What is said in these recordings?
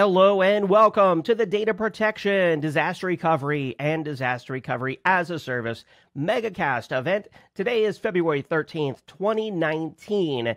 Hello and welcome to the Data Protection, Disaster Recovery, and Disaster Recovery as a Service Megacast event. Today is February 13th, 2019.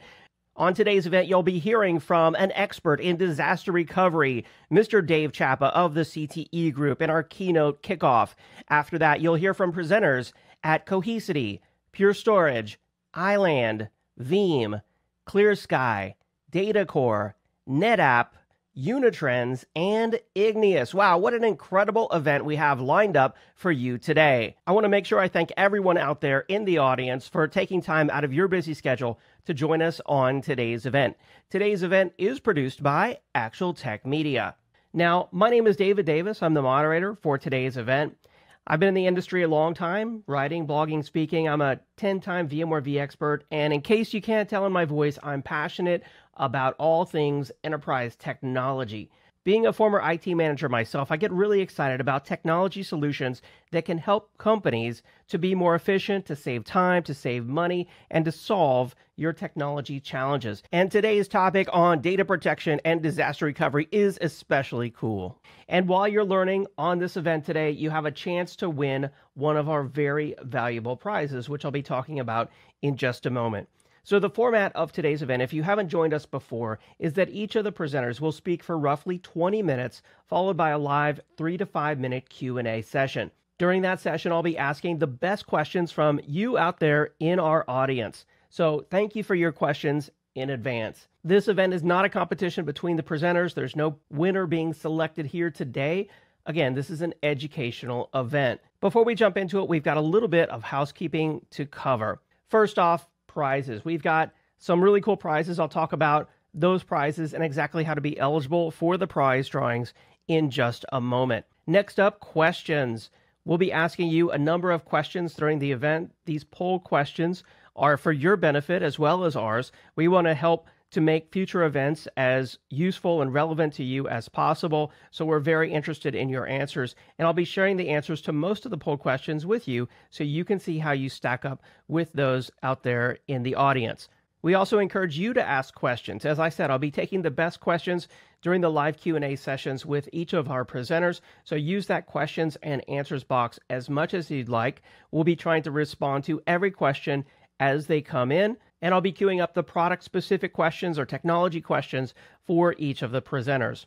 On today's event, you'll be hearing from an expert in disaster recovery, Mr. Dave Chapa of the CTE Group, in our keynote kickoff. After that, you'll hear from presenters at Cohesity, Pure Storage, iLand, Veeam, ClearSky, DataCore, NetApp, Unitrends, and Igneous. Wow, what an incredible event we have lined up for you today. I want to make sure I thank everyone out there in the audience for taking time out of your busy schedule to join us on today's event. Today's event is produced by Actual Tech Media. Now, my name is David Davis. I'm the moderator for today's event. I've been in the industry a long time, writing, blogging, speaking. I'm a 10-time VMware vExpert, and in case you can't tell in my voice, I'm passionate about all things enterprise technology. Being a former IT manager myself, I get really excited about technology solutions that can help companies to be more efficient, to save time, to save money, and to solve your technology challenges. And today's topic on data protection and disaster recovery is especially cool. And while you're learning on this event today, you have a chance to win one of our very valuable prizes, which I'll be talking about in just a moment. So the format of today's event, if you haven't joined us before, is that each of the presenters will speak for roughly 20 minutes, followed by a live 3 to 5 minute Q&A session. During that session, I'll be asking the best questions from you out there in our audience. So thank you for your questions in advance. This event is not a competition between the presenters. There's no winner being selected here today. Again, this is an educational event. Before we jump into it, we've got a little bit of housekeeping to cover. First off, prizes. We've got some really cool prizes. I'll talk about those prizes and exactly how to be eligible for the prize drawings in just a moment. Next up, questions. We'll be asking you a number of questions during the event. These poll questions are for your benefit as well as ours. We want to help to make future events as useful and relevant to you as possible. So we're very interested in your answers. And I'll be sharing the answers to most of the poll questions with you so you can see how you stack up with those out there in the audience. We also encourage you to ask questions. As I said, I'll be taking the best questions during the live Q&A sessions with each of our presenters. So use that questions and answers box as much as you'd like. We'll be trying to respond to every question as they come in. And I'll be queuing up the product-specific questions or technology questions for each of the presenters.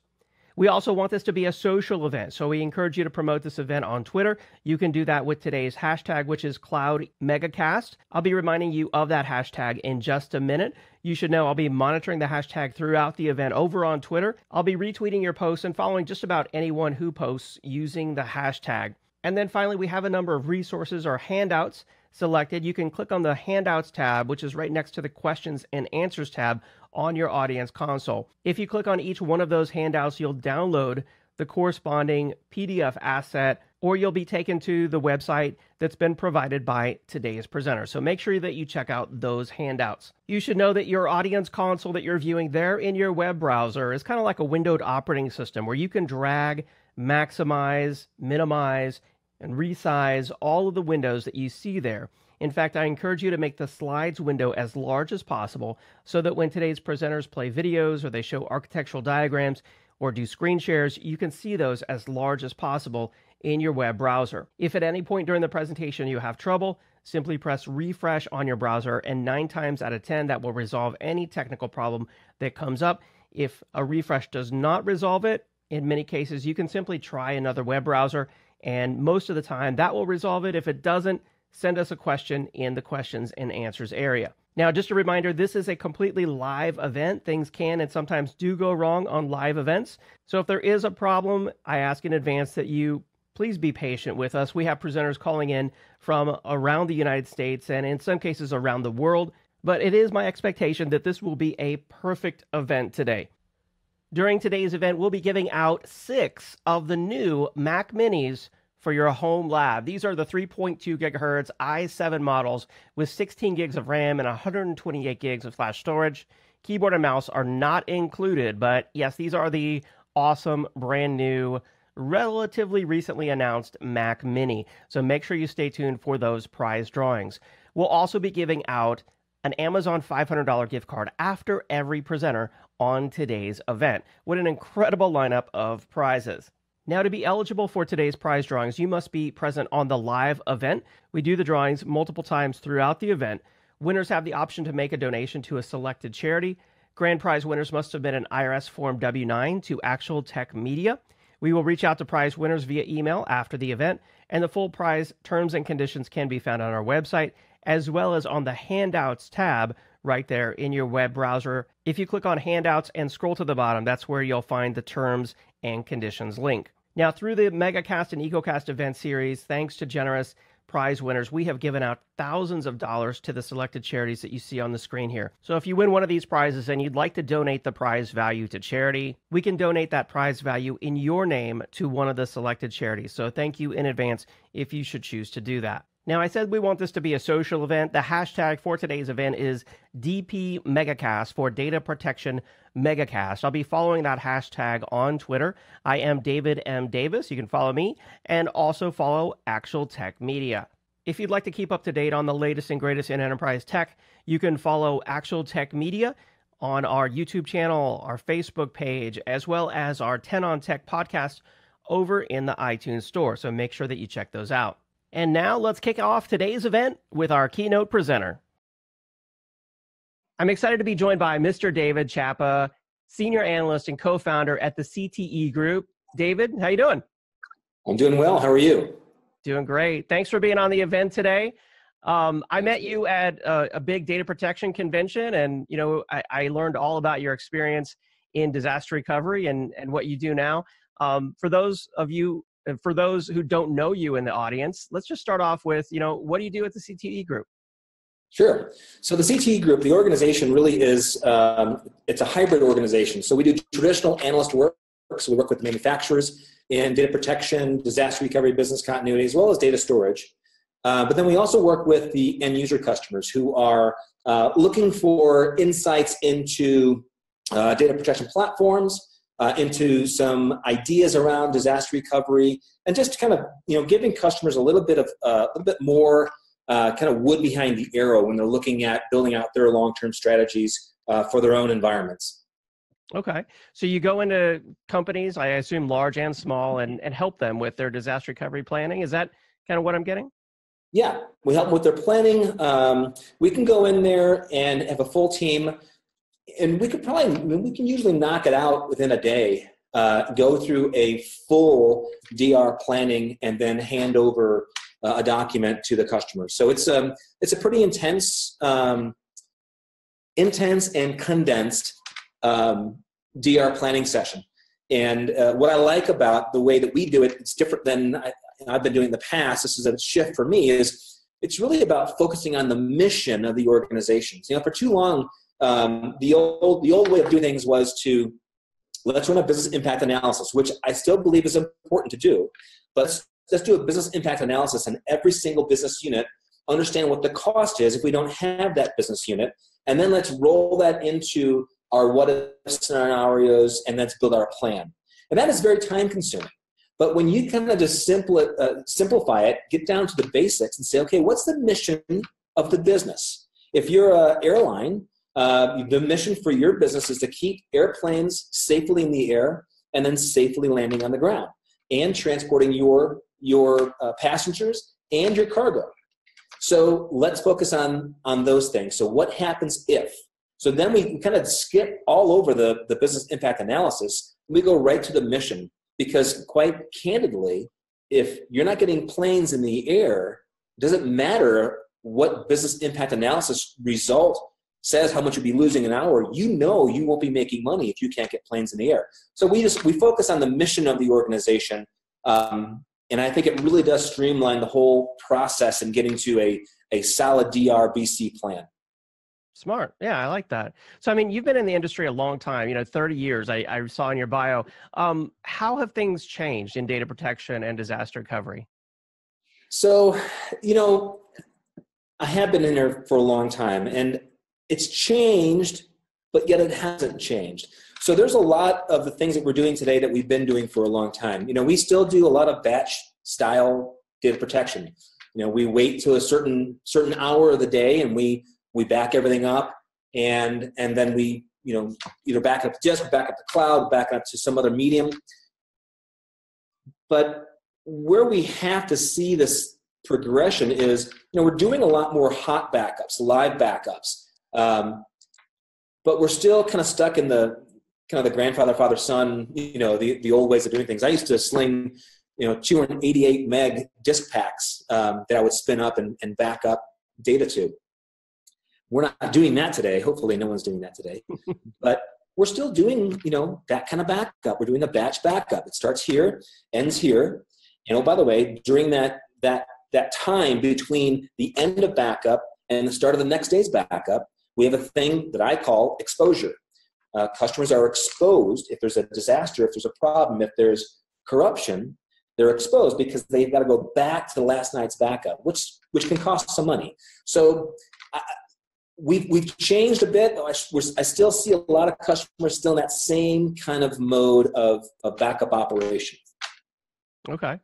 We also want this to be a social event, so we encourage you to promote this event on Twitter. You can do that with today's hashtag, which is CloudMegacast. I'll be reminding you of that hashtag in just a minute. You should know I'll be monitoring the hashtag throughout the event over on Twitter. I'll be retweeting your posts and following just about anyone who posts using the hashtag. And then finally, we have a number of resources or handouts selected. You can click on the Handouts tab, which is right next to the Questions and Answers tab on your audience console. If you click on each one of those handouts, you'll download the corresponding PDF asset, or you'll be taken to the website that's been provided by today's presenter. So make sure that you check out those handouts. You should know that your audience console that you're viewing there in your web browser is kind of like a windowed operating system where you can drag, maximize, minimize, and resize all of the windows that you see there. In fact, I encourage you to make the slides window as large as possible so that when today's presenters play videos or they show architectural diagrams or do screen shares, you can see those as large as possible in your web browser. If at any point during the presentation you have trouble, simply press refresh on your browser, and 9 times out of 10, that will resolve any technical problem that comes up. If a refresh does not resolve it, in many cases, you can simply try another web browser, and most of the time that will resolve it. If it doesn't, send us a question in the questions and answers area. Now, just a reminder, this is a completely live event. Things can and sometimes do go wrong on live events. So if there is a problem, I ask in advance that you please be patient with us. We have presenters calling in from around the United States and in some cases around the world, but it is my expectation that this will be a perfect event today. During today's event, we'll be giving out 6 of the new Mac Minis for your home lab. These are the 3.2 gigahertz i7 models with 16 gigs of RAM and 128 gigs of flash storage. Keyboard and mouse are not included, but yes, these are the awesome, brand new, relatively recently announced Mac Mini. So make sure you stay tuned for those prize drawings. We'll also be giving out an Amazon $500 gift card after every presenter on today's event. What an incredible lineup of prizes. Now, to be eligible for today's prize drawings, you must be present on the live event. We do the drawings multiple times throughout the event. Winners have the option to make a donation to a selected charity. Grand prize winners must submit an IRS Form W-9 to Actual Tech Media. We will reach out to prize winners via email after the event, and the full prize terms and conditions can be found on our website, as well as on the Handouts tab right there in your web browser. If you click on Handouts and scroll to the bottom, that's where you'll find the Terms and Conditions link. Now, through the MegaCast and EcoCast event series, thanks to generous prize winners, we have given out thousands of dollars to the selected charities that you see on the screen here. So if you win one of these prizes and you'd like to donate the prize value to charity, we can donate that prize value in your name to one of the selected charities. So thank you in advance if you should choose to do that. Now, I said we want this to be a social event. The hashtag for today's event is DPMegacast for Data Protection Megacast. I'll be following that hashtag on Twitter. I am David M. Davis. You can follow me and also follow Actual Tech Media. If you'd like to keep up to date on the latest and greatest in enterprise tech, you can follow Actual Tech Media on our YouTube channel, our Facebook page, as well as our 10 on Tech podcast over in the iTunes store. So make sure that you check those out. And now let's kick off today's event with our keynote presenter. I'm excited to be joined by Mr. David Chapa, Senior Analyst and Co-Founder at the CTE Group. David, how you doing? I'm doing well. How are you? Doing great. Thanks for being on the event today. I met you at a big data protection convention, and you know, I learned all about your experience in disaster recovery and what you do now. For those who don't know you in the audience, let's just start off with, you know, what do you do at the CTE Group? Sure. So the CTE Group, the organization really is, it's a hybrid organization. So we do traditional analyst work. So we work with manufacturers in data protection, disaster recovery, business continuity, as well as data storage. But then we also work with the end user customers who are looking for insights into data protection platforms, into some ideas around disaster recovery, and just kind of, you know, giving customers a little bit of a little bit more kind of wood behind the arrow when they're looking at building out their long-term strategies for their own environments. Okay, so you go into companies, I assume large and small, and help them with their disaster recovery planning. Is that kind of what I'm getting? Yeah, we help them with their planning. We can go in there and have a full team. And we could probably, I mean, we can usually knock it out within a day, go through a full DR planning, and then hand over a document to the customer. So it's a pretty intense, intense and condensed DR planning session. And what I like about the way that we do it, it's different than I've been doing in the past. This is a shift for me. Is it's really about focusing on the mission of the organizations. You know, for too long, the old way of doing things was to let's run a business impact analysis, which I still believe is important to do, but let's do a business impact analysis in every single business unit, understand what the cost is if we don't have that business unit, and then let's roll that into our what-if scenarios, and let's build our plan. And that is very time-consuming. But when you kind of just simplify it, get down to the basics, and say, okay, what's the mission of the business? If you're an airline, the mission for your business is to keep airplanes safely in the air and then safely landing on the ground and transporting your passengers and your cargo. So let's focus on those things. So what happens if? So then we kind of skip all over the business impact analysis. We go right to the mission, because quite candidly, if you're not getting planes in the air, it doesn't matter what business impact analysis result says how much you'll be losing an hour. You know you won't be making money if you can't get planes in the air. So we focus on the mission of the organization, and I think it really does streamline the whole process and getting to a solid DRBC plan. Smart. Yeah, I like that. So, I mean, you've been in the industry a long time, you know, 30 years, I saw in your bio. How have things changed in data protection and disaster recovery? So, you know, I have been in there for a long time, and it's changed, but yet it hasn't changed. So there's a lot of the things that we're doing today that we've been doing for a long time. You know, we still do a lot of batch style data protection. You know, we wait till a certain hour of the day, and we back everything up, and then we you know, either back up to disk, back up to cloud, back up to some other medium. But where we have to see this progression is, you know, we're doing a lot more hot backups, live backups, but we're still kind of stuck in the kind of the grandfather, father, son, you know, the old ways of doing things. I used to sling, you know, 288 meg disk packs that I would spin up and back up data to. We're not doing that today. Hopefully no one's doing that today. But we're still doing, you know, that kind of backup. We're doing a batch backup. It starts here, ends here. And oh, by the way, during that time between the end of backup and the start of the next day's backup, we have a thing that I call exposure. Customers are exposed if there's a disaster, if there's a problem, if there's corruption. They're exposed because they've got to go back to last night's backup, which can cost some money. So we've changed a bit. I still see a lot of customers still in that same kind of mode of backup operation. Okay.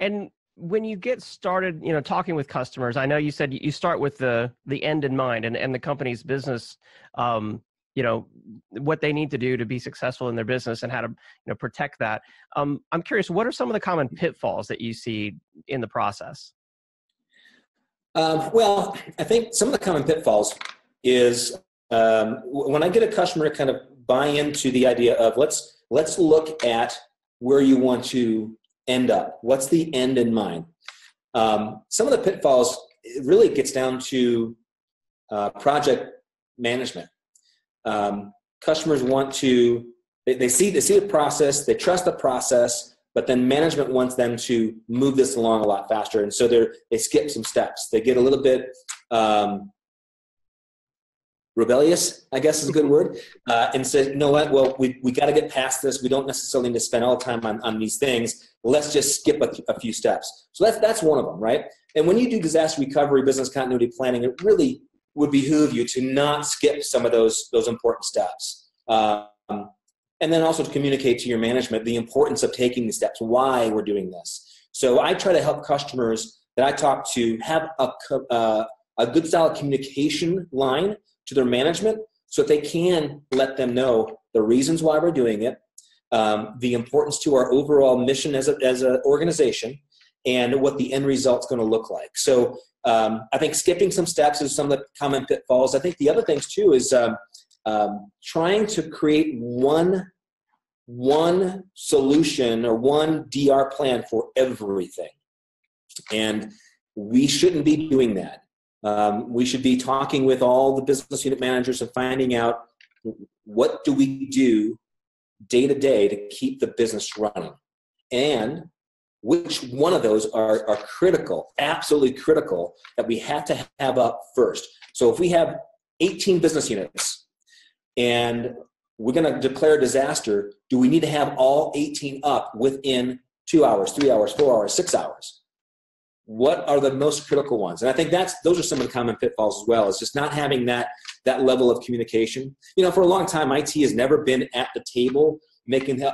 And when you get started, you know, talking with customers, I know you said you start with the end in mind and the company's business, you know, what they need to do to be successful in their business and how to, you know, protect that. I'm curious, what are some of the common pitfalls that you see in the process? Well, I think some of the common pitfalls is when I get a customer to kind of buy into the idea of let's look at where you want to end up. What's the end in mind? Some of the pitfalls, it really gets down to project management. Customers want to, they see the process, they trust the process, but then management wants them to move this along a lot faster. And so they skip some steps. They get a little bit rebellious, I guess is a good word, and said, you know what, well, we got to get past this. We don't necessarily need to spend all the time on these things. Let's just skip a few steps. So that's one of them, right? And when you do disaster recovery, business continuity planning, it really would behoove you to not skip some of those important steps. And then also to communicate to your management the importance of taking the steps, why we're doing this. So I try to help customers that I talk to have a good solid communication line to their management so that they can let them know the reasons why we're doing it, the importance to our overall mission as an organization, and what the end result's going to look like. So I think skipping some steps is some of the common pitfalls. I think the other things too is trying to create one solution or one DR plan for everything. And we shouldn't be doing that. We should be talking with all the business unit managers and finding out what do we do day to day to keep the business running, and which one of those are critical, absolutely critical, that we have to have up first. So if we have 18 business units and we're going to declare a disaster, do we need to have all 18 up within 2 hours, 3 hours, 4 hours, 6 hours? What are the most critical ones? And I think those are some of the common pitfalls as well, is just not having that level of communication. You know, for a long time, IT has never been at the table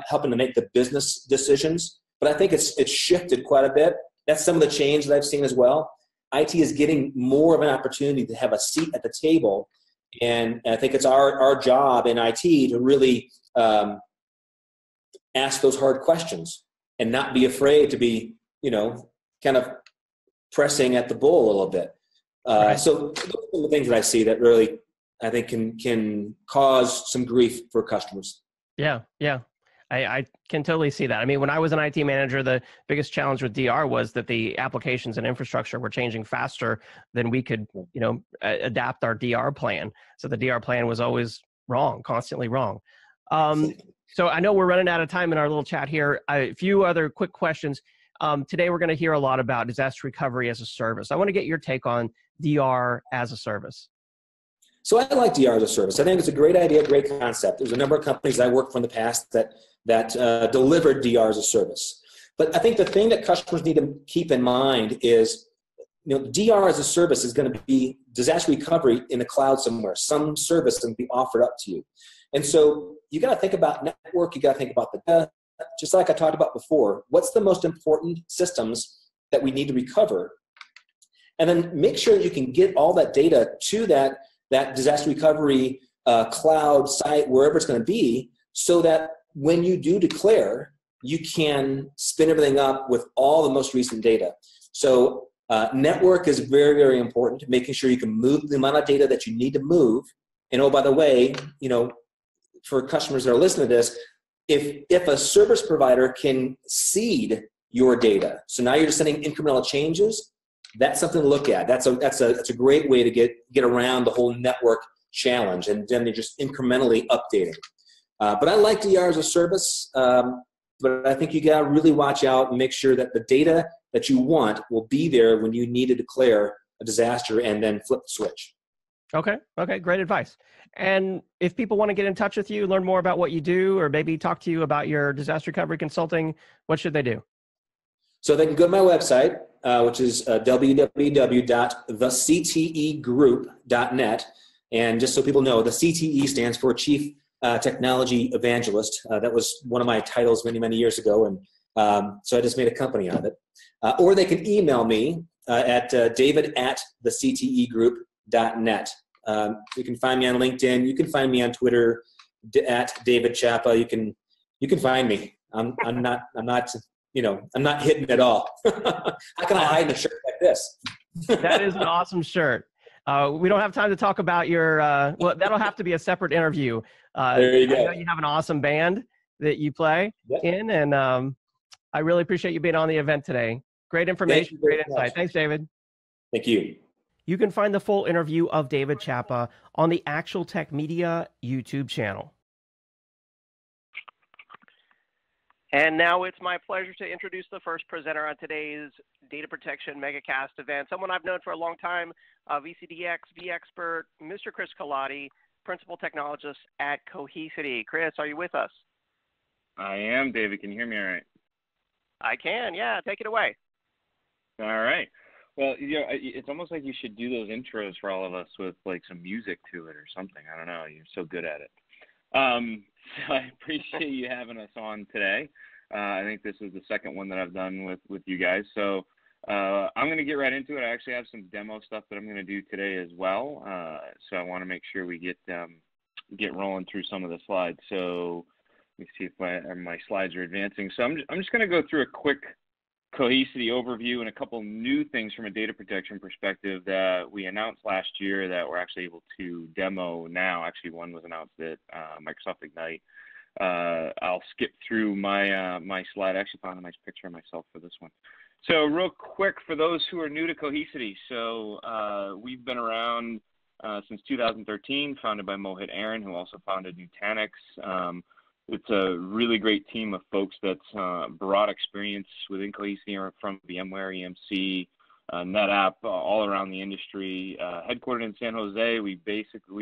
helping to make the business decisions. But I think it's shifted quite a bit. That's some of the change that I've seen as well. IT is getting more of an opportunity to have a seat at the table, and I think it's our job in IT to really ask those hard questions and not be afraid to be, you know, kind of pressing at the bull a little bit. Right. So the things that I see that really I think can cause some grief for customers. Yeah. Yeah. I can totally see that. I mean, when I was an IT manager, the biggest challenge with DR was that the applications and infrastructure were changing faster than we could, you know, adapt our DR plan. So the DR plan was always wrong, constantly wrong. So I know we're running out of time in our little chat here. A few other quick questions. Today, we're going to hear a lot about disaster recovery as a service. I want to get your take on DR as a service. So I like DR as a service. I think it's a great idea, great concept. There's a number of companies I worked for in the past that delivered DR as a service. But I think the thing that customers need to keep in mind is, you know, DR as a service is going to be disaster recovery in the cloud somewhere. Some service can be offered up to you. And so you got to think about network, you got to think about the data. Just like I talked about before, what's the most important systems that we need to recover? And then make sure that you can get all that data to that disaster recovery cloud site, wherever it's going to be, so that when you do declare, you can spin everything up with all the most recent data. So network is very, very important, making sure you can move the amount of data that you need to move. And oh, by the way, you know, for customers that are listening to this, if a service provider can seed your data, so now you're just sending incremental changes, that's something to look at. That's a great way to get around the whole network challenge, and then they're just incrementally updating. But I like DR as a service, but I think you gotta really watch out and make sure that the data that you want will be there when you need to declare a disaster and then flip the switch. Okay, okay, great advice. And if people want to get in touch with you, learn more about what you do, or maybe talk to you about your disaster recovery consulting, what should they do? So they can go to my website, which is www.thectegroup.net. And just so people know, the CTE stands for Chief Technology Evangelist. That was one of my titles many, many years ago. And so I just made a company out of it. Or they can email me at david@thectegroup.net. You can find me on LinkedIn. You can find me on Twitter at David Chapa. You can find me. I'm not you know, I'm not hidden at all. How can I hide in a shirt like this? That is an awesome shirt. We don't have time to talk about your. Well, that'll have to be a separate interview. There you go. I know you have an awesome band that you play in, and I really appreciate you being on the event today. Great information, great insight. Thanks, David. Thank you. You can find the full interview of David Chapa on the Actual Tech Media YouTube channel. And now it's my pleasure to introduce the first presenter on today's Data Protection Megacast event, someone I've known for a long time, VCDX, V-Expert, Mr. Chris Colati, Principal Technologist at Cohesity. Chris, are you with us? I am, David. Can you hear me all right? I can, yeah. Take it away. All right. Well, you know, it's almost like you should do those intros for all of us with, like, some music to it or something. I don't know. You're so good at it. So I appreciate you having us on today. I think this is the second one that I've done with you guys. So I'm going to get right into it. I actually have some demo stuff that I'm going to do today as well. So I want to make sure we get rolling through some of the slides. So let me see if my slides are advancing. So I'm just going to go through a quick Cohesity overview and a couple new things from a data protection perspective that we announced last year that we're actually able to demo now. Actually, one was announced at Microsoft Ignite. I'll skip through my slide. I actually found a nice picture of myself for this one. So real quick, for those who are new to Cohesity, so we've been around since 2013, founded by Mohit Aaron, who also founded Nutanix. It's a really great team of folks that's broad experience within Cohesity from VMware, EMC, NetApp, all around the industry. Headquartered in San Jose, we basically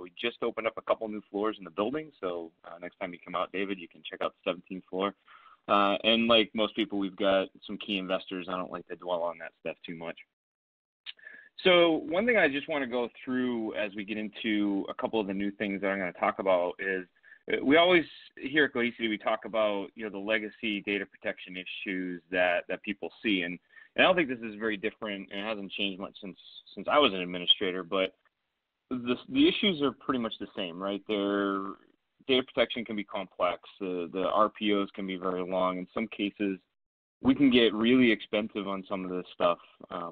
we just opened up a couple new floors in the building. So next time you come out, David, you can check out the 17th floor. And like most people, we've got some key investors. I don't like to dwell on that stuff too much. So one thing I just want to go through as we get into a couple of the new things that I'm going to talk about is, we always here at Cohesity, we talk about, you know, the legacy data protection issues that people see, and I don't think this is very different, and it hasn't changed much since I was an administrator. But the issues are pretty much the same, right? Data protection can be complex. The RPOs can be very long. In some cases, we can get really expensive on some of this stuff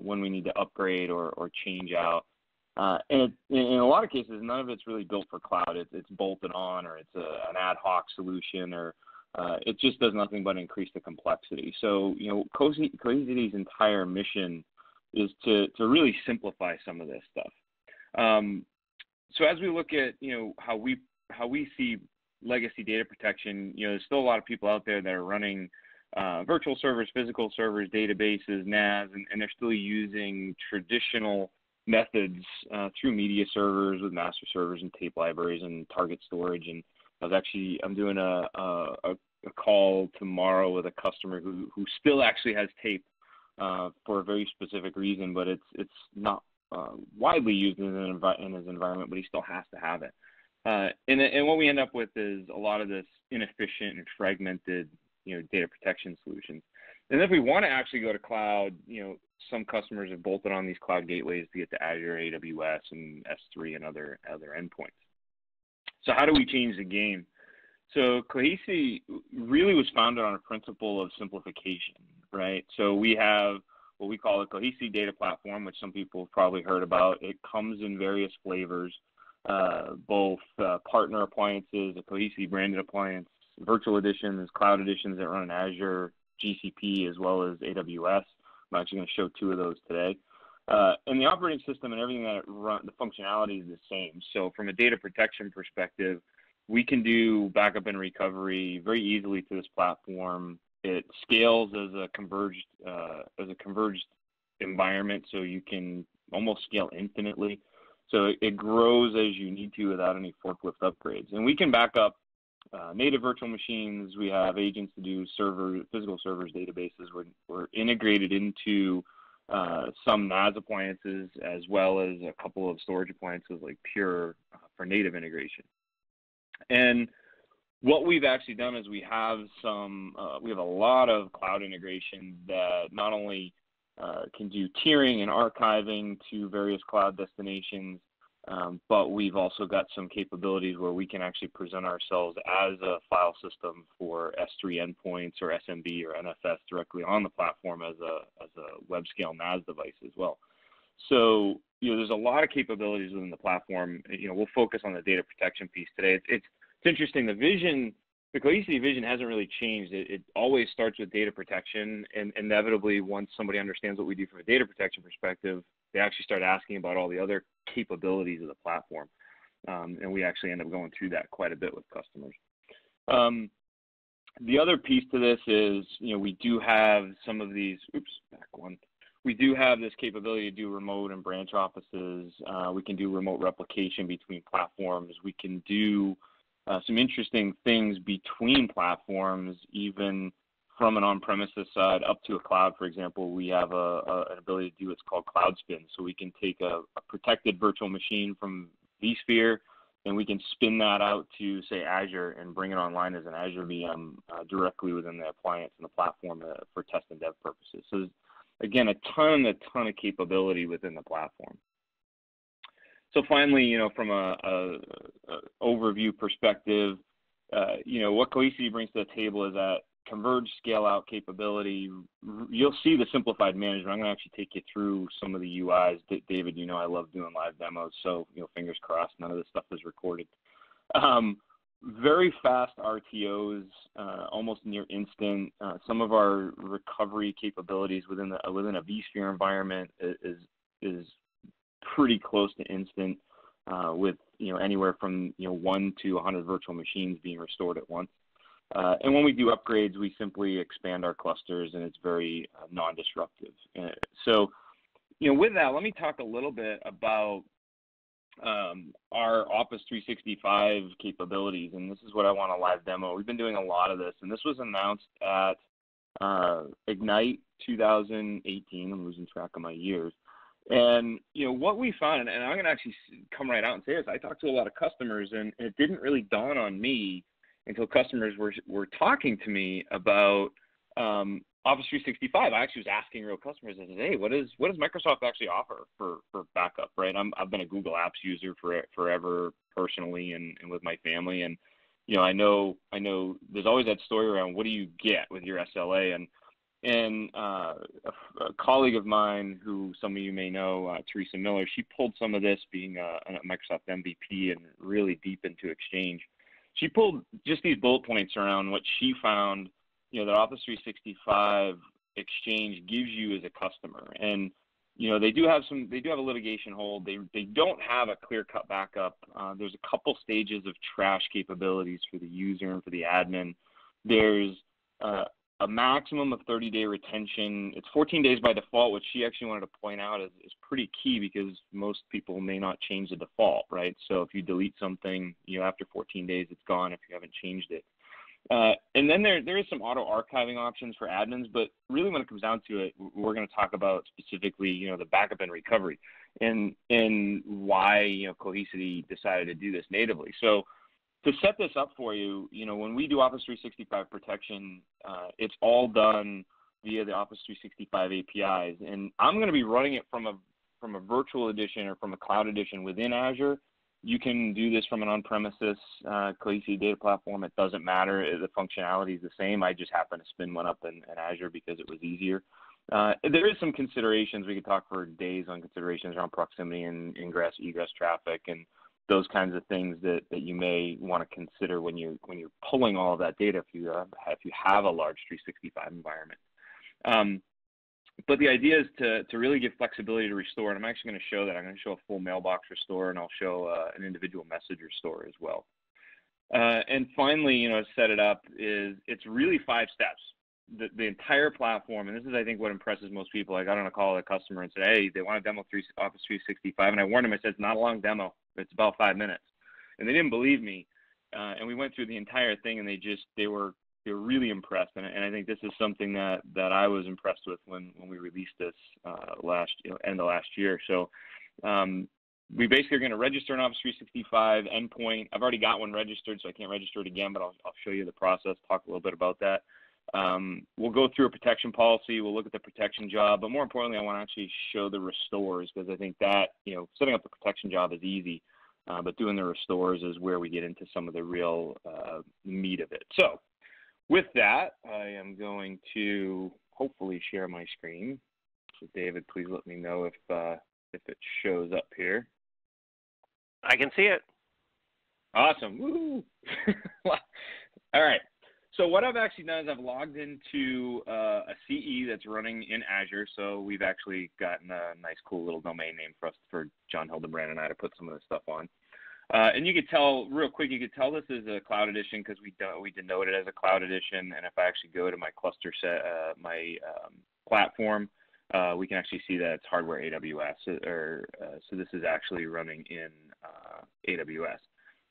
when we need to upgrade or change out. And in a lot of cases, none of it's really built for cloud. It's bolted on, or it's an ad hoc solution, or it just does nothing but increase the complexity. So, you know, Cohesity's entire mission is to really simplify some of this stuff. So as we look at, you know, how we see legacy data protection, you know, there's still a lot of people out there that are running virtual servers, physical servers, databases, NAS, and they're still using traditional methods through media servers with master servers and tape libraries and target storage. And I'm doing a call tomorrow with a customer who still actually has tape for a very specific reason, but it's not widely used in his environment, but he still has to have it. And what we end up with is a lot of this inefficient and fragmented, you know, data protection solutions. And if we want to actually go to cloud, you know, some customers have bolted on these cloud gateways to get to Azure, AWS, and S3, and other endpoints. So how do we change the game? So Cohesity really was founded on a principle of simplification, right? So we have what we call a Cohesity data platform, which some people have probably heard about. It comes in various flavors, both partner appliances, a Cohesity branded appliance, virtual editions, cloud editions that run in Azure, GCP, as well as AWS. I'm actually going to show two of those today. And the operating system and everything that it runs, the functionality is the same. So from a data protection perspective, we can do backup and recovery very easily to this platform. It scales as a converged environment, so you can almost scale infinitely. So it grows as you need to without any forklift upgrades. And we can back up native virtual machines. We have agents to do server, physical servers, databases. We're integrated into some NAS appliances as well as a couple of storage appliances like Pure for native integration. And what we've actually done is we have some, we have a lot of cloud integrations that not only can do tiering and archiving to various cloud destinations, but we've also got some capabilities where we can actually present ourselves as a file system for S3 endpoints or SMB or NFS directly on the platform as a web scale NAS device as well. So, you know, there's a lot of capabilities within the platform. You know, we'll focus on the data protection piece today. It's interesting. The vision, the Cohesity vision hasn't really changed. It always starts with data protection, and inevitably once somebody understands what we do from a data protection perspective, they actually start asking about all the other capabilities of the platform. And we actually end up going through that quite a bit with customers. The other piece to this is, you know, we do have some of these, oops, back one. We do have this capability to do remote and branch offices. We can do remote replication between platforms. We can do some interesting things between platforms, even from an on-premises side up to a cloud. For example, we have an ability to do what's called cloud spin. So we can take a protected virtual machine from vSphere, and we can spin that out to, say, Azure and bring it online as an Azure VM directly within the appliance and the platform for test and dev purposes. So again, a ton of capability within the platform. So finally, you know, from a overview perspective, you know, what Cohesity brings to the table is that converged scale-out capability. You'll see the simplified management. I'm going to actually take you through some of the UIs. David, you know I love doing live demos, so, you know, fingers crossed none of this stuff is recorded. Very fast RTOs, almost near instant. Some of our recovery capabilities within the within a vSphere environment is pretty close to instant, with, you know, anywhere from, you know, 1 to 100 virtual machines being restored at once. And when we do upgrades, we simply expand our clusters, and it's very non-disruptive. So, you know, with that, let me talk a little bit about our Office 365 capabilities, and this is what I want to live demo. We've been doing a lot of this, and this was announced at Ignite 2018. I'm losing track of my years. And, you know, what we found, and I'm going to actually come right out and say this, I talked to a lot of customers, and it didn't really dawn on me until customers were talking to me about Office 365. I actually was asking real customers, I said, hey, what does Microsoft actually offer for backup, right? I've been a Google Apps user forever personally and with my family. And, you know, I know there's always that story around what do you get with your SLA? And a colleague of mine who some of you may know, Teresa Miller, she pulled some of this being a Microsoft MVP and really deep into Exchange. She pulled just these bullet points around what she found, you know, that Office 365 Exchange gives you as a customer. And, you know, they do have a litigation hold. They don't have a clear-cut backup. There's a couple stages of trash capabilities for the user and for the admin. There's a maximum of 30-day retention. It's 14 days by default, which she actually wanted to point out is pretty key because most people may not change the default, right? So if you delete something, you know, after 14 days, it's gone if you haven't changed it. And then there is some auto-archiving options for admins, but really when it comes down to it, we're going to talk about specifically, you know, the backup and recovery and why, you know, Cohesity decided to do this natively. So to set this up for you, you know, when we do Office 365 protection, it's all done via the Office 365 APIs. And I'm going to be running it from a virtual edition or from a cloud edition within Azure, You can do this from an on-premises Cohesity data platform. It doesn't matter. The functionality is the same. I just happen to spin one up in Azure because it was easier. There is some considerations. We could talk for days on considerations around proximity and ingress, egress traffic, and those kinds of things that, you may want to consider when, you're pulling all of that data if you have a large 365 environment. But the idea is to really give flexibility to restore, and I'm actually going to show that. I'm going to show a full mailbox restore, and I'll show an individual message restore as well. And finally, set it up is it's really 5 steps. The entire platform, and this is, I think, what impresses most people. I got on a call with a customer and said, hey, they want to demo Office 365, and I warned them. I said, it's not a long demo. It's about 5 minutes. And they didn't believe me. And we went through the entire thing, and they were really impressed, and I think this is something that, I was impressed with when we released this end of last year. So we basically are going to register an Office 365 endpoint. I've already got one registered, so I can't register it again, but I'll show you the process, talk a little bit about that. We'll go through a protection policy. We'll look at the protection job, but more importantly, I want to actually show the restores because I think that setting up the protection job is easy, but doing the restores is where we get into some of the real meat of it. So. With that, I am going to hopefully share my screen. So David, please let me know if it shows up here. I can see it. Awesome. Woo! All right. So what I've actually done is I've logged into a CE that's running in Azure. So we've actually gotten a nice, cool little domain name for John Hildebrand and I to put some of this stuff on. And you could tell real quick, this is a cloud edition because we denote it as a cloud edition. And if I actually go to my cluster set, platform, we can actually see that it's hardware AWS. So this is actually running in AWS.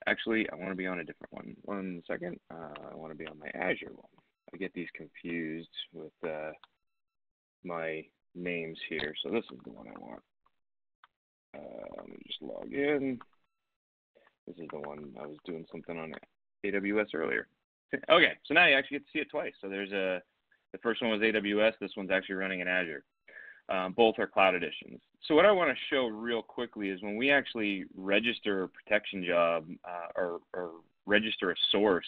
Actually, I want to be on a different one. One second. I want to be on my Azure one. I get these confused with my names here. So this is the one I want. Let me just log in. This is the one I was doing something on AWS earlier. Okay, so now you actually get to see it twice. So there's the first one was AWS. This one's actually running in Azure. Both are cloud editions. So what I want to show real quickly is when we actually register a protection job or register a source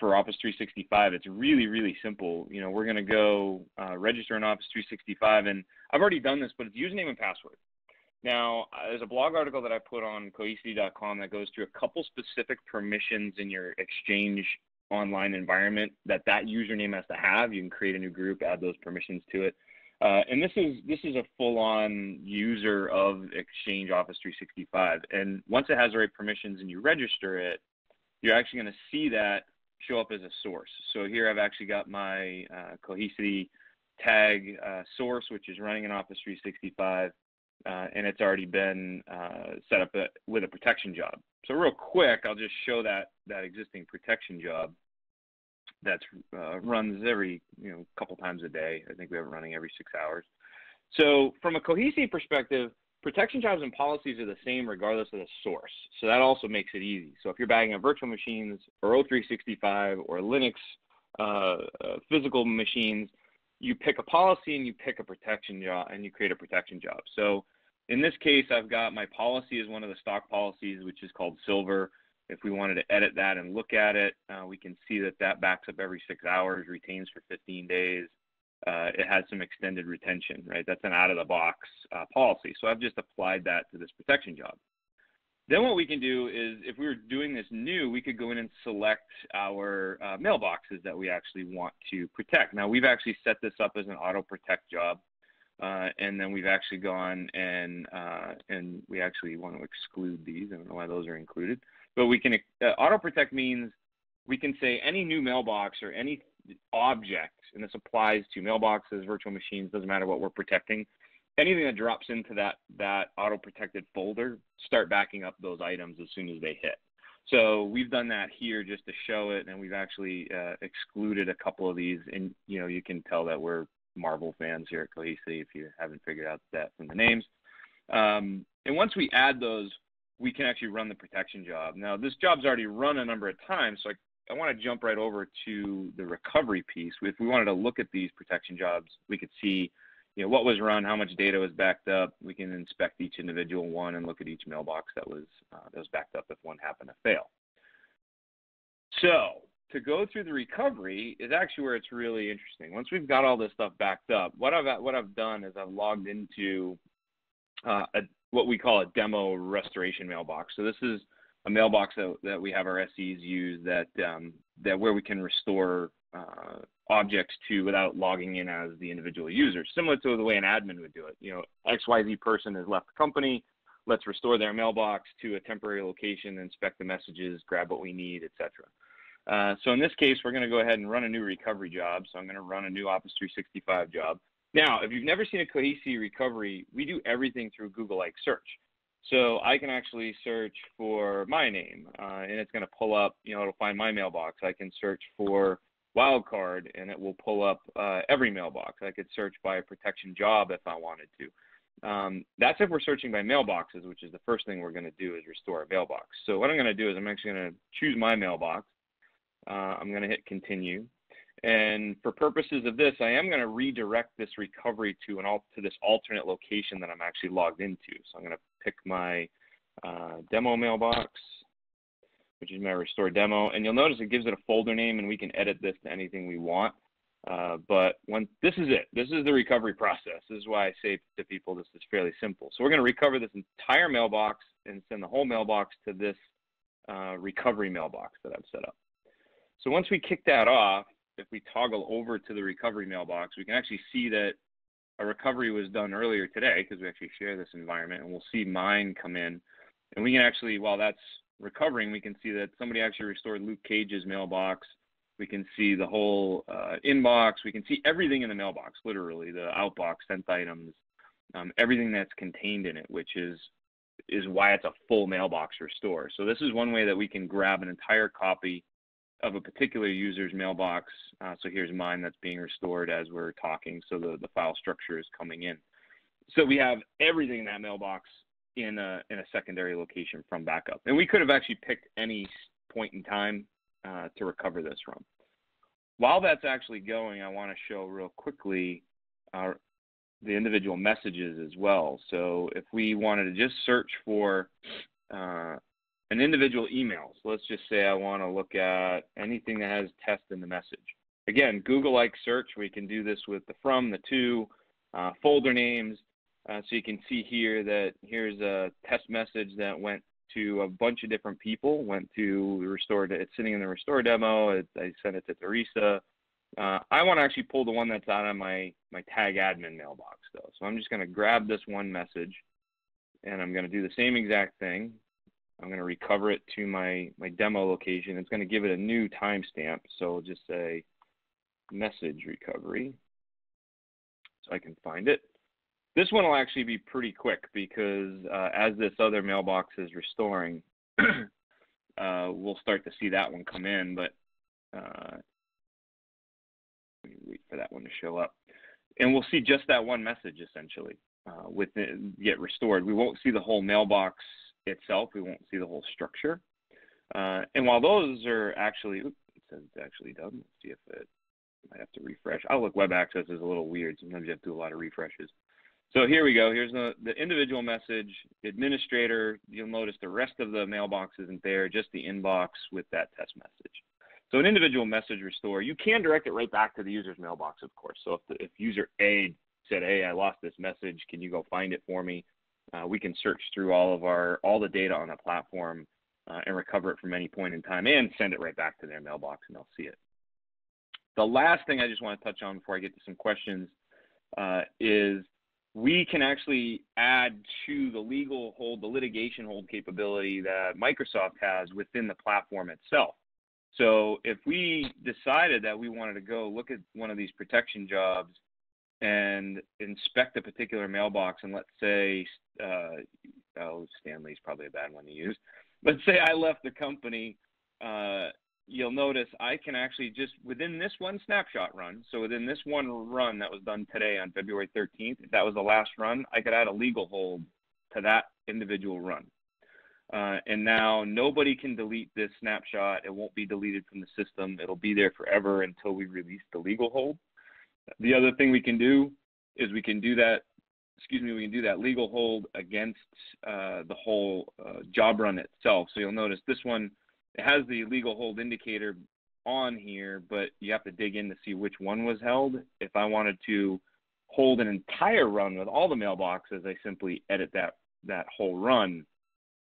for Office 365, it's really, really simple. We're going to go register an Office 365, and I've already done this, but it's username and password. Now, there's a blog article that I put on cohesity.com that goes through a couple specific permissions in your Exchange online environment that username has to have. You can create a new group, add those permissions to it. And this is a full-on user of Exchange Office 365. And once it has the right permissions and you register it, you're actually going to see that show up as a source. So here I've actually got my Cohesity tag source, which is running in Office 365. And it's already been set up with a protection job. So real quick, I'll just show that existing protection job that runs every couple times a day. I think we have it running every 6 hours. So from a Cohesity perspective, protection jobs and policies are the same regardless of the source. So that also makes it easy. So if you're bagging up virtual machines or O365 or Linux physical machines, you pick a policy and you pick a protection job and you create a protection job. So in this case, I've got my policy is one of the stock policies, which is called Silver. If we wanted to edit that and look at it, we can see that backs up every 6 hours, retains for 15 days. It has some extended retention, right? That's an out-of-the-box policy. So I've just applied that to this protection job. Then what we can do is if we were doing this new, we could go in and select our mailboxes that we actually want to protect. Now, we've actually set this up as an auto protect job. And then we've actually gone and we actually want to exclude these. I don't know why those are included, but we can auto protect means we can say any new mailbox or any object, and this applies to mailboxes, virtual machines, doesn't matter what we're protecting. Anything that drops into that auto-protected folder, start backing up those items as soon as they hit. So we've done that here just to show it, and we've actually excluded a couple of these. And, you can tell that we're Marvel fans here at Cohesity if you haven't figured out that from the names. And once we add those, we can actually run the protection job. Now, this job's already run a number of times, so I want to jump right over to the recovery piece. If we wanted to look at these protection jobs, we could see you know, what was run, how much data was backed up. We can inspect each individual one and look at each mailbox that was backed up if one happened to fail. So to go through the recovery is actually where it's really interesting. Once we've got all this stuff backed up, what I've done is I've logged into what we call a demo restoration mailbox. So this is a mailbox that we have our SEs use that where we can restore objects to without logging in as the individual user, similar to the way an admin would do it. You know, XYZ person has left the company, let's restore their mailbox to a temporary location, inspect the messages, grab what we need, etc. So in this case, we're going to go ahead and run a new recovery job. So I'm going to run a new Office 365 job. Now, if you've never seen a Cohesity recovery, we do everything through Google-like search. So I can actually search for my name, and it's going to pull up, you know, it'll find my mailbox. I can search for wildcard, and it will pull up every mailbox. I could search by a protection job if I wanted to. That's if we're searching by mailboxes, which is the first thing we're going to do is restore a mailbox. So what I'm going to do is I'm actually going to choose my mailbox. I'm going to hit continue. And for purposes of this, I am going to redirect this recovery to this alternate location that I'm actually logged into. So I'm going to pick my demo mailbox, which is my restore demo. And you'll notice it gives it a folder name, and we can edit this to anything we want. But this is it. This is the recovery process. This is why I say to people this is fairly simple. So we're going to recover this entire mailbox and send the whole mailbox to this recovery mailbox that I've set up. So once we kick that off, if we toggle over to the recovery mailbox, we can actually see that a recovery was done earlier today because we actually share this environment, and we'll see mine come in. And we can actually, while that's recovering, we can see that somebody actually restored Luke Cage's mailbox. We can see the whole inbox. We can see everything in the mailbox, literally, the outbox, sent items, everything that's contained in it, which is why it's a full mailbox restore. So this is one way that we can grab an entire copy of a particular user's mailbox. So here's mine that's being restored as we're talking. So the file structure is coming in. So we have everything in that mailbox in a secondary location from backup. And we could have actually picked any point in time to recover this from. While that's actually going, I want to show real quickly the individual messages as well. So if we wanted to just search for an individual email. So let's just say I want to look at anything that has test in the message. Again, Google-like search, we can do this with the from, the to, folder names. So you can see here that here's a test message that went to a bunch of different people, went to restore, it's sitting in the restore demo, I sent it to Teresa. I want to actually pull the one that's out of my tag admin mailbox though. So I'm just going to grab this one message and I'm going to do the same exact thing. I'm going to recover it to my demo location. It's going to give it a new timestamp. So we'll just say message recovery so I can find it. This one will actually be pretty quick because as this other mailbox is restoring, we'll start to see that one come in, but we can wait for that one to show up. And we'll see just that one message essentially get restored. We won't see the whole mailbox itself. We won't see the whole structure. And while those are actually, oops, it says it's actually done. Let's see if it might have to refresh. Outlook Web Access is a little weird. Sometimes you have to do a lot of refreshes. So here we go. Here's the individual message, administrator. You'll notice the rest of the mailbox isn't there, just the inbox with that test message. So an individual message restore, you can direct it right back to the user's mailbox, of course. So if user A said, hey, I lost this message, can you go find it for me? We can search through all the data on the platform and recover it from any point in time and send it right back to their mailbox and they'll see it. The last thing I just want to touch on before I get to some questions is we can actually add to the legal hold, the litigation hold capability that Microsoft has within the platform itself. So if we decided that we wanted to go look at one of these protection jobs and inspect a particular mailbox, and let's say, oh, Stanley's probably a bad one to use. Let's say I left the company, you'll notice I can actually just, within this one snapshot run, so within this one run that was done today on February 13th, if that was the last run, I could add a legal hold to that individual run. And now nobody can delete this snapshot. It won't be deleted from the system. It'll be there forever until we release the legal hold. The other thing we can do is we can do that, we can do that legal hold against the whole job run itself. So you'll notice this one, it has the legal hold indicator on here, but you have to dig in to see which one was held. If I wanted to hold an entire run with all the mailboxes, I simply edit that whole run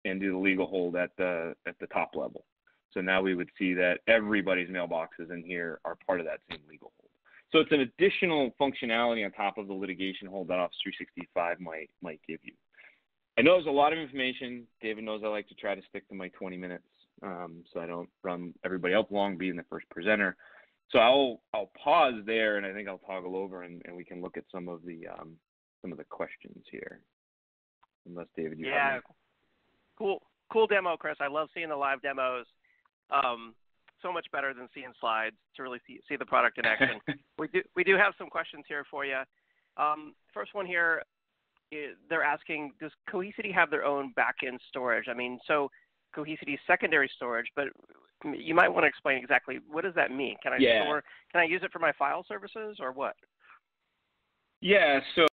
and do the legal hold at the top level. So now we would see that everybody's mailboxes in here are part of that same legal hold. So it's an additional functionality on top of the litigation hold that Office 365 might give you. I know there's a lot of information. David knows I like to try to stick to my 20 minutes so I don't run everybody up long being the first presenter. So I'll pause there, and I think I'll toggle over and we can look at some of the questions here. Unless David, you have any. Cool demo, Chris. I love seeing the live demos. So much better than seeing slides to really see the product in action. we do have some questions here for you. First one here, they're asking, does Cohesity have their own back-end storage? I mean, so Cohesity is secondary storage, but you might want to explain exactly what does that mean? Can I store? Can I use it for my file services or what? Yeah, so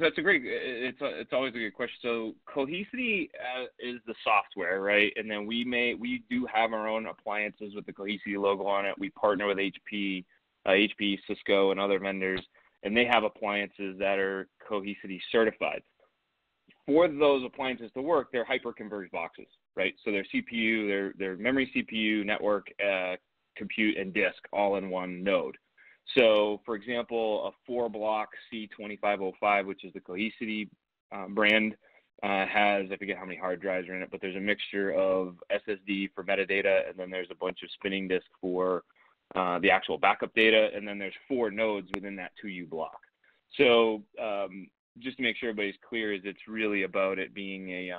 that's a great. It's always a good question. So Cohesity is the software, right? And then we do have our own appliances with the Cohesity logo on it. We partner with HP, Cisco, and other vendors, and they have appliances that are Cohesity certified. For those appliances to work, they're hyper-converged boxes, right? So their CPU, their memory CPU, network, compute, and disk all in one node. So, for example, a 4-block C2505, which is the Cohesity brand, has, I forget how many hard drives are in it, but there's a mixture of SSD for metadata, and then there's a bunch of spinning disk for the actual backup data, and then there's 4 nodes within that 2U block. So, just to make sure everybody's clear, is it's really about it being a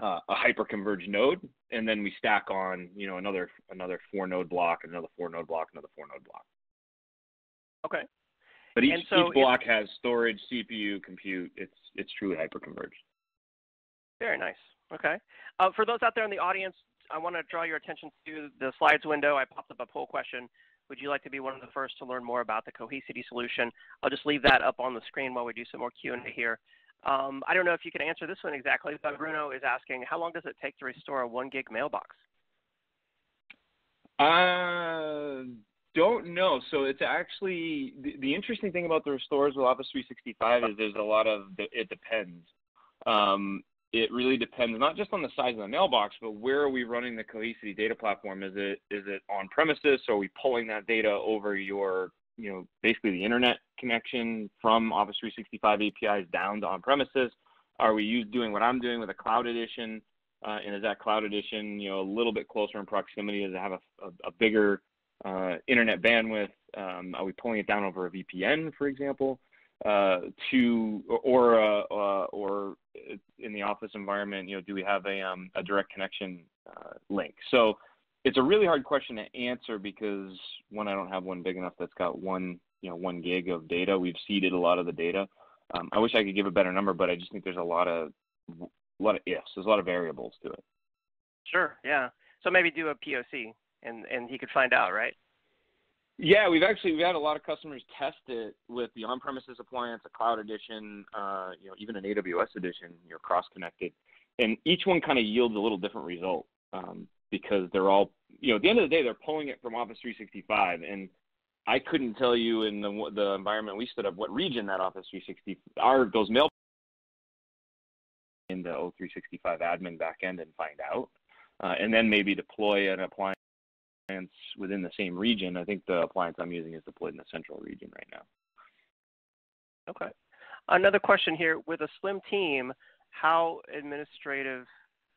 hyper-converged node, and then we stack on, you know, another 4-node block, another 4-node block, another 4-node block. Okay. But each block has storage, CPU, compute. It's truly hyper-converged. Very nice. Okay. For those out there in the audience, I want to draw your attention to the slides window. I popped up a poll question. Would you like to be one of the first to learn more about the Cohesity solution? I'll just leave that up on the screen while we do some more Q&A here. I don't know if you can answer this one exactly, but Bruno is asking, how long does it take to restore a 1 gig mailbox? Don't know. So it's actually, the interesting thing about the restores with Office 365 is there's a lot of, it depends. It really depends, not just on the size of the mailbox, but where are we running the Cohesity data platform? Is it on premises? So are we pulling that data over your, you know, basically the internet connection from Office 365 APIs down to on premises? Are we doing what I'm doing with a cloud edition? And is that cloud edition, you know, a little bit closer in proximity? Does it have a bigger internet bandwidth? Are we pulling it down over a VPN, for example? Or in the office environment, you know, do we have a direct connection link? So it's a really hard question to answer because one, I don't have one big enough that's got 1 gig of data. We've seeded a lot of the data. I wish I could give a better number, but I just think there's a lot of ifs. There's a lot of variables to it. Sure. Yeah. So maybe do a POC and he could find out, right? Yeah, we've had a lot of customers test it with the on-premises appliance, a cloud edition, you know, even an AWS edition. You're cross-connected, and each one kind of yields a little different result because they're all, you know, at the end of the day, they're pulling it from Office 365, and I couldn't tell you in the environment we stood up what region that Office 365 are those mail in the O365 admin backend and find out, and then maybe deploy an appliance within the same region. I think the appliance I'm using is deployed in the central region right now. Okay. Another question here, with a slim team, how administrative,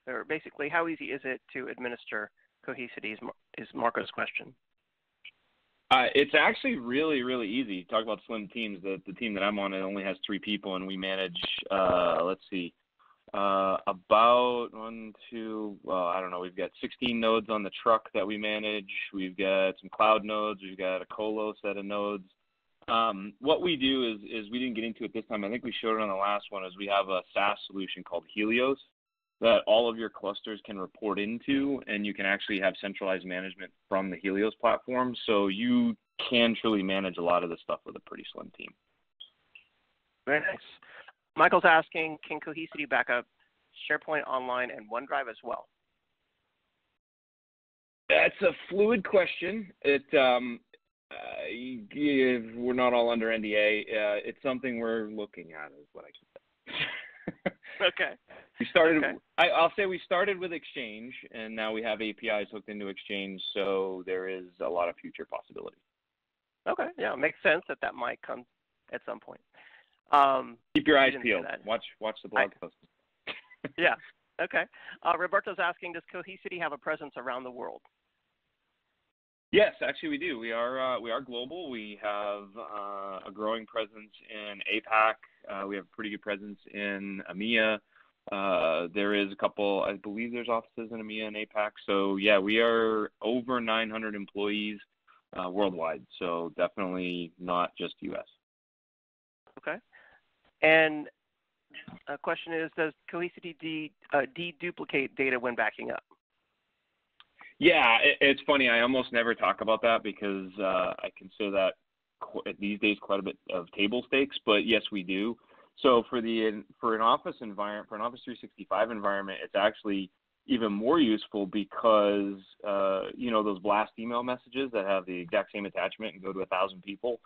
or basically how easy is it to administer Cohesity is Marco's question. It's actually really, really easy. Talk about slim teams. The team that I'm on, it only has 3 people, and we manage, let's see, about 1, 2, well, I don't know. We've got 16 nodes on the truck that we manage. We've got some cloud nodes. We've got a colo set of nodes. What we do is we didn't get into it this time. I think we showed it on the last one. Is we have a SaaS solution called Helios that all of your clusters can report into, and you can actually have centralized management from the Helios platform. So you can truly manage a lot of this stuff with a pretty slim team. Very nice. Michael's asking, can Cohesity back up SharePoint Online and OneDrive as well? That's a fluid question. We're not all under NDA. It's something we're looking at, is what I can say. Okay. I'll say we started with Exchange, and now we have APIs hooked into Exchange, so there is a lot of future possibility. Okay. Yeah, it makes sense that that might come at some point. Keep your eyes peeled. Watch the blog post. Yeah. Okay. Roberto's asking, does Cohesity have a presence around the world? Yes, actually we do. We are global. We have a growing presence in APAC. We have a pretty good presence in EMEA. There is a couple, I believe there's offices in EMEA and APAC. So yeah, we are over 900 employees worldwide. So definitely not just US. Okay. And a question is, does Cohesity deduplicate data when backing up? Yeah, it's funny. I almost never talk about that because I consider that these days quite a bit of table stakes. But yes, we do. So for an Office environment, for an Office 365 environment, it's actually even more useful because you know, those blast email messages that have the exact same attachment and go to 1,000 people.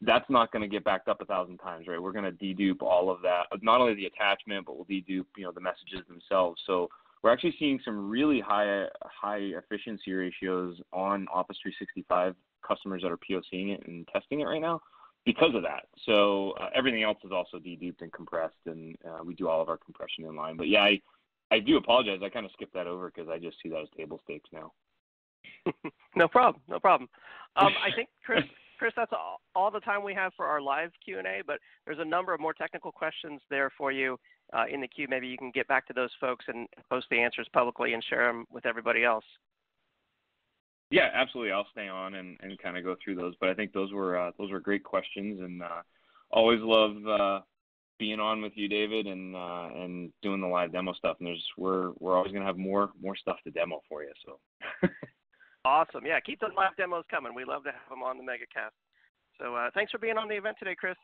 That's not going to get backed up 1,000 times, right? We're going to dedupe all of that, not only the attachment, but we'll dedupe, you know, the messages themselves. So we're actually seeing some really high efficiency ratios on Office 365 customers that are POCing it and testing it right now because of that. So everything else is also deduped and compressed, and we do all of our compression in line. But yeah, I do apologize. I kind of skipped that over because I just see that as table stakes now. No problem. I think, Chris, that's all the time we have for our live Q&A, but there's a number of more technical questions there for you in the queue. Maybe you can get back to those folks and post the answers publicly and share them with everybody else. Yeah, absolutely. I'll stay on and kind of go through those, but I think those were great questions, and always love being on with you, David, and doing the live demo stuff. And we're always going to have more stuff to demo for you. So. Awesome. Yeah, keep the live demos coming. We love to have them on the Megacast. So thanks for being on the event today, Chris.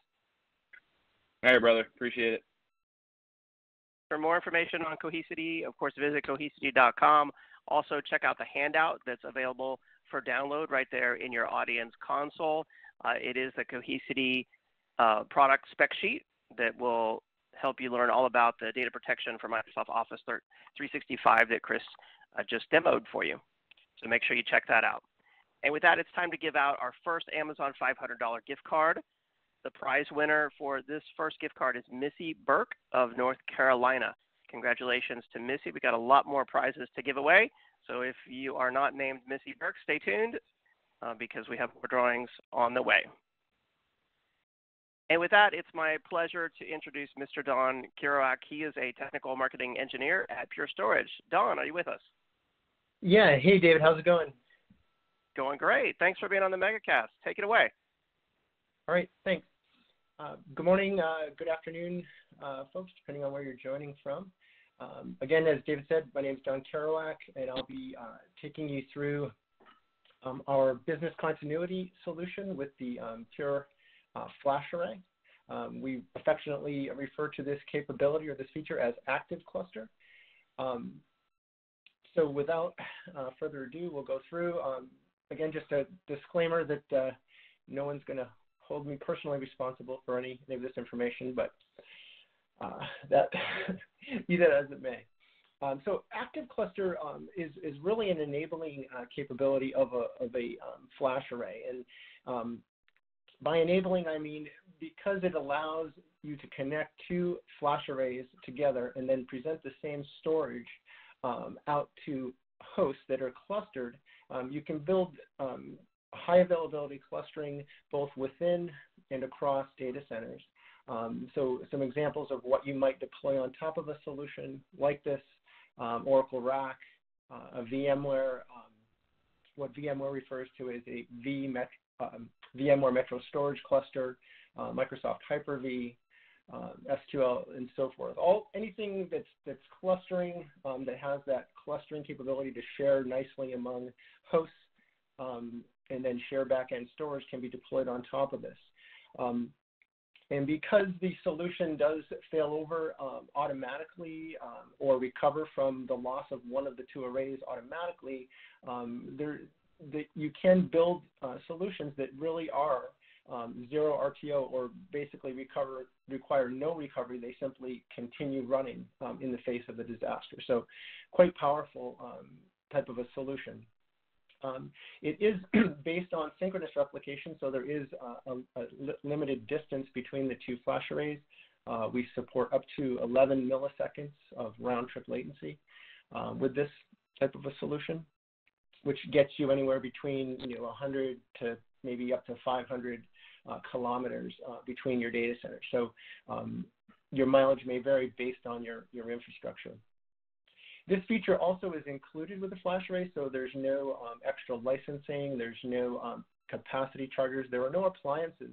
All right, brother. Appreciate it. For more information on Cohesity, of course, visit cohesity.com. Also, check out the handout that's available for download right there in your audience console. It is the Cohesity product spec sheet that will help you learn all about the data protection for Microsoft Office 365 that Chris just demoed for you. So make sure you check that out. And with that, it's time to give out our first Amazon $500 gift card. The prize winner for this first gift card is Missy Burke of North Carolina. Congratulations to Missy. We got a lot more prizes to give away. So if you are not named Missy Burke, stay tuned because we have more drawings on the way. And with that, it's my pleasure to introduce Mr. Don Kirouac. He is a technical marketing engineer at Pure Storage. Don, are you with us? Yeah. Hey, David. How's it going? Going great. Thanks for being on the Megacast. Take it away. All right. Thanks. Good morning. Good afternoon, folks, depending on where you're joining from. Again, as David said, my name is Don Kirouac, and I'll be taking you through our business continuity solution with the Pure Flash Array. We affectionately refer to this capability or this feature as Active Cluster. So without further ado, we'll go through. Again, just a disclaimer that no one's going to hold me personally responsible for any of this information, but be that as it may. So Active Cluster is really an enabling capability of a flash array. And by enabling, I mean because it allows you to connect two flash arrays together and then present the same storage out to hosts that are clustered. You can build high availability clustering both within and across data centers. So some examples of what you might deploy on top of a solution like this, Oracle Rack, a VMware, what VMware refers to as a VMware Metro Storage Cluster, Microsoft Hyper-V, SQL, and so forth. Anything that's clustering, that has that clustering capability to share nicely among hosts and then share backend storage can be deployed on top of this. And because the solution does fail over automatically or recover from the loss of one of the two arrays automatically, you can build solutions that really are zero RTO, or basically require no recovery. They simply continue running in the face of the disaster. So quite powerful type of a solution. It is based on synchronous replication, so there is a limited distance between the two flash arrays. We support up to 11 milliseconds of round-trip latency with this type of a solution, which gets you anywhere between 100 to maybe up to 500 kilometers between your data centers. So your mileage may vary based on your infrastructure. This feature also is included with the flash array, so there's no extra licensing, there's no capacity chargers, there are no appliances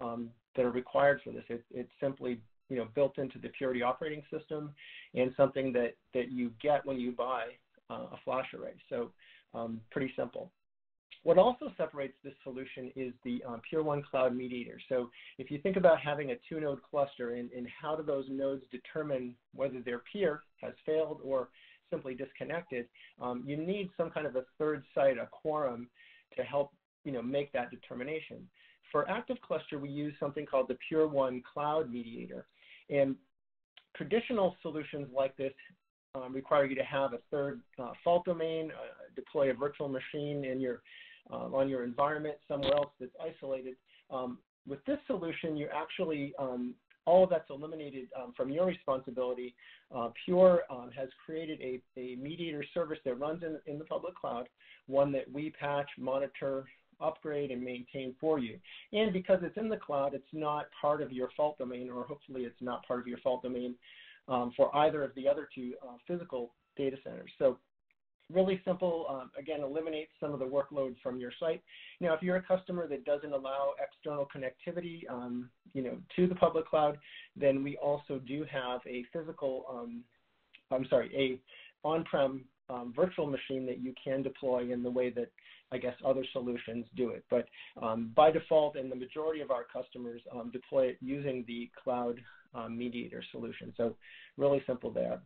that are required for this. It's simply built into the Purity operating system and something that you get when you buy a flash array. So pretty simple. What also separates this solution is the Pure One Cloud mediator. So if you think about having a two-node cluster and how do those nodes determine whether their peer has failed or simply disconnected, you need some kind of a third site, a quorum, to help make that determination. For Active Cluster, we use something called the Pure One Cloud mediator. And traditional solutions like this require you to have a third fault domain, deploy a virtual machine in your on your environment somewhere else that's isolated. With this solution, you actually, all of that's eliminated from your responsibility. Pure has created a mediator service that runs in the public cloud, one that we patch, monitor, upgrade, and maintain for you. And because it's in the cloud, it's not part of your fault domain, or hopefully it's not part of your fault domain for either of the other two physical data centers. So really simple, again, eliminates some of the workload from your site. Now, if you're a customer that doesn't allow external connectivity to the public cloud, then we also do have a physical, a on-prem virtual machine that you can deploy in the way that, I guess, other solutions do it. But by default, and the majority of our customers deploy it using the cloud mediator solution. So really simple there.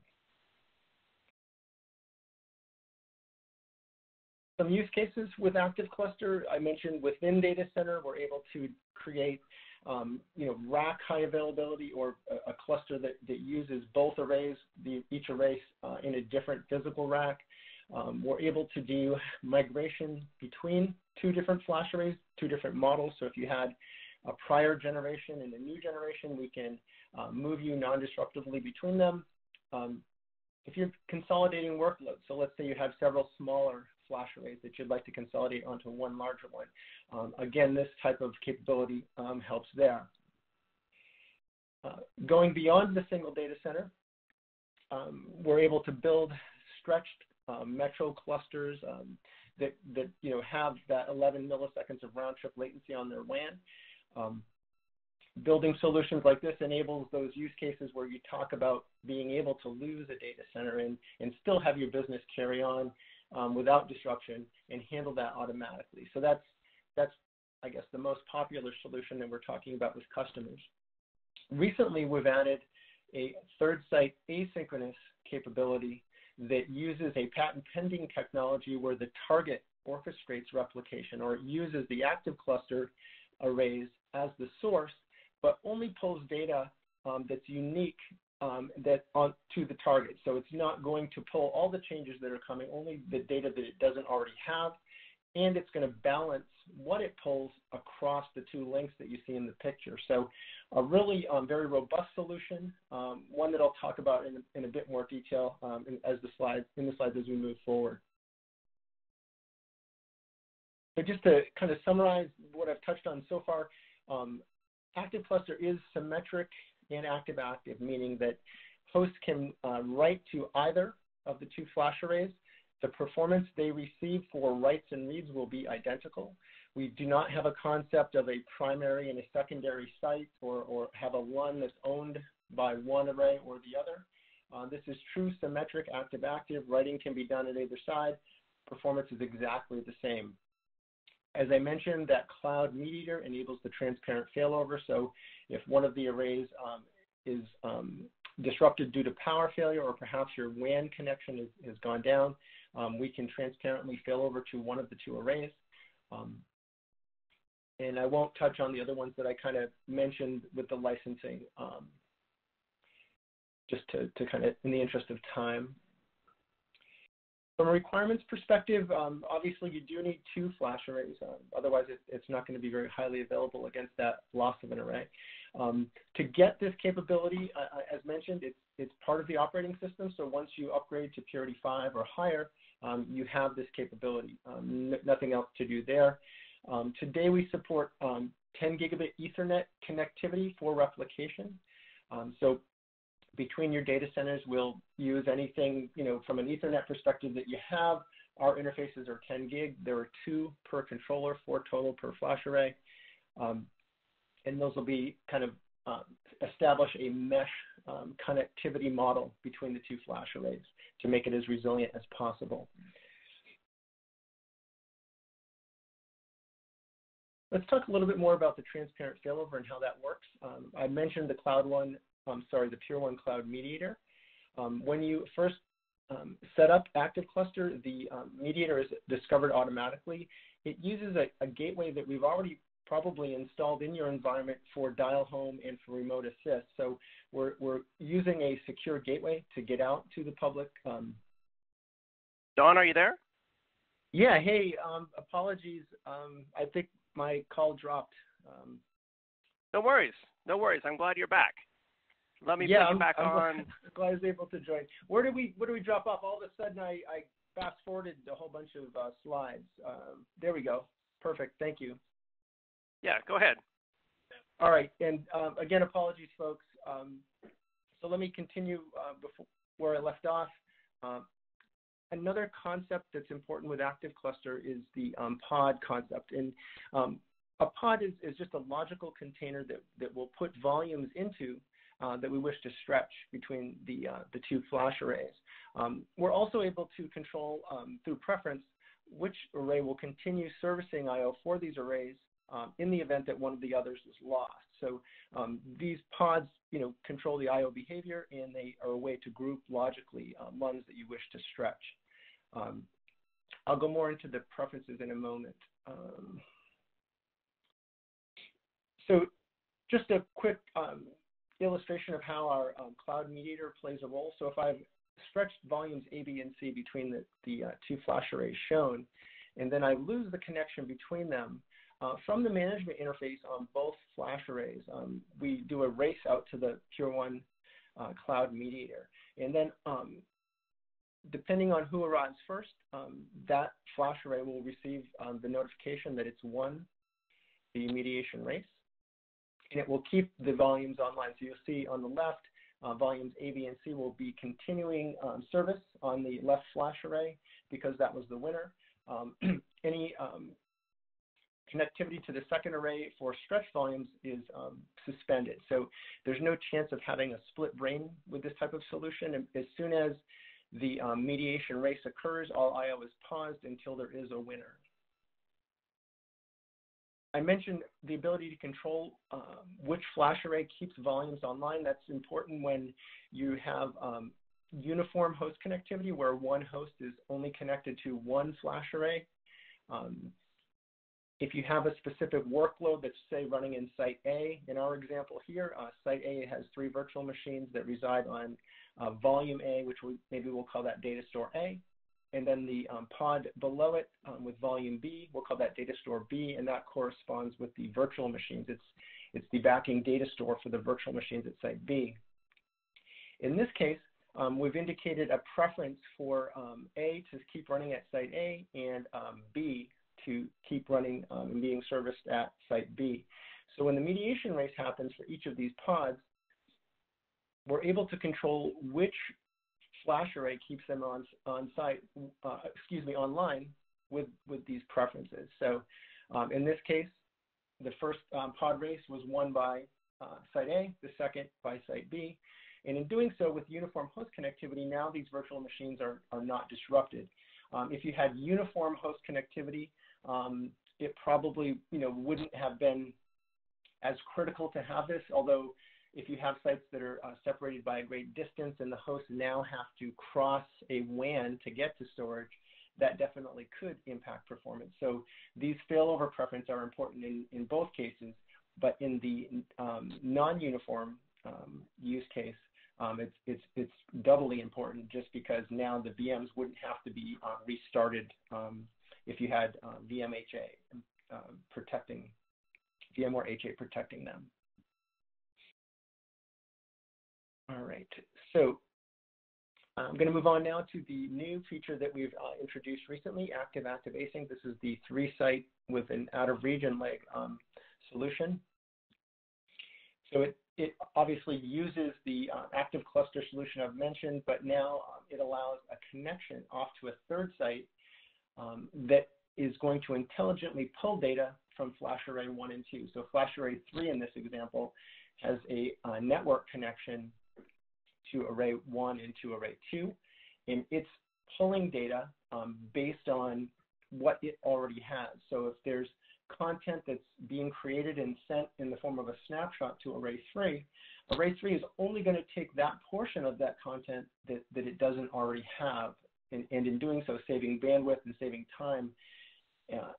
Some use cases with Active Cluster, I mentioned within data center, we're able to create rack high availability, or a cluster that uses both arrays, each array in a different physical rack. We're able to do migration between two different flash arrays, two different models. So if you had a prior generation and a new generation, we can move you non-disruptively between them. If you're consolidating workloads, so let's say you have several smaller flash arrays that you'd like to consolidate onto one larger one. Again, this type of capability helps there. Going beyond the single data center, we're able to build stretched metro clusters that have that 11 milliseconds of round-trip latency on their WAN. Building solutions like this enables those use cases where you talk about being able to lose a data center and still have your business carry on without disruption and handle that automatically. So that's I guess, the most popular solution that we're talking about with customers. Recently, we've added a third site asynchronous capability that uses a patent-pending technology where the target orchestrates replication, or it uses the Active Cluster arrays as the source, but only pulls data that's unique to the target. So it's not going to pull all the changes that are coming, only the data that it doesn't already have, and it's going to balance what it pulls across the two links that you see in the picture. So a really very robust solution, one that I'll talk about in a bit more detail in the slides as we move forward. So just to kind of summarize what I've touched on so far, Active Cluster is symmetric and active-active, meaning that hosts can write to either of the two flash arrays. The performance they receive for writes and reads will be identical. We do not have a concept of a primary and a secondary site or have a LUN that's owned by one array or the other. This is true symmetric active-active. Writing can be done at either side. Performance is exactly the same. As I mentioned, that cloud meat eater enables the transparent failover. So if one of the arrays is disrupted due to power failure, or perhaps your WAN connection has gone down, we can transparently fail over to one of the two arrays. And I won't touch on the other ones that I kind of mentioned with the licensing, just to kind of, in the interest of time. From a requirements perspective, obviously you do need two flash arrays. Otherwise, it's not going to be very highly available against that loss of an array. To get this capability, as mentioned, it's part of the operating system. So once you upgrade to Purity 5 or higher, you have this capability. Nothing else to do there. Today we support 10 gigabit Ethernet connectivity for replication. So between your data centers, we'll use anything, you know, from an Ethernet perspective that you have. Our interfaces are 10 gig. There are 2 per controller, 4 total per flash array. And those will be kind of establish a mesh connectivity model between the two flash arrays to make it as resilient as possible. Let's talk a little bit more about the transparent failover and how that works. I mentioned the cloud one, the Pure One Cloud Mediator. When you first set up Active Cluster, the mediator is discovered automatically. It uses a gateway that we've already probably installed in your environment for dial home and for remote assist. So we're using a secure gateway to get out to the public. Don, are you there? Yeah, hey, apologies. I think my call dropped. No worries. No worries. I'm glad you're back. Let me bring you back on. I'm glad I was able to join. Where do we drop off? All of a sudden, I fast-forwarded a whole bunch of slides. There we go. Perfect. Thank you. Yeah, go ahead. All right. And again, apologies, folks. So let me continue before where I left off. Another concept that's important with Active Cluster is the pod concept. And a pod is just a logical container that will put volumes into that we wish to stretch between the two flash arrays. We're also able to control through preference which array will continue servicing I/O for these arrays in the event that one of the others is lost. So these pods, you know, control the I/O behavior, and they are a way to group logically ones that you wish to stretch. I'll go more into the preferences in a moment. So just a quick illustration of how our cloud mediator plays a role. So if I've stretched volumes A, B, and C between the two flash arrays shown, and then I lose the connection between them, from the management interface on both flash arrays, we do a race out to the Pure One Cloud Mediator. And then depending on who arrives first, that flash array will receive the notification that it's won the mediation race. And it will keep the volumes online. So you'll see on the left, volumes A, B, and C will be continuing service on the left flash array because that was the winner. Any connectivity to the second array for stretch volumes is suspended. So there's no chance of having a split brain with this type of solution. And as soon as the mediation race occurs, all I/O is paused until there is a winner. I mentioned the ability to control which flash array keeps volumes online. That's important when you have uniform host connectivity where one host is only connected to one flash array. If you have a specific workload that's, say, running in site A, in our example here, site A has 3 virtual machines that reside on volume A, which we'll call that data store A, and then the pod below it with volume B, we'll call that data store B, and that corresponds with the virtual machines. It's the backing data store for the virtual machines at site B. In this case, we've indicated a preference for A to keep running at site A and B to keep running and being serviced at site B. So when the mediation race happens for each of these pods, we're able to control which flash array keeps them online with these preferences. So in this case, the first pod race was won by site A, the second by site B. And in doing so with uniform host connectivity, now these virtual machines are not disrupted. If you had uniform host connectivity, it probably, wouldn't have been as critical to have this, although if you have sites that are separated by a great distance and the hosts now have to cross a WAN to get to storage, that definitely could impact performance. So these failover preferences are important in both cases, but in the non-uniform use case, it's doubly important just because now the VMs wouldn't have to be restarted if you had VMHA protecting, VMware HA protecting them. All right, so I'm going to move on now to the new feature that we've introduced recently, active-active async. This is the 3-site with an out-of-region leg solution. So it obviously uses the active cluster solution I've mentioned, but now it allows a connection off to a third site that is going to intelligently pull data from flash array 1 and 2. So flash array 3 in this example has a network connection to array 1 and to array 2, and it's pulling data based on what it already has. So if there's content that's being created and sent in the form of a snapshot to array 3, array 3 is only going to take that portion of that content that it doesn't already have, and in doing so, saving bandwidth and saving time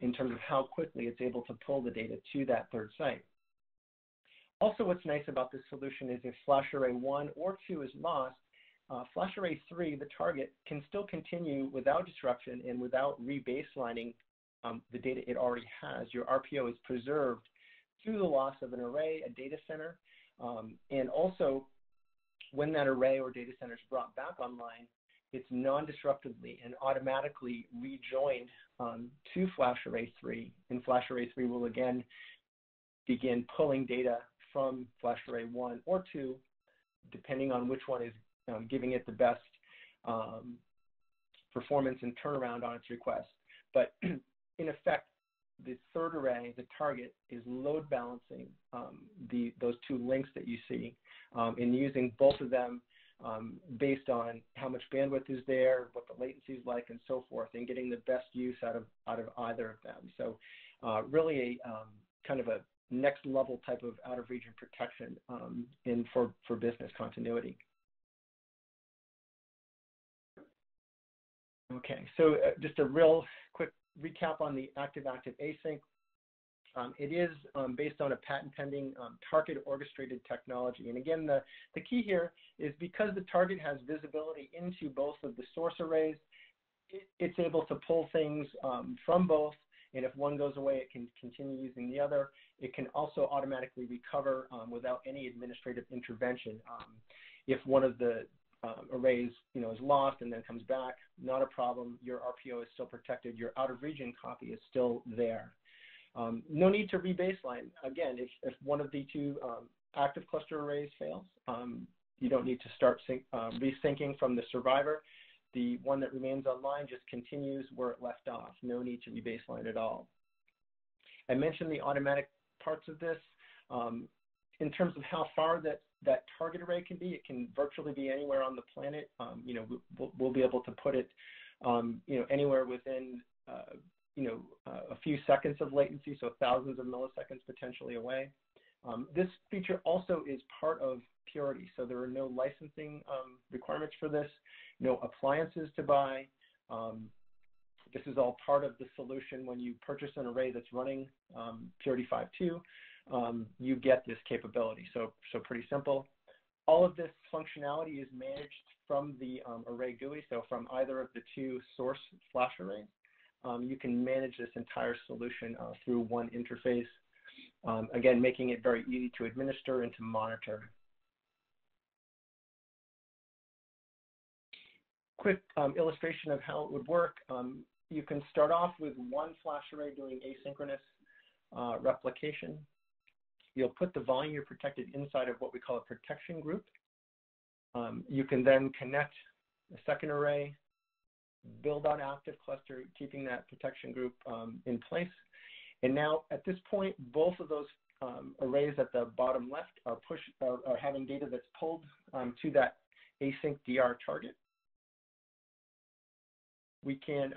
in terms of how quickly it's able to pull the data to that third site. Also, what's nice about this solution is if flash array 1 or 2 is lost, flash array 3, the target, can still continue without disruption and without rebaselining the data it already has. Your RPO is preserved through the loss of an array, a data center, and also when that array or data center is brought back online, it's non-disruptively and automatically rejoined to flash array 3, and flash array 3 will again begin pulling data from flash array 1 or 2, depending on which one is giving it the best performance and turnaround on its request. But in effect, the third array, the target, is load balancing those two links that you see and using both of them based on how much bandwidth is there, what the latency is like, and so forth, and getting the best use out of either of them. So really a kind of a next level type of out-of-region protection and for business continuity. Okay, so just a real quick recap on the active-active async. It is based on a patent-pending target-orchestrated technology. And again, the key here is because the target has visibility into both of the source arrays, it's able to pull things from both. And if one goes away, it can continue using the other. It can also automatically recover without any administrative intervention. If one of the arrays is lost and then comes back, not a problem. Your RPO is still protected. Your out-of-region copy is still there. No need to rebaseline. Again, if one of the two active cluster arrays fails, you don't need to start resyncing from the survivor. The one that remains online just continues where it left off. No need to rebaseline at all. I mentioned the automatic parts of this. In terms of how far that target array can be, it can virtually be anywhere on the planet. We'll be able to put it, anywhere within, a few seconds of latency, so thousands of milliseconds potentially away. This feature also is part of Purity, so there are no licensing requirements for this, no appliances to buy. This is all part of the solution. When you purchase an array that's running Purity 5.2, you get this capability, so pretty simple. All of this functionality is managed from the array GUI, so from either of the two source flash arrays. You can manage this entire solution through one interface, again, making it very easy to administer and to monitor. Quick illustration of how it would work. You can start off with one flash array doing asynchronous replication. You'll put the volume you're protected inside of what we call a protection group. You can then connect a second array, build out active cluster, keeping that protection group in place. And now at this point, both of those arrays at the bottom left are having data that's pulled to that async DR target. We can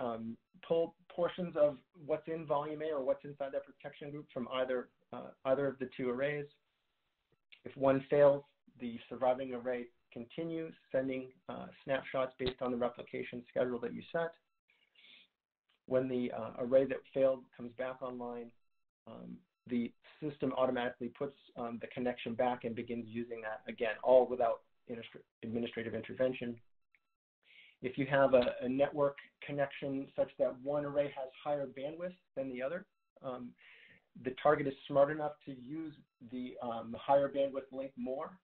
pull portions of what's in volume A or what's inside that protection group from either of the two arrays. If one fails, the surviving array continues sending snapshots based on the replication schedule that you set. When the array that failed comes back online, the system automatically puts the connection back and begins using that again, all without administrative intervention. If you have a network connection such that one array has higher bandwidth than the other, the target is smart enough to use the higher bandwidth link more,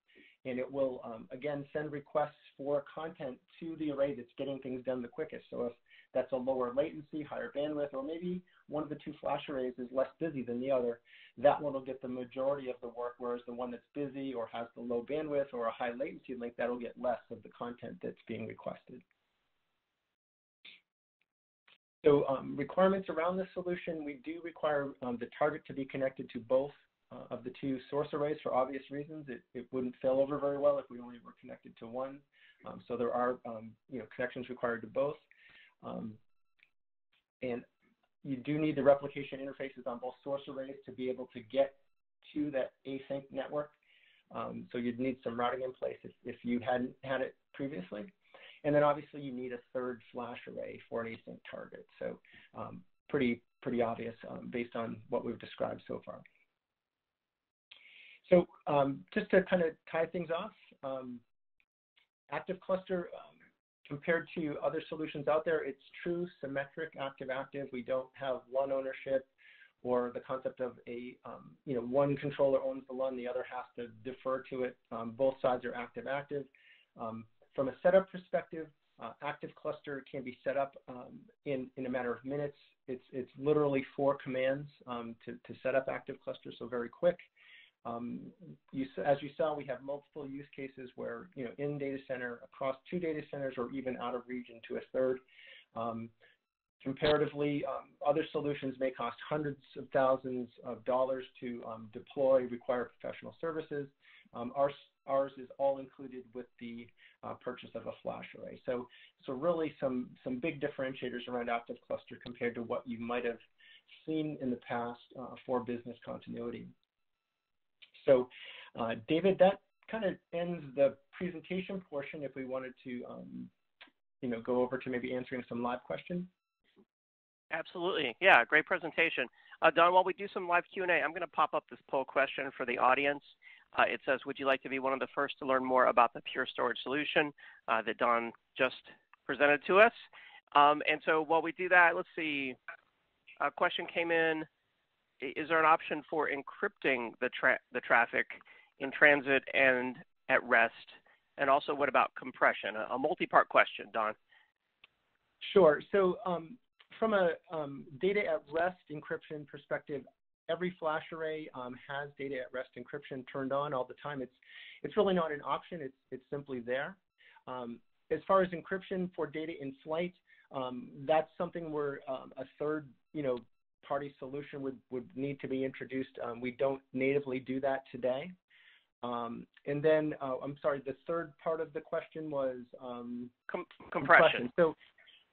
and it will, again, send requests for content to the array that's getting things done the quickest. So if that's a lower latency, higher bandwidth, or maybe one of the two flash arrays is less busy than the other, that one will get the majority of the work, whereas the one that's busy or has the low bandwidth or a high latency link, that'll get less of the content that's being requested. So requirements around this solution, we do require the target to be connected to both of the two source arrays for obvious reasons. It wouldn't fail over very well if we only were connected to one. So there are connections required to both. And you do need the replication interfaces on both source arrays to be able to get to that async network. So you'd need some routing in place if you hadn't had it previously. And then obviously you need a third flash array for an async target. So pretty obvious based on what we've described so far. So just to kind of tie things off, active cluster, compared to other solutions out there, it's true symmetric active-active. We don't have one ownership or the concept of a, one controller owns the one, the other has to defer to it. Both sides are active-active. From a setup perspective, active cluster can be set up in a matter of minutes. It's literally 4 commands to set up active cluster, so very quick. As you saw, we have multiple use cases where, in data center, across 2 data centers, or even out of region to a third. Comparatively, other solutions may cost hundreds of thousands of dollars to deploy, require professional services. Ours is all included with the purchase of a flash array. So really some big differentiators around active cluster compared to what you might have seen in the past for business continuity. So, David, that kind of ends the presentation portion. If we wanted to, go over to maybe answering some live questions. Absolutely, yeah, great presentation, Don. While we do some live Q&A, I'm going to pop up this poll question for the audience. It says, "Would you like to be one of the first to learn more about the Pure Storage solution that Don just presented to us?" And so, while we do that, let's see. A question came in. Is there an option for encrypting the traffic in transit and at rest? And also, what about compression? A multi-part question, Don. Sure. So from a data at rest encryption perspective, every flash array has data at rest encryption turned on all the time. It's really not an option. It's simply there. As far as encryption for data in flight, that's something where a third, party solution would need to be introduced. We don't natively do that today. And then, I'm sorry, the third part of the question was compression. So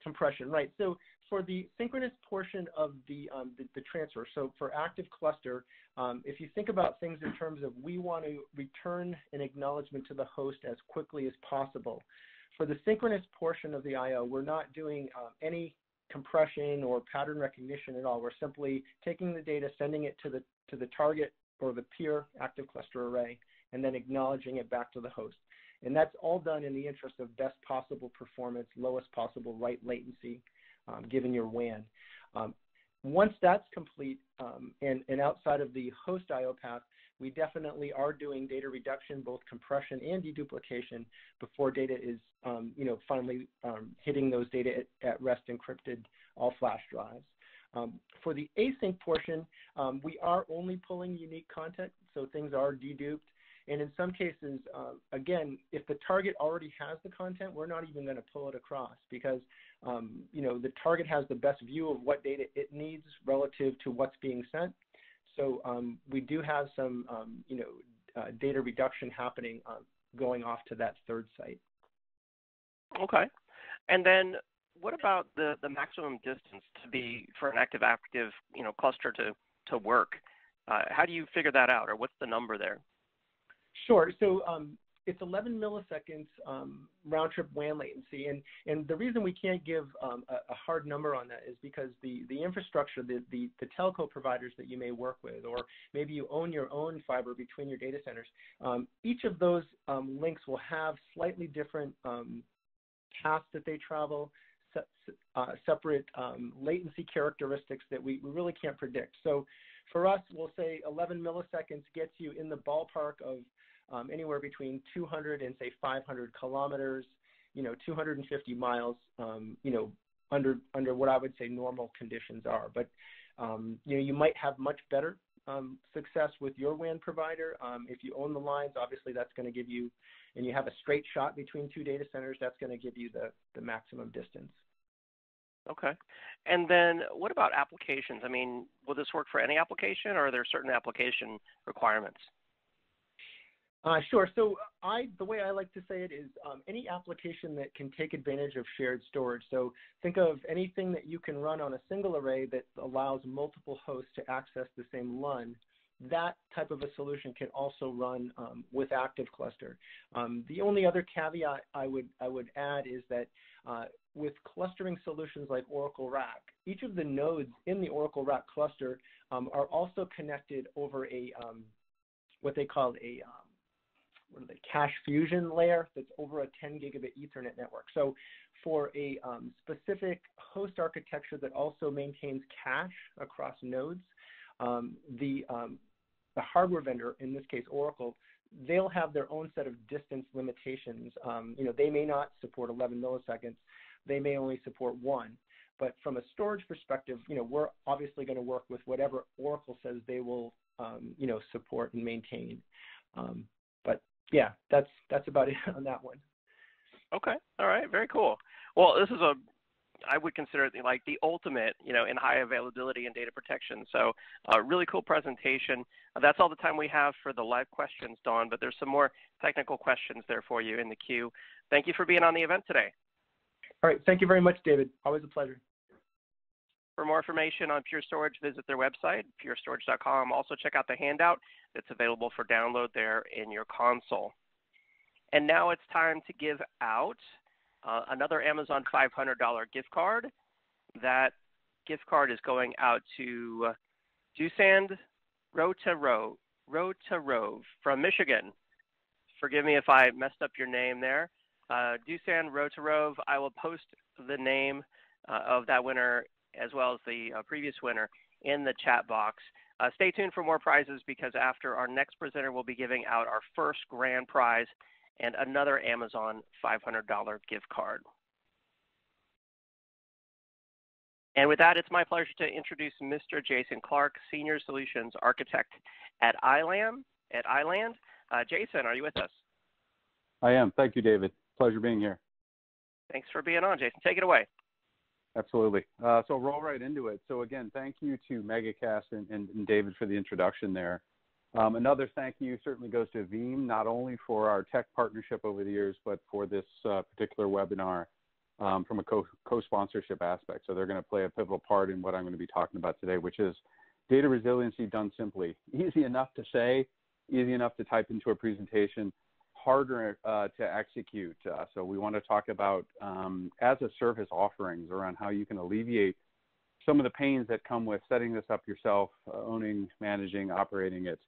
compression, right. So for the synchronous portion of the transfer, so for active cluster, if you think about things in terms of we want to return an acknowledgement to the host as quickly as possible. For the synchronous portion of the IO, we're not doing any compression or pattern recognition at all. We're simply taking the data, sending it to the target or the peer active cluster array, and then acknowledging it back to the host. And that's all done in the interest of best possible performance, lowest possible write latency, given your WAN. Once that's complete and outside of the host IO path, we definitely are doing data reduction, both compression and deduplication, before data is, finally hitting those data at rest encrypted all-flash drives. For the async portion, we are only pulling unique content, so things are deduped. And in some cases, again, if the target already has the content, we're not even going to pull it across because, the target has the best view of what data it needs relative to what's being sent. So we do have some, data reduction happening going off to that third site. Okay. And then what about the maximum distance to be for an active-active, cluster to work? How do you figure that out, or what's the number there? Sure. So it's 11 milliseconds round-trip WAN latency, and the reason we can't give a hard number on that is because the infrastructure, the telco providers that you may work with, or maybe you own your own fiber between your data centers, each of those links will have slightly different paths that they travel, separate latency characteristics that we really can't predict. So for us, we'll say 11 milliseconds gets you in the ballpark of anywhere between 200 and say 500 kilometers, 250 miles, under what I would say normal conditions are. But you might have much better success with your WAN provider. If you own the lines, obviously that's going to give you, and you have a straight shot between two data centers, that's going to give you the maximum distance. Okay. And then what about applications? I mean, will this work for any application, or are there certain application requirements? Sure. So the way I like to say it is any application that can take advantage of shared storage. So think of anything that you can run on a single array that allows multiple hosts to access the same LUN. That type of a solution can also run with Active Cluster. The only other caveat I would add is that with clustering solutions like Oracle Rack, each of the nodes in the Oracle Rack cluster are also connected over a what they call a cache fusion layer that's over a 10 gigabit Ethernet network. So for a specific host architecture that also maintains cache across nodes, the hardware vendor, in this case Oracle, they'll have their own set of distance limitations. They may not support 11 milliseconds. They may only support one. But from a storage perspective, we're obviously going to work with whatever Oracle says they will, support and maintain. Yeah, that's about it on that one. Okay. All right. Very cool. Well, this is I would consider it like the ultimate, in high availability and data protection. So a really cool presentation. That's all the time we have for the live questions, Don, but there's some more technical questions there for you in the queue. Thank you for being on the event today. All right. Thank you very much, David. Always a pleasure. For more information on Pure Storage, visit their website, purestorage.com. Also check out the handout that's available for download there in your console. And now it's time to give out another Amazon $500 gift card. That gift card is going out to Dusand Rotarove from Michigan. Forgive me if I messed up your name there. Dusand Rotarove, I will post the name of that winner as well as the previous winner in the chat box. Stay tuned for more prizes, because after our next presenter, we'll be giving out our first grand prize and another Amazon $500 gift card. And with that, it's my pleasure to introduce Mr. Jason Clark, Senior Solutions Architect at iLand. Jason, are you with us? I am. Thank you, David. Pleasure being here. Thanks for being on, Jason. Take it away. Absolutely. So roll right into it. So again, thank you to Megacast and David for the introduction there. Another thank you certainly goes to Veeam, not only for our tech partnership over the years, but for this particular webinar from a co-sponsorship aspect. So they're going to play a pivotal part in what I'm going to be talking about today, which is data resiliency done simply. Easy enough to say, easy enough to type into a presentation, harder to execute. So we want to talk about as-a-service offerings around how you can alleviate some of the pains that come with setting this up yourself, owning, managing, operating it.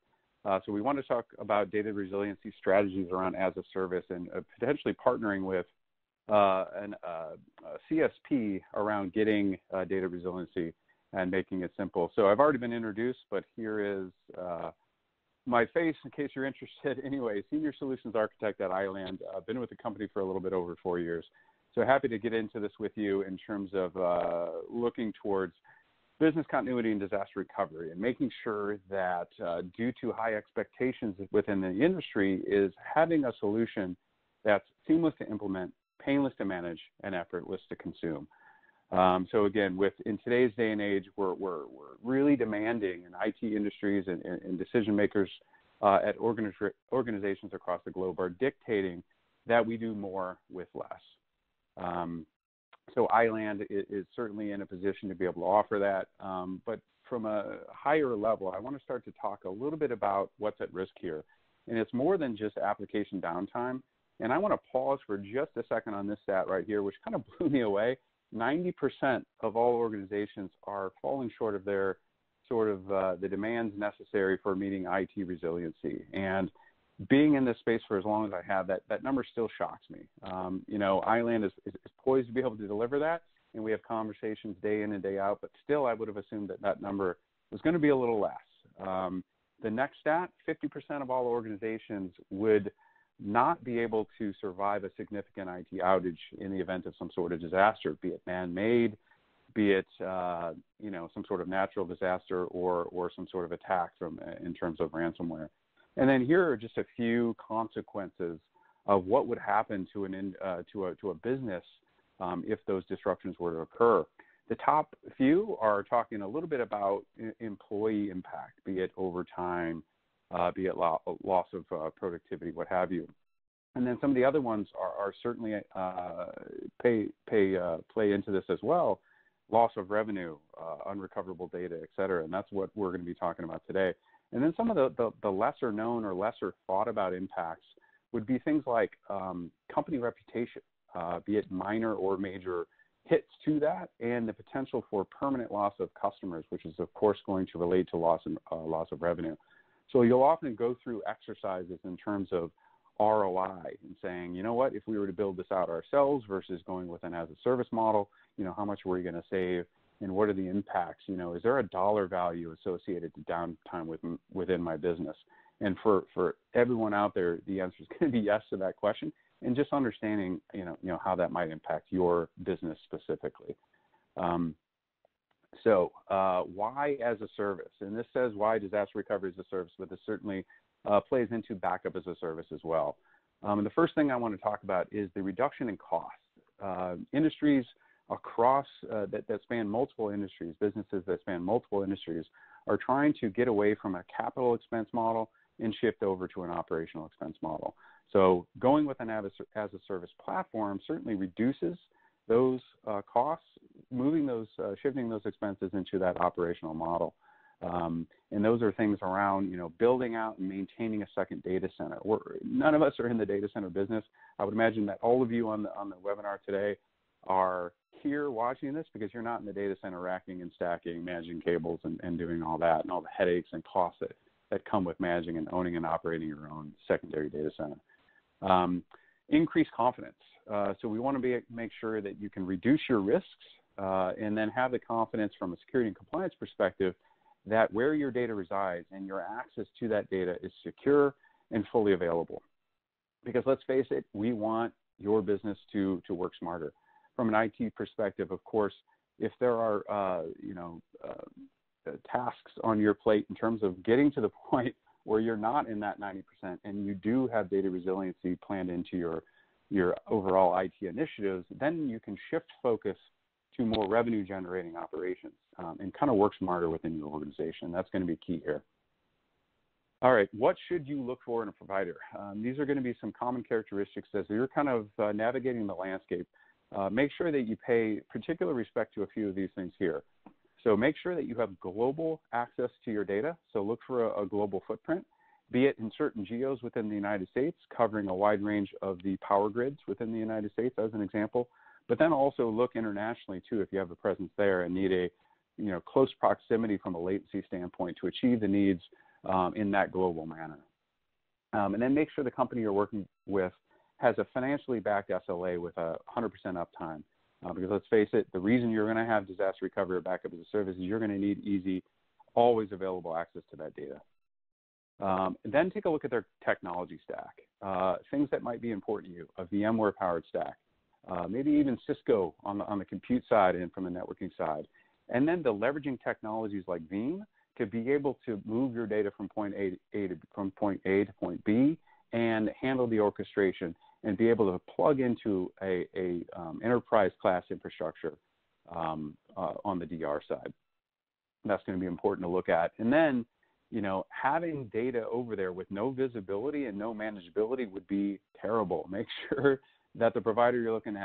So we want to talk about data resiliency strategies around as-a-service and potentially partnering with a CSP around getting data resiliency and making it simple. So I've already been introduced, but here is my face, in case you're interested. Anyway, Senior Solutions Architect at iLand. I've been with the company for a little bit over 4 years. So happy to get into this with you in terms of looking towards business continuity and disaster recovery, and making sure that due to high expectations within the industry is having a solution that's seamless to implement, painless to manage, and effortless to consume. So again, in today's day and age, we're really demanding in IT industries and decision makers at organizations across the globe are dictating that we do more with less. So iLand is certainly in a position to be able to offer that. But from a higher level, I want to start to talk a little bit about what's at risk here. And it's more than just application downtime. And I want to pause for just a second on this stat right here, which kind of blew me away. 90% of all organizations are falling short of their sort of the demands necessary for meeting IT resiliency. And being in this space for as long as I have, that number still shocks me. You know, iLand is poised to be able to deliver that, and we have conversations day in and day out, but still I would have assumed that that number was going to be a little less. The next stat, 50% of all organizations would not be able to survive a significant IT outage in the event of some sort of disaster, be it man-made, be it, you know, some sort of natural disaster or some sort of attack from in terms of ransomware. And then here are just a few consequences of what would happen to a business if those disruptions were to occur. The top few are talking a little bit about employee impact, be it overtime, be it loss of productivity, what have you. And then some of the other ones are certainly play into this as well, loss of revenue, unrecoverable data, et cetera. And that's what we're going to be talking about today. And then some of the lesser known or lesser thought about impacts would be things like company reputation, be it minor or major hits to that, and the potential for permanent loss of customers, which is of course going to relate to loss of revenue. So you'll often go through exercises in terms of ROI and saying, you know what, if we were to build this out ourselves versus going with an as-a-service model, you know, how much were we going to save? And what are the impacts? You know, is there a dollar value associated to downtime within my business? And for everyone out there, the answer is going to be yes to that question. And just understanding, you know how that might impact your business specifically. So why as a service? And this says why disaster recovery as a service, but this certainly plays into backup as a service as well. And the first thing I want to talk about is the reduction in cost. Industries across that span multiple industries, businesses that span multiple industries are trying to get away from a capital expense model and shift over to an operational expense model. So going with an as-a-service platform certainly reduces those costs, shifting those expenses into that operational model. And those are things around, you know, building out and maintaining a second data center. None of us are in the data center business. I would imagine that all of you on the webinar today are here watching this because you're not in the data center racking and stacking, managing cables and doing all that and all the headaches and costs that come with managing and owning and operating your own secondary data center. Increased confidence. So we want to make sure that you can reduce your risks and then have the confidence from a security and compliance perspective that where your data resides and your access to that data is secure and fully available. Because let's face it, we want your business to work smarter. From an IT perspective, of course, if there are tasks on your plate in terms of getting to the point where you're not in that 90% and you do have data resiliency planned into your overall IT initiatives, then you can shift focus to more revenue-generating operations and kind of work smarter within your organization. That's going to be key here. All right, what should you look for in a provider? These are going to be some common characteristics as you're kind of navigating the landscape. Make sure that you pay particular respect to a few of these things here. So make sure that you have global access to your data. So look for a global footprint, be it in certain geos within the United States, covering a wide range of the power grids within the United States as an example, but then also look internationally too if you have a presence there and need a close proximity from a latency standpoint to achieve the needs in that global manner. And then make sure the company you're working with has a financially backed SLA with a 100% uptime. Because let's face it, the reason you're going to have disaster recovery or backup as a service is you're going to need easy, always available access to that data. Then take a look at their technology stack, things that might be important to you, a VMware-powered stack, maybe even Cisco on the compute side and from the networking side. And then the leveraging technologies like Veeam to be able to move your data from point A to point B and handle the orchestration and be able to plug into a enterprise class infrastructure on the DR side. That's going to be important to look at. And then, having data over there with no visibility and no manageability would be terrible. Make sure that the provider you're looking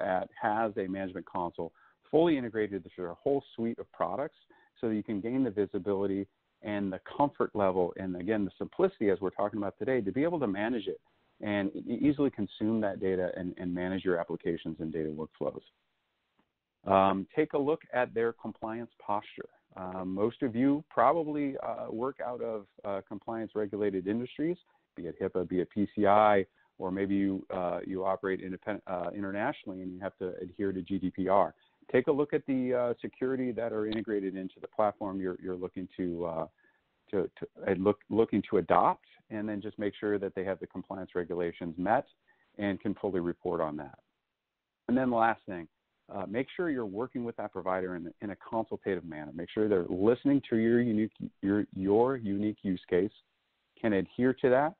at has a management console fully integrated through a whole suite of products, so that you can gain the visibility and the comfort level, and again, the simplicity, as we're talking about today, to be able to manage it and easily consume that data and manage your applications and data workflows. Take a look at their compliance posture. Most of you probably work out of compliance-regulated industries, be it HIPAA, be it PCI, or maybe you operate internationally and you have to adhere to GDPR. Take a look at the security that are integrated into the platform you're looking to adopt, and then just make sure that they have the compliance regulations met and can fully report on that. And then the last thing, make sure you're working with that provider in a consultative manner. Make sure they're listening to your unique use case, can adhere to that,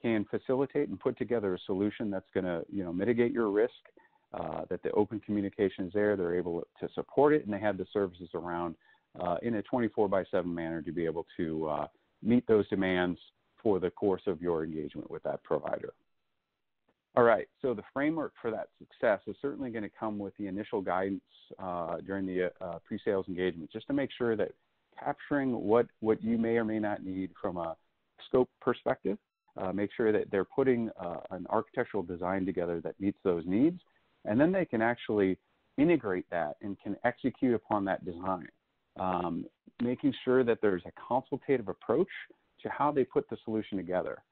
can facilitate and put together a solution that's going to mitigate your risk. That the open communication is there, they're able to support it, and they have the services around in a 24/7 manner to be able to meet those demands for the course of your engagement with that provider. All right, so the framework for that success is certainly going to come with the initial guidance during the pre-sales engagement, just to make sure that capturing what you may or may not need from a scope perspective, make sure that they're putting an architectural design together that meets those needs, and then they can actually integrate that and can execute upon that design, making sure that there's a consultative approach to how they put the solution together.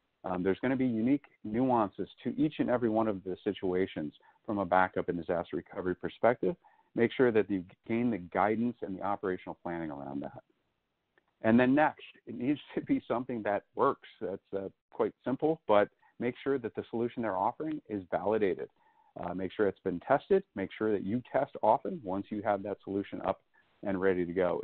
There's going to be unique nuances to each and every one of the situations from a backup and disaster recovery perspective. Make sure that you gain the guidance and the operational planning around that. And then next, it needs to be something that works. That's quite simple, but make sure that the solution they're offering is validated. Make sure it's been tested. Make sure that you test often once you have that solution up and ready to go.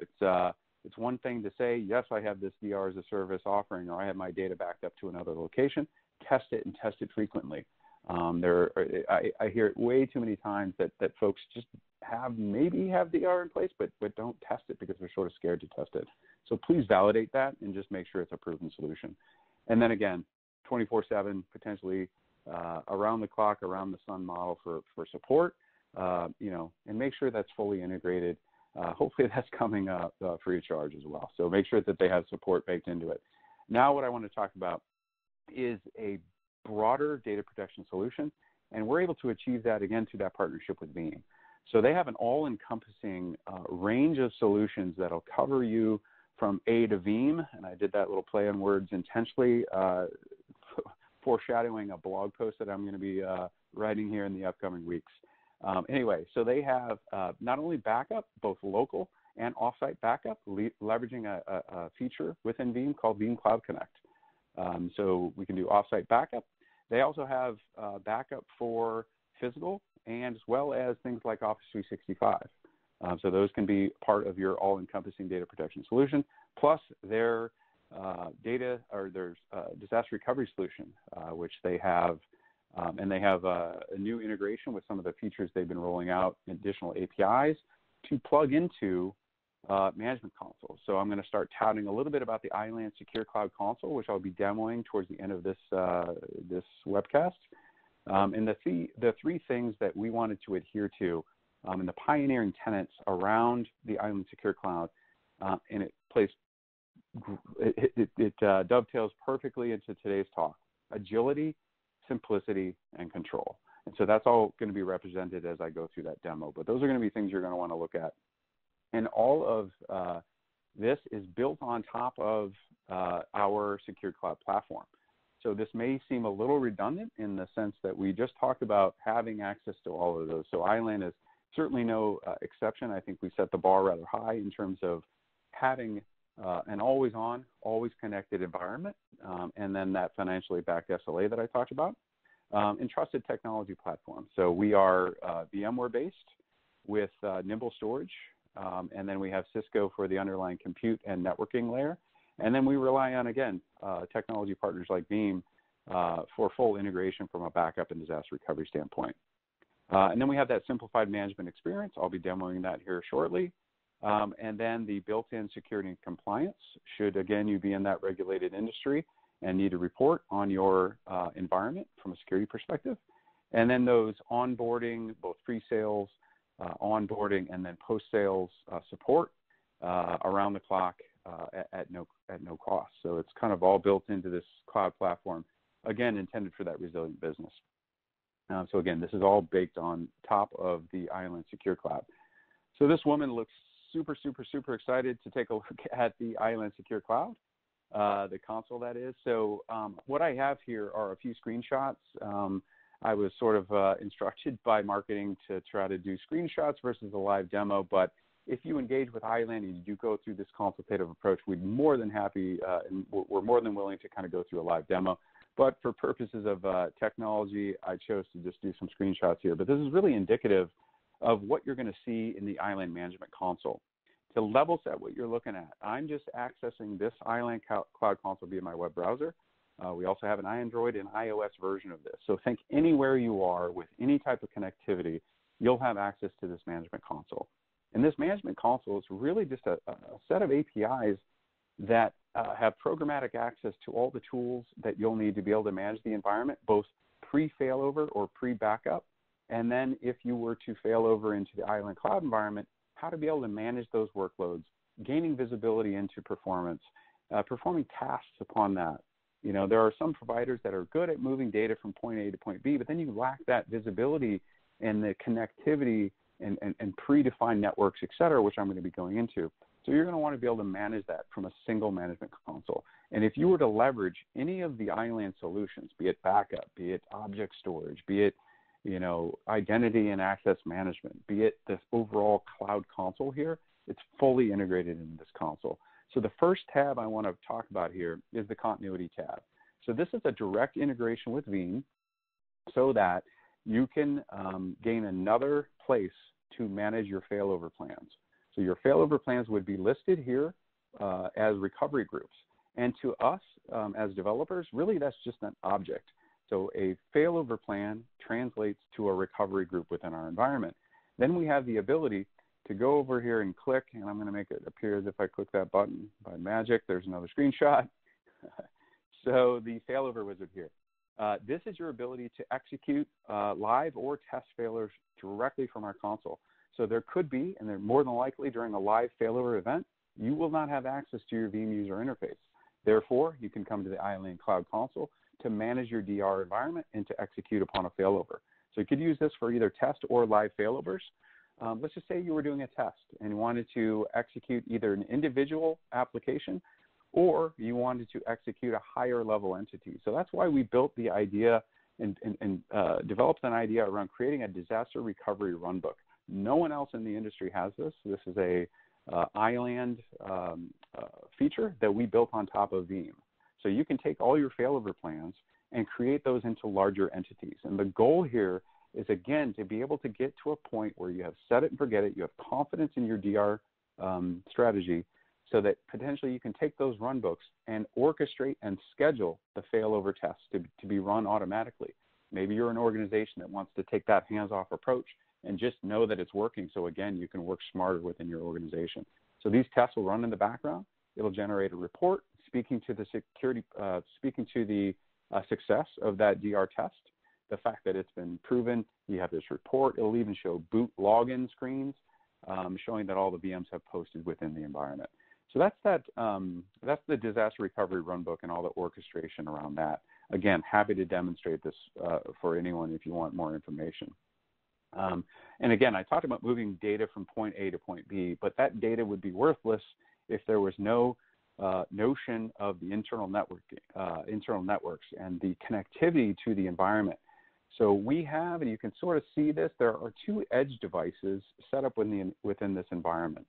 It's one thing to say, yes, I have this DR as a service offering, or I have my data backed up to another location. Test it, and test it frequently. I hear it way too many times that folks just maybe have DR in place, but don't test it because they're sort of scared to test it. So please validate that and just make sure it's a proven solution. And then again, 24/7 potentially. Around the clock, around the sun model for support, and make sure that's fully integrated. Hopefully that's coming up free of charge as well. So make sure that they have support baked into it. Now what I want to talk about is a broader data protection solution, and we're able to achieve that, again, through that partnership with Veeam. So they have an all-encompassing range of solutions that'll cover you from A to Veeam, and I did that little play on words intentionally, foreshadowing a blog post that I'm going to be writing here in the upcoming weeks. Anyway, so they have not only backup, both local and offsite backup, leveraging a feature within Veeam called Veeam Cloud Connect. So we can do offsite backup. They also have backup for physical, and as well as things like Office 365. So those can be part of your all-encompassing data protection solution, plus their disaster recovery solution, which they have, and they have a new integration with some of the features they've been rolling out, additional APIs to plug into management consoles. So I'm going to start touting a little bit about the iLand Secure Cloud Console, which I'll be demoing towards the end of this webcast. And the three things that we wanted to adhere to and the pioneering tenets around the iLand Secure Cloud, and it plays It dovetails perfectly into today's talk: agility, simplicity, and control. And so that's all going to be represented as I go through that demo. But those are going to be things you're going to want to look at. And all of this is built on top of our Secure Cloud platform. So this may seem a little redundant in the sense that we just talked about having access to all of those. So iLand is certainly no exception. I think we set the bar rather high in terms of having an always-on, always-connected environment, and then that financially backed SLA that I talked about, and trusted technology platform. So we are VMware-based with Nimble Storage, and then we have Cisco for the underlying compute and networking layer, and then we rely on, again, technology partners like Veeam for full integration from a backup and disaster recovery standpoint. And then we have that simplified management experience. I'll be demoing that here shortly. And then the built-in security and compliance should, again, you be in that regulated industry and need to report on your environment from a security perspective. And then those onboarding, both pre-sales, onboarding, and then post-sales support around the clock at no cost. So it's kind of all built into this cloud platform, again, intended for that resilient business. So again, this is all baked on top of the iLand Secure Cloud. So this woman looks super, super, super excited to take a look at the iLand Secure Cloud, the console that is. So what I have here are a few screenshots. I was sort of instructed by marketing to try to do screenshots versus a live demo, but if you engage with iLand and you go through this consultative approach, we'd more than happy, and we're more than willing to kind of go through a live demo. But for purposes of technology, I chose to just do some screenshots here. But this is really indicative of what you're going to see in the iLand Management Console. To level set what you're looking at, I'm just accessing this iLand Cloud Console via my web browser. We also have an Android and iOS version of this. So think anywhere you are with any type of connectivity, you'll have access to this Management Console. And this Management Console is really just a set of APIs that have programmatic access to all the tools that you'll need to be able to manage the environment, both pre-failover or pre-backup, and then if you were to fail over into the iLand Cloud environment, how to be able to manage those workloads, gaining visibility into performance, performing tasks upon that. You know, there are some providers that are good at moving data from point A to point B, but then you lack that visibility and the connectivity and predefined networks, et cetera, which I'm going to be going into. So you're going to want to be able to manage that from a single management console. And if you were to leverage any of the iLand solutions, be it backup, be it object storage, be it, you know, identity and access management, be it this overall cloud console here, it's fully integrated into this console. So the first tab I want to talk about here is the continuity tab. So this is a direct integration with Veeam so that you can gain another place to manage your failover plans. So your failover plans would be listed here as recovery groups. And to us as developers, really that's just an object. So a failover plan translates to a recovery group within our environment. Then we have the ability to go over here and click, and I'm going to make it appear as if I click that button by magic. There's another screenshot. So the failover wizard here. This is your ability to execute live or test failures directly from our console. So there could be, and they're more than likely during a live failover event, you will not have access to your Veeam user interface. Therefore, you can come to the iLand Cloud Console to manage your DR environment and to execute upon a failover. So you could use this for either test or live failovers. Let's just say you were doing a test and wanted to execute either an individual application or you wanted to execute a higher level entity. So that's why we built the idea and developed an idea around creating a disaster recovery runbook. No one else in the industry has this. This is a iLand feature that we built on top of Veeam. So you can take all your failover plans and create those into larger entities. And the goal here is, again, to be able to get to a point where you have set it and forget it, you have confidence in your DR strategy, so that potentially you can take those runbooks and orchestrate and schedule the failover tests to be run automatically. Maybe you're an organization that wants to take that hands-off approach and just know that it's working. So again, you can work smarter within your organization. So these tests will run in the background. It'll generate a report speaking to the security, success of that DR test, the fact that it's been proven. You have this report. It'll even show boot login screens, showing that all the VMs have posted within the environment. So that's the disaster recovery runbook and all the orchestration around that. Again, happy to demonstrate this for anyone if you want more information. And again, I talked about moving data from point A to point B, but that data would be worthless if there was no notion of the internal networks and the connectivity to the environment. So we have, and you can sort of see this, there are two edge devices set up within this environment.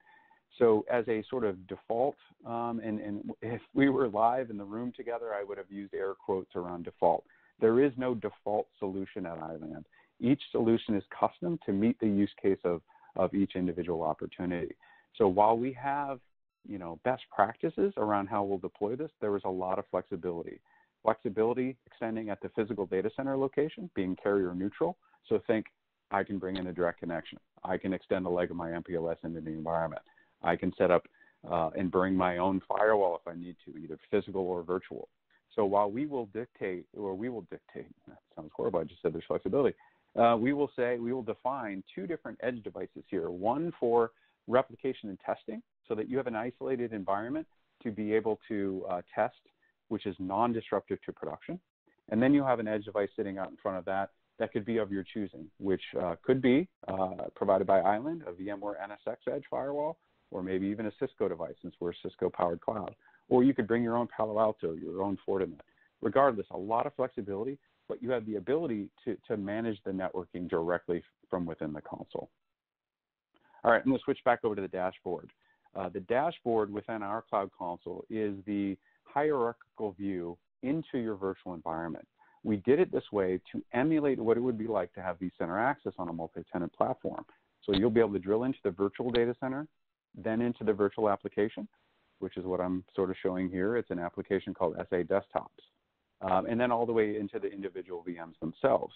So as a sort of default, and if we were live in the room together, I would have used air quotes around default. There is no default solution at iLand. Each solution is custom to meet the use case of each individual opportunity. So while we have, you know, best practices around how we'll deploy this, there is a lot of flexibility. Flexibility extending at the physical data center location, being carrier neutral. So think, I can bring in a direct connection. I can extend a leg of my MPLS into the environment. I can set up and bring my own firewall if I need to, either physical or virtual. So while we will dictate, or we will dictate, that sounds horrible, I just said there's flexibility, we will define two different edge devices here, one for replication and testing so that you have an isolated environment to be able to test, which is non-disruptive to production. And then you have an edge device sitting out in front of that that could be of your choosing, which could be provided by iLand, a VMware NSX edge firewall, or maybe even a Cisco device since we're a Cisco-powered cloud. Or you could bring your own Palo Alto, your own Fortinet. Regardless, a lot of flexibility, but you have the ability to manage the networking directly from within the console. All right, I'm going to switch back over to the dashboard. The dashboard within our cloud console is the hierarchical view into your virtual environment. We did it this way to emulate what it would be like to have vCenter access on a multi-tenant platform. So you'll be able to drill into the virtual data center, then into the virtual application, which is what I'm sort of showing here. It's an application called SA Desktops, and then all the way into the individual VMs themselves.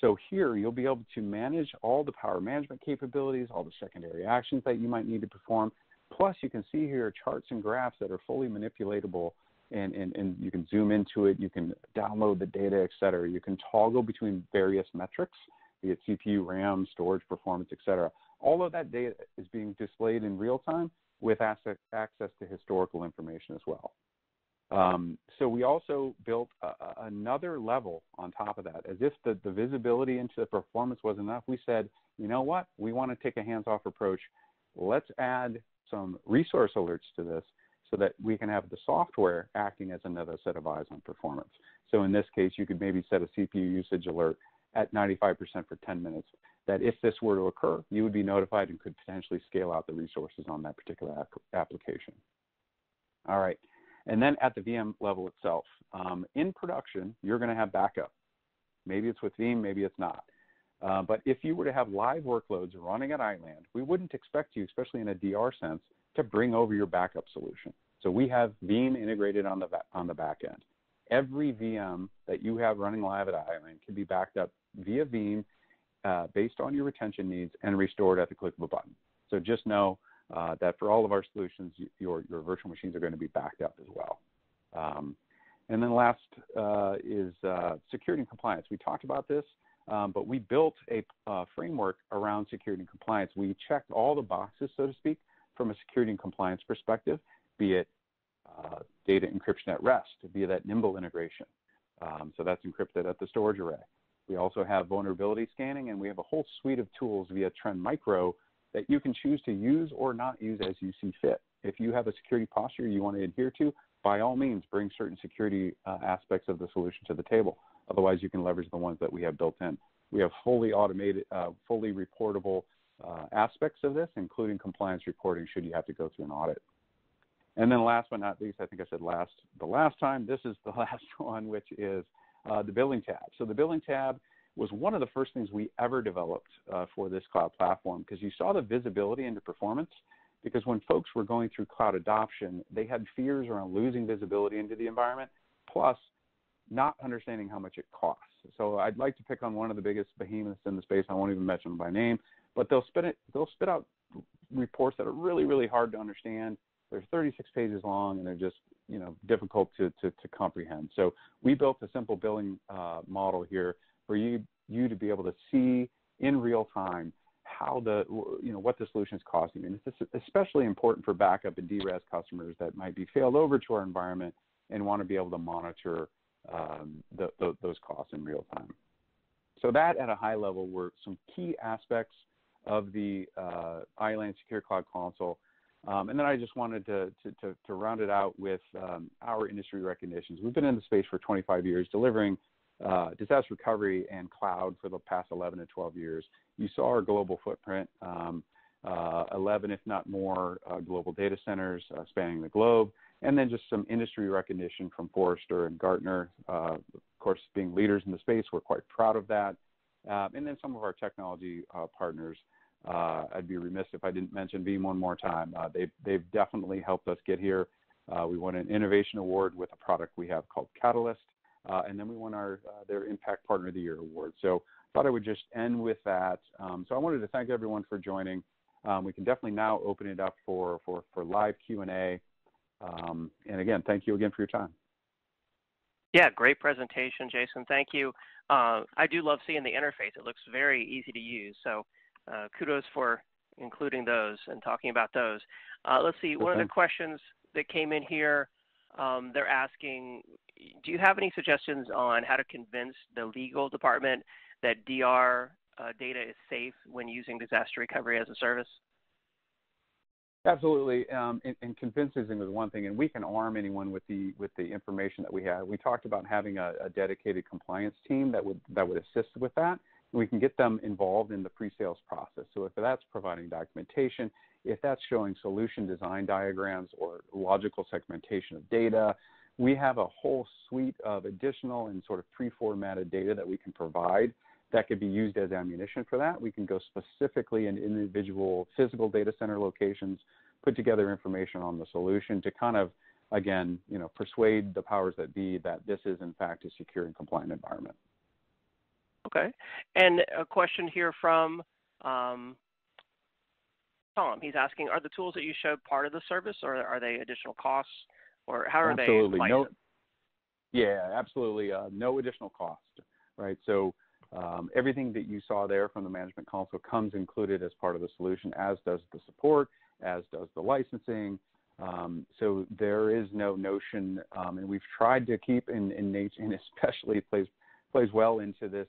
So here you'll be able to manage all the power management capabilities, all the secondary actions that you might need to perform. Plus you can see here charts and graphs that are fully manipulatable, and you can zoom into it, you can download the data, et cetera. You can toggle between various metrics, be it CPU, RAM, storage, performance, et cetera. All of that data is being displayed in real time with access to historical information as well. So we also built another level on top of that. As if the visibility into the performance wasn't enough, we said, you know what? We want to take a hands-off approach. Let's add some resource alerts to this so that we can have the software acting as another set of eyes on performance. So in this case, you could maybe set a CPU usage alert at 95% for 10 minutes, that if this were to occur, you would be notified and could potentially scale out the resources on that particular application. All right, and then at the VM level itself, in production, you're gonna have backup. Maybe it's with Veeam, maybe it's not. But if you were to have live workloads running at iLand, we wouldn't expect you, especially in a DR sense, to bring over your backup solution. So we have Veeam integrated on the back end. Every VM that you have running live at iLand can be backed up via Veeam based on your retention needs and restored at the click of a button. So just know that for all of our solutions, your virtual machines are going to be backed up as well. And then last is security and compliance. We talked about this, but we built a framework around security and compliance. We checked all the boxes, so to speak, from a security and compliance perspective, be it data encryption at rest, via that Nimble integration. So that's encrypted at the storage array. We also have vulnerability scanning, and we have a whole suite of tools via Trend Micro that you can choose to use or not use as you see fit. If you have a security posture you want to adhere to, by all means, bring certain security aspects of the solution to the table. Otherwise, you can leverage the ones that we have built in. We have fully automated, fully reportable aspects of this, including compliance reporting should you have to go through an audit. And then last but not least, I think I said the last time, this is the last one, which is the billing tab. So the billing tab was one of the first things we ever developed for this cloud platform, because you saw the visibility into performance, because when folks were going through cloud adoption, they had fears around losing visibility into the environment, plus not understanding how much it costs. So I'd like to pick on one of the biggest behemoths in the space. I won't even mention them by name, but they'll spit out reports that are really, really hard to understand. They're 36 pages long, and they're just, you know, difficult to comprehend. So we built a simple billing model here for you to be able to see in real time how what the solution is costing. And it's especially important for backup and DRAS customers that might be failed over to our environment and want to be able to monitor those costs in real time. So that, at a high level, were some key aspects of the iLand Secure Cloud Console. And then I just wanted to round it out with our industry recognitions. We've been in the space for 25 years, delivering disaster recovery and cloud for the past 11 to 12 years. You saw our global footprint, 11, if not more, global data centers spanning the globe, and then just some industry recognition from Forrester and Gartner. Of course, being leaders in the space, we're quite proud of that. And then some of our technology partners. I'd be remiss if I didn't mention Veeam one more time. They've definitely helped us get here. We won an innovation award with a product we have called Catalyst, and then we won their Impact Partner of the Year award. So I thought I would just end with that. So I wanted to thank everyone for joining. We can definitely now open it up for live Q&A. And again, thank you again for your time. Yeah, great presentation, Jason. Thank you. I do love seeing the interface. It looks very easy to use. So kudos for including those and talking about those. Let's see, one of the questions that came in here, they're asking, do you have any suggestions on how to convince the legal department that DR data is safe when using disaster recovery as a service? Absolutely, and convincing is one thing, and we can arm anyone with the information that we have. We talked about having a dedicated compliance team that would assist with that. We can get them involved in the pre-sales process. So if that's providing documentation, if that's showing solution design diagrams or logical segmentation of data, we have a whole suite of additional and sort of pre-formatted data that we can provide that could be used as ammunition for that. We can go specifically in individual physical data center locations, put together information on the solution to kind of, again, you know, persuade the powers that be that this is in fact a secure and compliant environment. Okay, and a question here from Tom. He's asking, are the tools that you showed part of the service, or are they additional costs, or how are they? Absolutely, no. Yeah, absolutely, no additional cost, right? So everything that you saw there from the management console comes included as part of the solution, as does the support, as does the licensing. So there is no notion, and we've tried to keep in nature, and especially plays well into this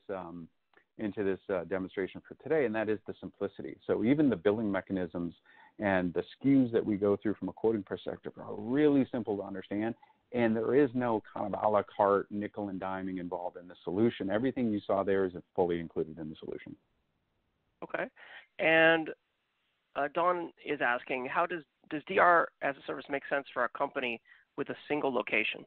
demonstration for today, and that is the simplicity. So even the billing mechanisms and the SKUs that we go through from a quoting perspective are really simple to understand, and there is no kind of a la carte nickel and diming involved in the solution. Everything you saw there is fully included in the solution. Okay, and Don is asking, how does DR as a service make sense for a company with a single location?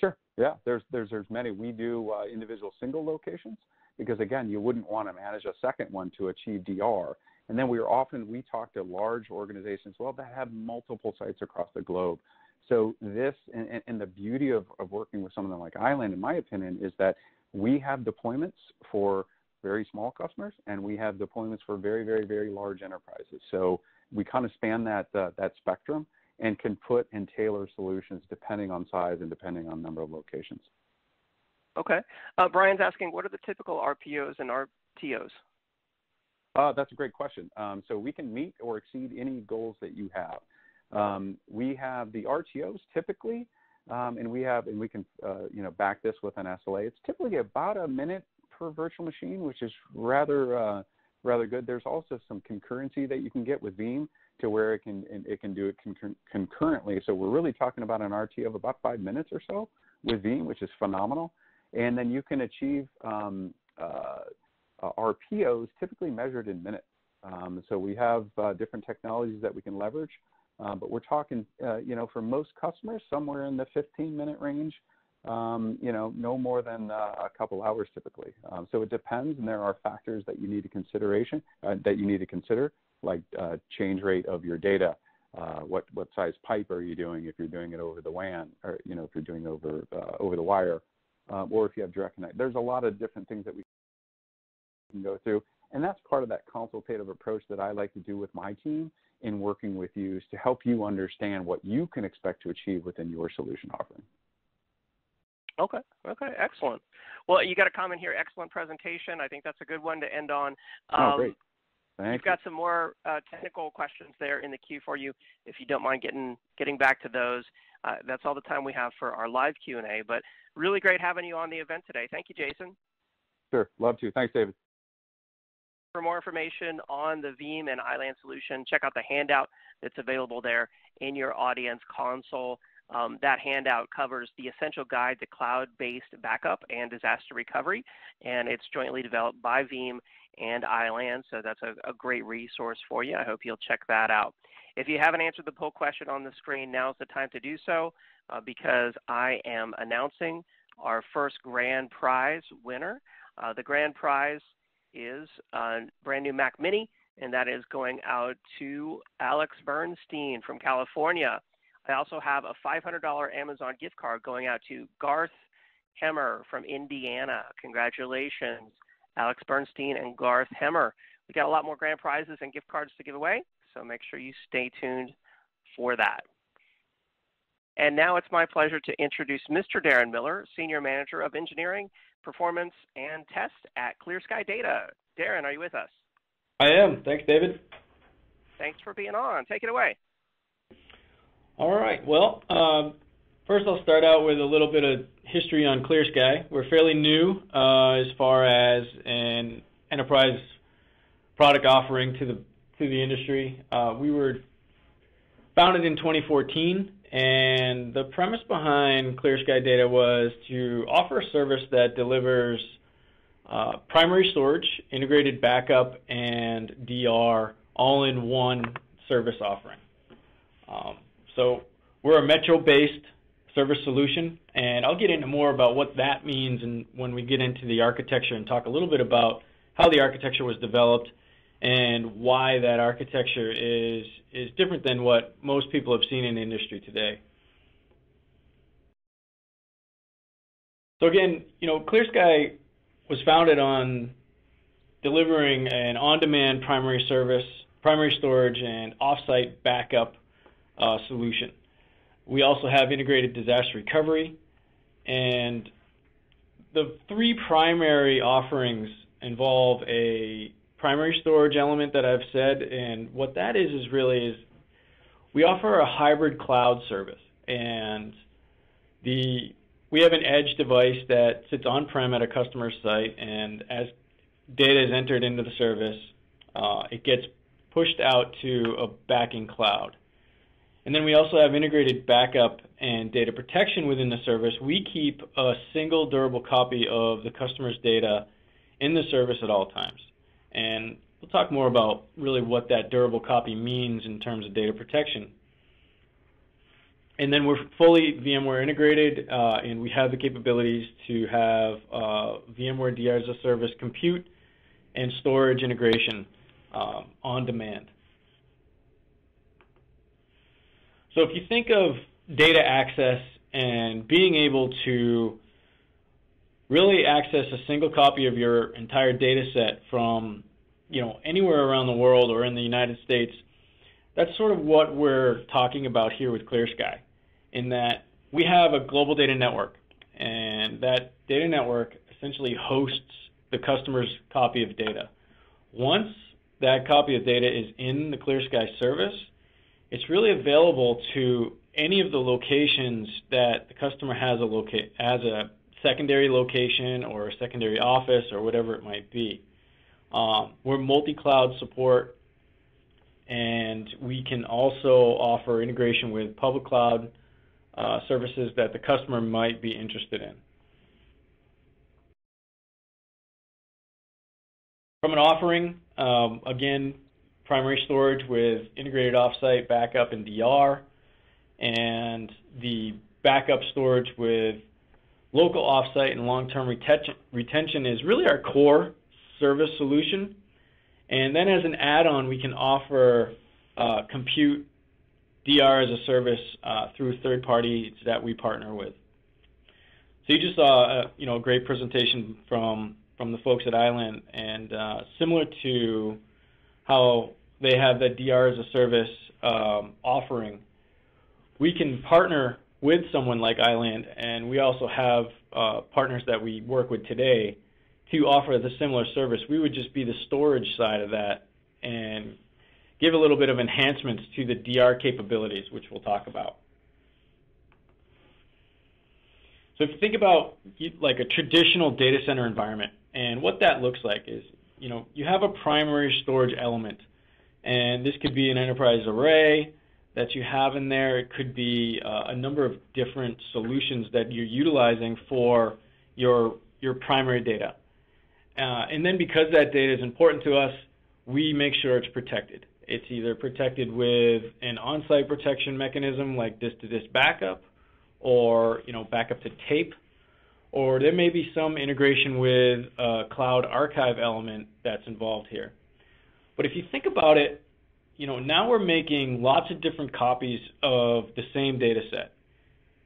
Sure. Yeah, there's many. We do individual single locations because, again, you wouldn't want to manage a second one to achieve DR. And then we talk to large organizations, well, that have multiple sites across the globe. So this, and the beauty of working with someone like iLand, in my opinion, is that we have deployments for very small customers, and we have deployments for very, very, very large enterprises. So we kind of span that spectrum, and can put and tailor solutions depending on size and depending on number of locations. Okay. Brian's asking, what are the typical RPOs and RTOs? That's a great question. So we can meet or exceed any goals that you have. We have the RTOs typically, and we can you know, back this with an SLA. It's typically about a minute per virtual machine, which is rather good. There's also some concurrency that you can get with Veeam to where it can do it concurrently. So we're really talking about an RTO of about 5 minutes or so with Veeam, which is phenomenal. And then you can achieve RPOs typically measured in minutes. So we have different technologies that we can leverage, but we're talking, you know, for most customers, somewhere in the 15-minute range, you know, no more than a couple hours typically. So it depends, and there are factors that you need to consider, like change rate of your data, what size pipe are you doing if you're doing it over the WAN, or you know, if you're doing over the wire, or if you have direct connect. There's a lot of different things that we can go through, and that's part of that consultative approach that I like to do with my team in working with you, is to help you understand what you can expect to achieve within your solution offering. Okay. Okay. Excellent. Well, you got a comment here. Excellent presentation. I think that's a good one to end on. Oh, great. Thank you. Got some more technical questions there in the queue for you. If you don't mind getting back to those, that's all the time we have for our live Q&A. But really great having you on the event today. Thank you, Jason. Sure. Love to. Thanks, David. For more information on the Veeam and iLand solution, check out the handout that's available there in your audience console. That handout covers the essential guide to cloud-based backup and disaster recovery, and it's jointly developed by Veeam and iLand, so that's a great resource for you. I hope you'll check that out. If you haven't answered the poll question on the screen, now's the time to do so, because I am announcing our first grand prize winner. The grand prize is a brand new Mac Mini, and that is going out to Alex Bernstein from California. I also have a $500 Amazon gift card going out to Garth Hemmer from Indiana. Congratulations, Alex Bernstein and Garth Hemmer. We've got a lot more grand prizes and gift cards to give away, so make sure you stay tuned for that. And now it's my pleasure to introduce Mr. Darren Miller, Senior Manager of Engineering, Performance, and Test at ClearSky Data. Darren, are you with us? I am. Thanks, David. Thanks for being on. Take it away. All right. Well, first I'll start out with a little bit of history on ClearSky. We're fairly new as far as an enterprise product offering to the industry. We were founded in 2014, and the premise behind ClearSky Data was to offer a service that delivers primary storage, integrated backup, and DR all in one service offering. So we're a metro-based service solution, and I'll get into more about what that means and when we get into the architecture and talk a little bit about how the architecture was developed and why that architecture is different than what most people have seen in the industry today. So again, you know, ClearSky was founded on delivering an on-demand primary service, primary storage, and off-site backup solution. We also have integrated disaster recovery, and the three primary offerings involve a primary storage element that I've said, and what that is really is we offer a hybrid cloud service, and we have an edge device that sits on-prem at a customer site, and as data is entered into the service, it gets pushed out to a backing cloud. And then we also have integrated backup and data protection within the service. We keep a single durable copy of the customer's data in the service at all times. And we'll talk more about really what that durable copy means in terms of data protection. And then we're fully VMware integrated, and we have the capabilities to have VMware DR as a service compute and storage integration on demand. So if you think of data access and being able to really access a single copy of your entire data set from, you know, anywhere around the world or in the United States, that's sort of what we're talking about here with ClearSky, in that we have a global data network, and that data network essentially hosts the customer's copy of data. Once that copy of data is in the ClearSky service, it's really available to any of the locations that the customer has a secondary location or a secondary office or whatever it might be. We're multi-cloud support, and we can also offer integration with public cloud services that the customer might be interested in. From an offering, again, primary storage with integrated offsite backup and DR, and the backup storage with local offsite and long-term retention is really our core service solution. And then as an add-on, we can offer compute DR as a service through third parties that we partner with. So you just saw you know, a great presentation from the folks at iLand, and similar to how they have the DR as a service offering, we can partner with someone like iLand, and we also have partners that we work with today to offer the similar service. We would just be the storage side of that and give a little bit of enhancements to the DR capabilities, which we'll talk about. So if you think about like a traditional data center environment, and what that looks like is, you know, you have a primary storage element, and this could be an enterprise array that you have in there. It could be a number of different solutions that you're utilizing for your primary data. And then because that data is important to us, we make sure it's protected. It's either protected with an on-site protection mechanism like disk-to-disk backup, or, you know, backup to tape, or there may be some integration with a cloud archive element that's involved here. But if you think about it, you know, now we're making lots of different copies of the same data set.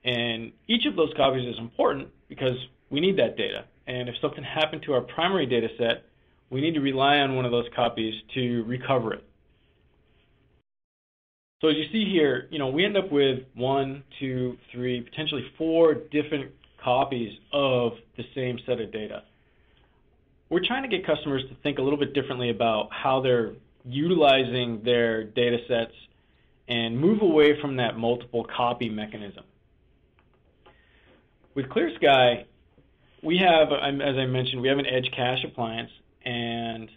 And each of those copies is important because we need that data. And if something happened to our primary data set, we need to rely on one of those copies to recover it. So as you see here, you know, we end up with 1, 2, 3, potentially 4 different copies of the same set of data. We're trying to get customers to think a little bit differently about how they're utilizing their data sets and move away from that multiple copy mechanism. With ClearSky, we have, as I mentioned, we have an edge cache appliance, and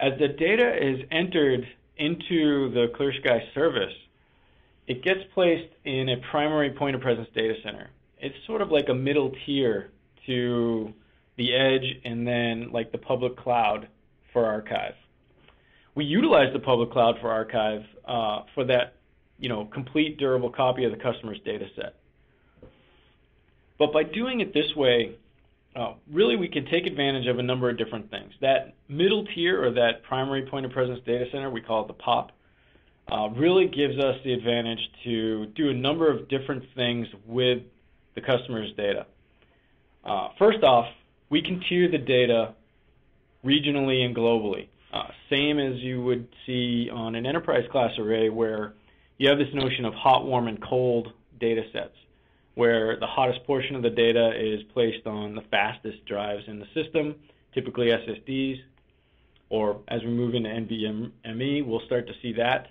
as the data is entered into the ClearSky service, it gets placed in a primary point of presence data center. It's sort of like a middle tier to the edge and then like the public cloud for archive. We utilize the public cloud for archive for that, you know, complete durable copy of the customer's data set. But by doing it this way, really we can take advantage of a number of different things. That middle tier, or that primary point of presence data center, we call it the POP, really gives us the advantage to do a number of different things with the customer's data. First off, we can tier the data regionally and globally, same as you would see on an enterprise class array, where you have this notion of hot, warm, and cold data sets, where the hottest portion of the data is placed on the fastest drives in the system, typically SSDs, or as we move into NVMe, we'll start to see that.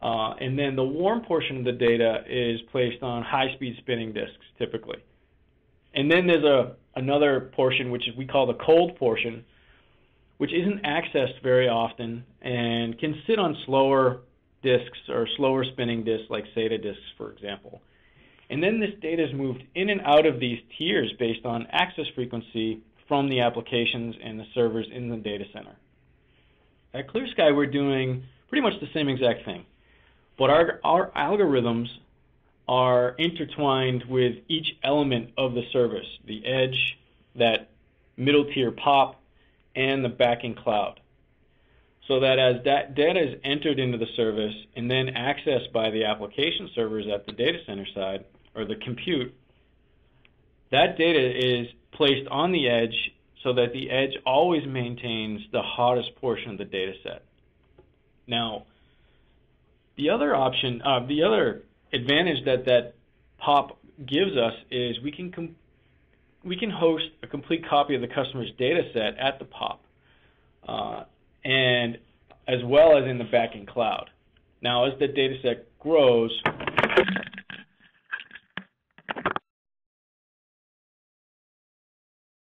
And then the warm portion of the data is placed on high-speed spinning disks, typically. And then there's another portion, which we call the cold portion, which isn't accessed very often and can sit on slower disks or slower spinning disks, like SATA disks, for example. And then this data is moved in and out of these tiers based on access frequency from the applications and the servers in the data center. At ClearSky, we're doing pretty much the same exact thing, but our algorithms are intertwined with each element of the service: the edge, that middle tier POP, and the backing cloud. So that as that data is entered into the service and then accessed by the application servers at the data center side, or the compute, that data is placed on the edge so that the edge always maintains the hottest portion of the data set. Now, the other option, the other advantage that POP gives us is we can host a complete copy of the customer's data set at the POP, and as well as in the backend cloud. Now, as the data set grows,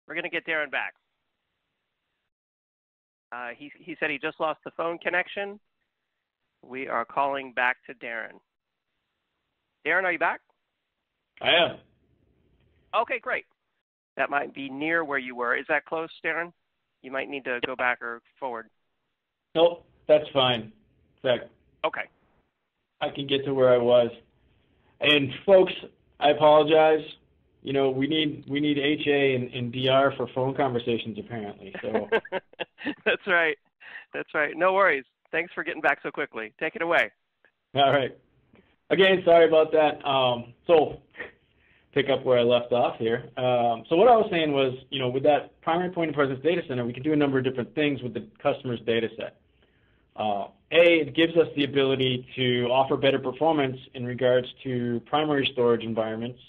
we're going to get Darren back. He said he just lost the phone connection. We are calling back to Darren. Darren, are you back? I am. Okay, great. That might be near where you were. Is that close, Darren? You might need to go back or forward. Nope, that's fine. Okay. I can get to where I was. And folks, I apologize. You know, we need HA and DR for phone conversations apparently. So that's right. That's right. No worries. Thanks for getting back so quickly. Take it away. All right. Again, sorry about that. So pick up where I left off here. So what I was saying was, you know, with that primary point of presence data center, we can do a number of different things with the customer's data set. It gives us the ability to offer better performance in regards to primary storage environments,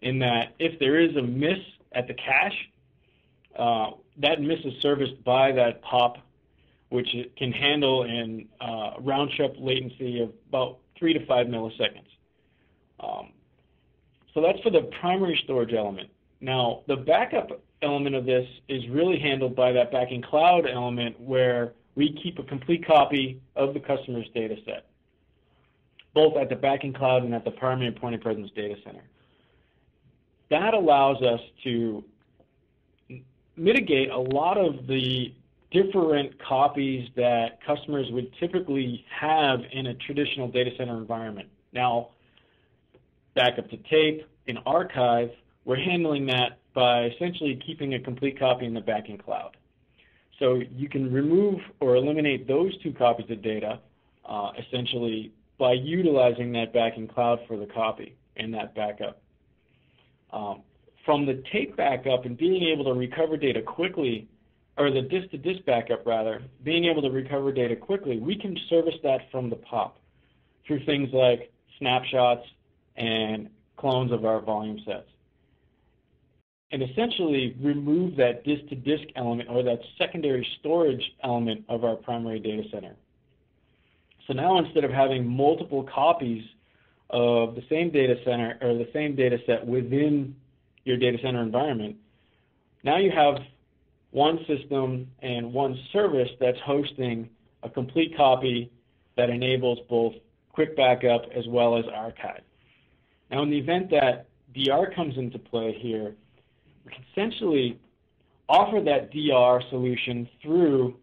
in that if there is a miss at the cache, that miss is serviced by that POP, which can handle in round-trip latency of about 3 to 5 milliseconds. So that's for the primary storage element. Now, the backup element of this is really handled by that backing cloud element, where we keep a complete copy of the customer's data set, both at the backing cloud and at the primary point of presence data center. That allows us to mitigate a lot of the different copies that customers would typically have in a traditional data center environment. Now, backup to tape, in archive, we're handling that by essentially keeping a complete copy in the backend cloud. So you can remove or eliminate those two copies of data essentially by utilizing that backend cloud for the copy and that backup. From the tape backup and being able to recover data quickly, or the disk-to-disk backup rather, being able to recover data quickly, we can service that from the POP. through things like snapshots and clones of our volume sets, and essentially remove that disk-to-disk element or that secondary storage element of our primary data center. So now instead of having multiple copies of the same data center or the same data set within your data center environment, now you have one system and one service that's hosting a complete copy that enables both quick backup as well as archive. Now in the event that DR comes into play here, we can essentially offer that DR solution through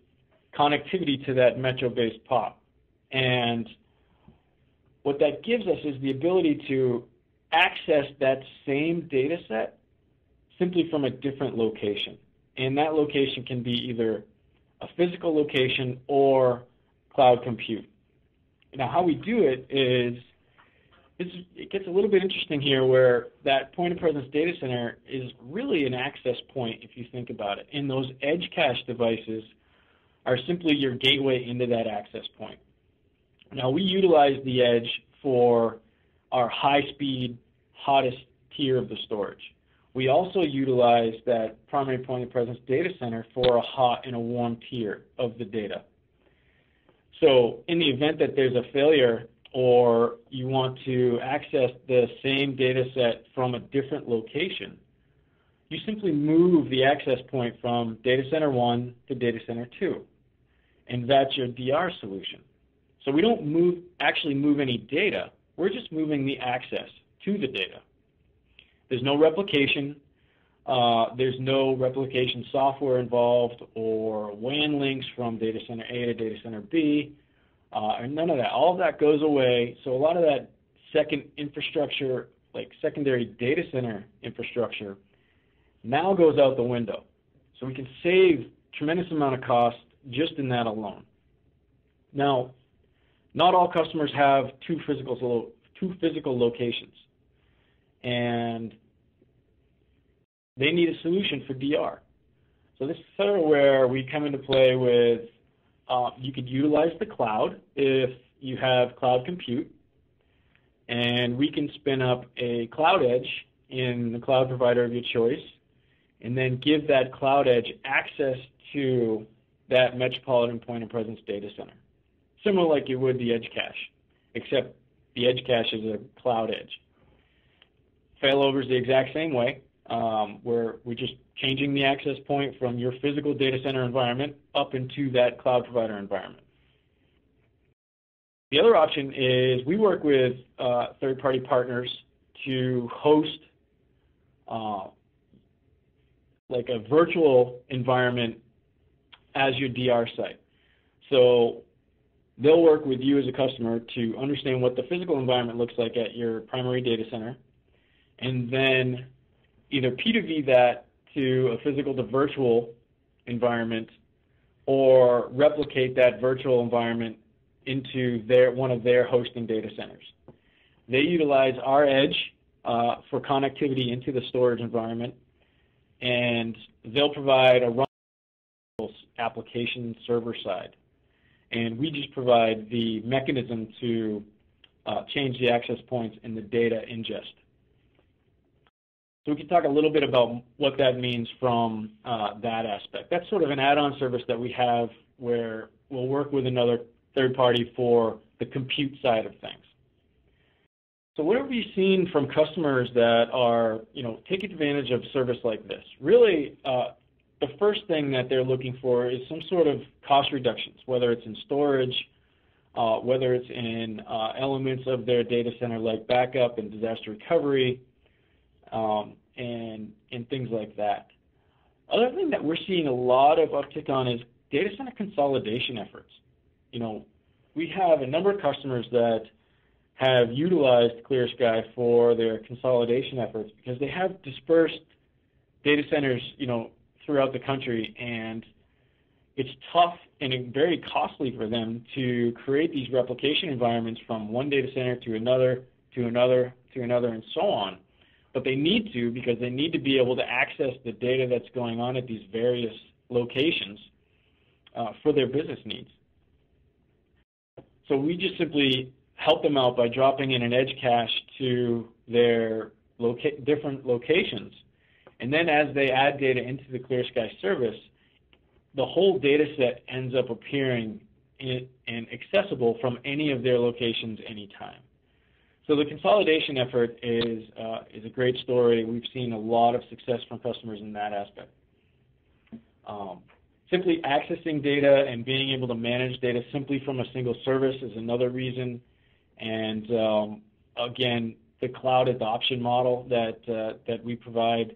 connectivity to that metro-based POP. And what that gives us is the ability to access that same data set simply from a different location. And that location can be either a physical location or cloud compute. Now, how we do it is, it gets a little bit interesting here where that point of presence data center is really an access point if you think about it. And those edge cache devices are simply your gateway into that access point. Now, we utilize the edge for our high-speed, hottest tier of the storage. We also utilize that primary point of presence data center for a hot and a warm tier of the data. So in the event that there's a failure or you want to access the same data set from a different location, you simply move the access point from data center 1 to data center 2, and that's your DR solution. So we don't actually move any data. We're just moving the access to the data. There's no replication. There's no replication software involved or WAN links from data center A to data center B, and none of that. All of that goes away. So a lot of that second infrastructure, like secondary data center infrastructure, now goes out the window. So we can save tremendous amount of cost just in that alone. Now, not all customers have two physical locations, and they need a solution for DR. So this is sort of where we come into play with, you could utilize the cloud if you have cloud compute, and we can spin up a cloud edge in the cloud provider of your choice, and then give that cloud edge access to that metropolitan point of presence data center. Similar like you would the edge cache, except the edge cache is a cloud edge. Failover is the exact same way, where we're just changing the access point from your physical data center environment up into that cloud provider environment. The other option is we work with third-party partners to host like a virtual environment as your DR site. So they'll work with you as a customer to understand what the physical environment looks like at your primary data center, and then either P2V that to a physical to virtual environment or replicate that virtual environment into one of their hosting data centers. They utilize our edge for connectivity into the storage environment, and they'll provide a run application server side. And we just provide the mechanism to change the access points in the data ingest. So we can talk a little bit about what that means from that aspect. That's sort of an add-on service that we have where we'll work with another third party for the compute side of things. So what have we seen from customers that are, taking advantage of service like this? Really, the first thing that they're looking for is some sort of cost reductions, whether it's in storage, whether it's in elements of their data center like backup and disaster recovery, and things like that. Other thing that we're seeing a lot of uptick on is data center consolidation efforts. We have a number of customers that have utilized ClearSky for their consolidation efforts because they have dispersed data centers, throughout the country, and it's tough and very costly for them to create these replication environments from one data center to another, to another, to another, and so on. But they need to, because they need to be able to access the data that's going on at these various locations for their business needs. So we just simply help them out by dropping in an edge cache to their different locations. And then as they add data into the ClearSky service, the whole data set ends up appearing and accessible from any of their locations anytime. So the consolidation effort is a great story. We've seen a lot of success from customers in that aspect. Simply accessing data and being able to manage data simply from a single service is another reason. And again, the cloud adoption model that, that we provide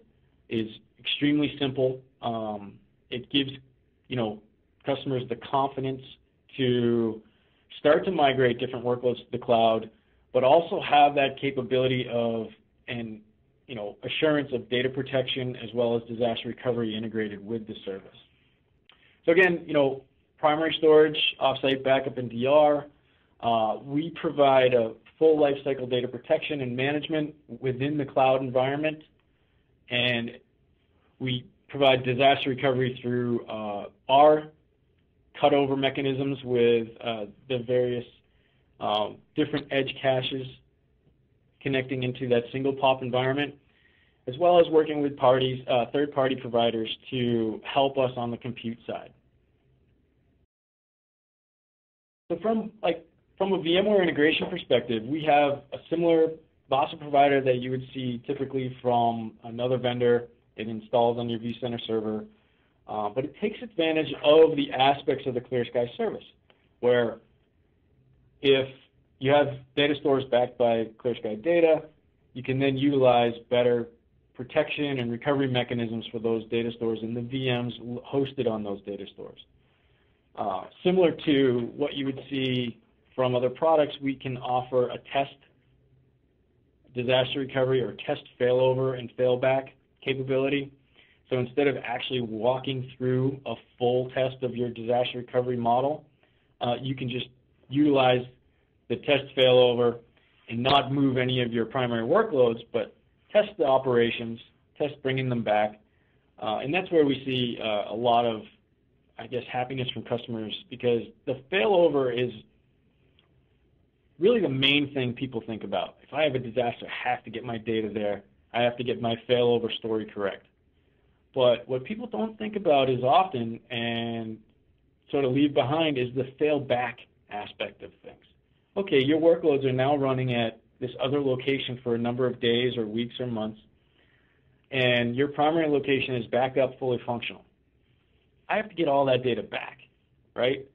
is extremely simple. It gives, customers the confidence to start to migrate different workloads to the cloud, but also have that capability of assurance of data protection as well as disaster recovery integrated with the service. So again, primary storage, offsite backup, and DR. We provide a full lifecycle data protection and management within the cloud environment, and we provide disaster recovery through our cutover mechanisms with the various different edge caches connecting into that single POP environment, as well as working with parties, third-party providers to help us on the compute side. So from a VMware integration perspective, we have a similar VASA provider that you would see typically from another vendor. It installs on your vCenter server, but it takes advantage of the aspects of the ClearSky service, where if you have data stores backed by ClearSky Data, you can then utilize better protection and recovery mechanisms for those data stores and the VMs hosted on those data stores. Similar to what you would see from other products, we can offer a test disaster recovery or test failover and failback capability. So instead of actually walking through a full test of your disaster recovery model, you can just utilize the test failover and not move any of your primary workloads, but test the operations, test bringing them back. And that's where we see a lot of, happiness from customers, because the failover is really the main thing people think about. If I have a disaster, I have to get my data there. I have to get my failover story correct. But what people don't think about is often and sort of leave behind is the fail back aspect of things. Okay, your workloads are now running at this other location for a number of days or weeks or months, and your primary location is back up fully functional. I have to get all that data back, right?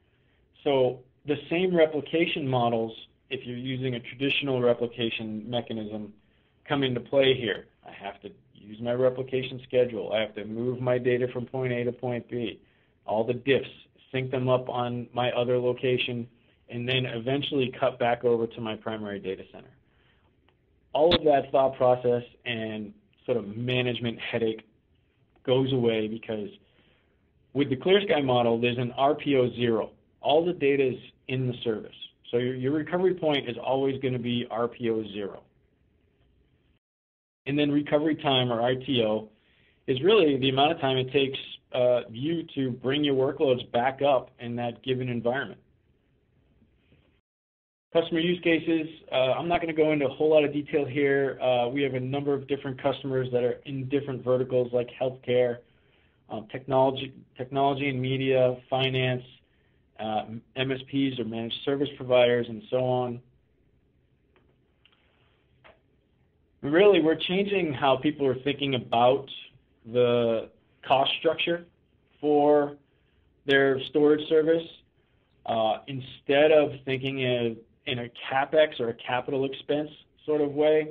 So the same replication models, if you're using a traditional replication mechanism, come into play here. I have to use my replication schedule. I have to move my data from point A to point B, all the diffs, sync them up on my other location, and then eventually cut back over to my primary data center. All of that thought process and sort of management headache goes away, because with the ClearSky model, there's an RPO 0. All the data is in the service. So your recovery point is always going to be RPO 0. And then recovery time, or RTO, is really the amount of time it takes you to bring your workloads back up in that given environment. Customer use cases, I'm not going to go into a whole lot of detail here. We have a number of different customers that are in different verticals, like healthcare, technology and media, finance, MSPs or managed service providers, and so on. Really, we're changing how people are thinking about the cost structure for their storage service. Instead of thinking in a CapEx or a capital expense sort of way,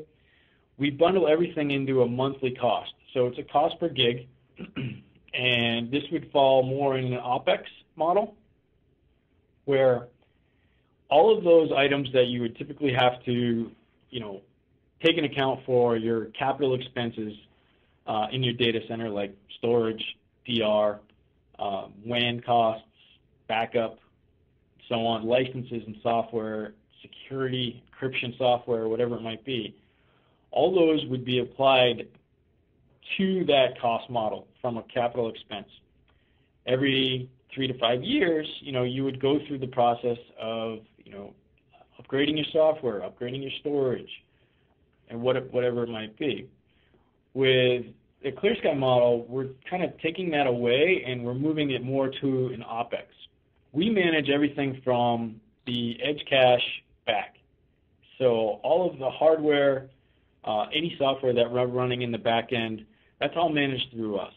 we bundle everything into a monthly cost. So it's a cost per gig, and this would fall more in an OpEx model, where all of those items that you would typically have to, take into account for your capital expenses in your data center, like storage, DR, WAN costs, backup, so on, licenses and software, security, encryption software, whatever it might be, all those would be applied to that cost model from a capital expense. Every 3 to 5 years, you would go through the process of, upgrading your software, upgrading your storage, and whatever it might be. With the ClearSky model, we're kind of taking that away and we're moving it more to an OpEx. We manage everything from the edge cache back. So all of the hardware, any software that we're running in the back end, that's all managed through us.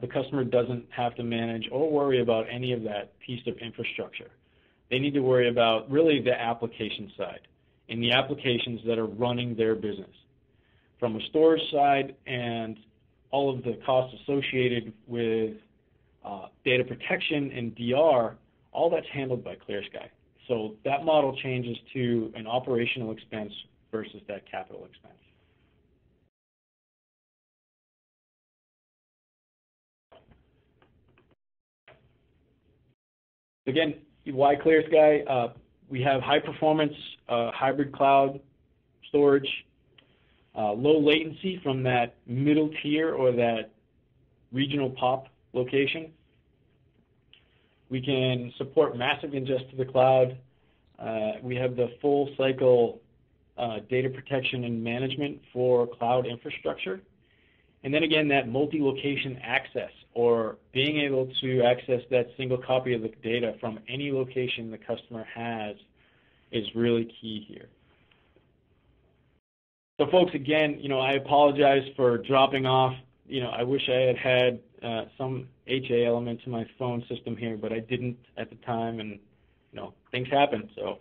The customer doesn't have to manage or worry about any of that piece of infrastructure. They need to worry about really the application side and the applications that are running their business. From a storage side and all of the costs associated with data protection and DR, all that's handled by ClearSky. So that model changes to an operational expense versus that capital expense. Again, why ClearSky? We have high performance, hybrid cloud storage, low latency from that middle tier or that regional POP location. We can support massive ingest to the cloud. We have the full cycle data protection and management for cloud infrastructure. And then again, that multi-location access, or being able to access that single copy of the data from any location the customer has, is really key here. So folks, again, you know, I apologize for dropping off. You know, I wish I had had some HA element to my phone system here, but I didn't at the time, and you know, things happen. So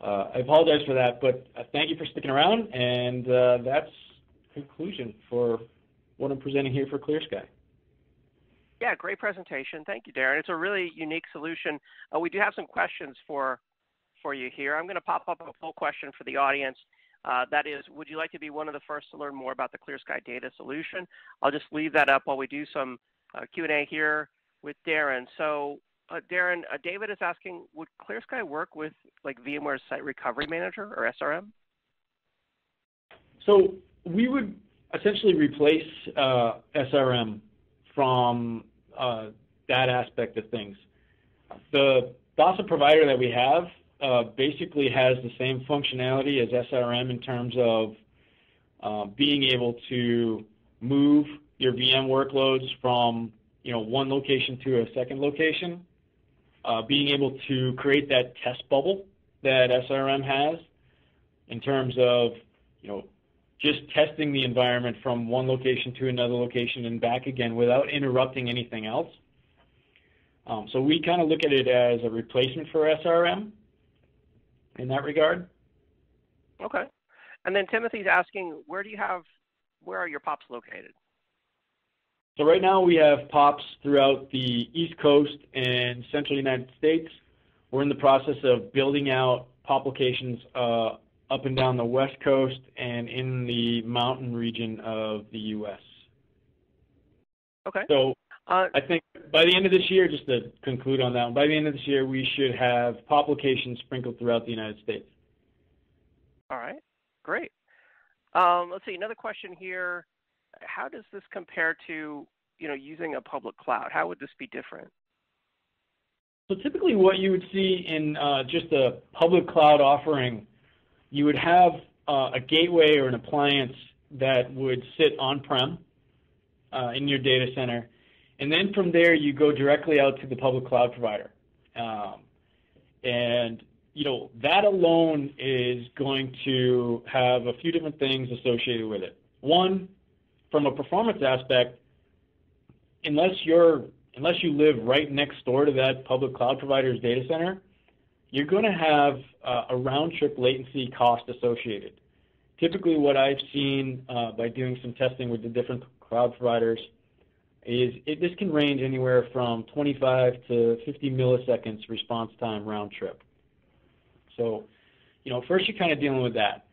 I apologize for that, but thank you for sticking around, and that's conclusion for what I'm presenting here for ClearSky. Yeah, great presentation. Thank you, Darren. It's a really unique solution. We do have some questions for you here. I'm going to pop up a poll question for the audience. That is, would you like to be one of the first to learn more about the ClearSky Data solution? I'll just leave that up while we do some Q&A here with Darren. So, Darren, David is asking, would ClearSky work with like VMware's Site Recovery Manager or SRM? So we would essentially replace SRM from that aspect of things. The DASA provider that we have basically has the same functionality as SRM in terms of being able to move your VM workloads from, you know, one location to a second location, being able to create that test bubble that SRM has in terms of, you know, just testing the environment from one location to another location and back again without interrupting anything else. So we kind of look at it as a replacement for SRM in that regard. Okay. And then Timothy's asking, where are your POPs located? So right now we have POPs throughout the East Coast and Central United States. We're in the process of building out POP locations up and down the West Coast and in the mountain region of the U.S. Okay. So I think by the end of this year, just to conclude on that one, by the end of this year, we should have POP locations sprinkled throughout the United States. All right, great. Let's see, another question here. How does this compare to, you know, using a public cloud? How would this be different? So typically what you would see in just a public cloud offering, you would have a gateway or an appliance that would sit on-prem in your data center. And then from there, you go directly out to the public cloud provider. And, you know, that alone is going to have a few different things associated with it. One, from a performance aspect, unless you live right next door to that public cloud provider's data center, you're going to have a round-trip latency cost associated. Typically what I've seen by doing some testing with the different cloud providers is this can range anywhere from 25 to 50 milliseconds response time round-trip. So, you know, first you're kind of dealing with that.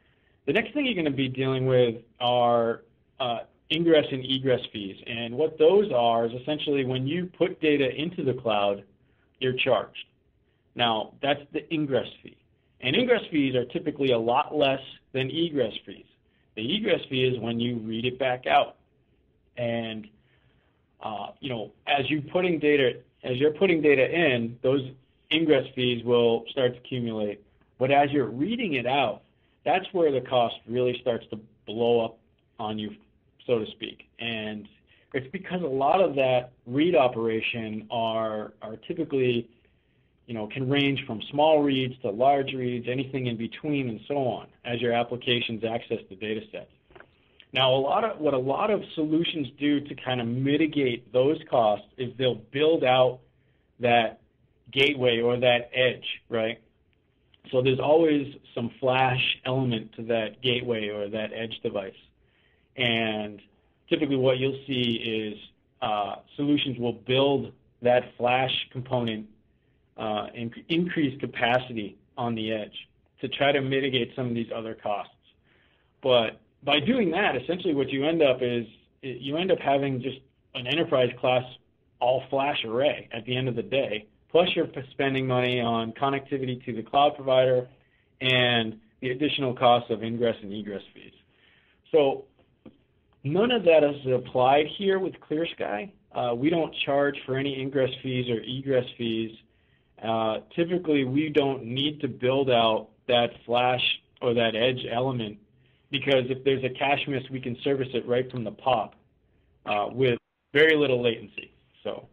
The next thing you're going to be dealing with are ingress and egress fees. And what those are is essentially when you put data into the cloud, you're charged. Now, that's the ingress fee. And ingress fees are typically a lot less than egress fees. The egress fee is when you read it back out. And, you know, as you're putting data in, those ingress fees will start to accumulate. But as you're reading it out, that's where the cost really starts to blow up on you, so to speak. And it's because a lot of that read operation are typically, you know, can range from small reads to large reads, anything in between and so on, as your applications access the data sets. Now, what a lot of solutions do to kind of mitigate those costs is they'll build out that gateway or that edge, right? So there's always some flash element to that gateway or that edge device. And typically what you'll see is solutions will build that flash component and increase capacity on the edge to try to mitigate some of these other costs. But by doing that, essentially what you end up is you end up having just an enterprise class all-flash array at the end of the day, plus you're spending money on connectivity to the cloud provider and the additional costs of ingress and egress fees. So none of that is applied here with ClearSky. We don't charge for any ingress fees or egress fees. Typically, we don't need to build out that flash or that edge element, because if there's a cache miss, we can service it right from the POP with very little latency. So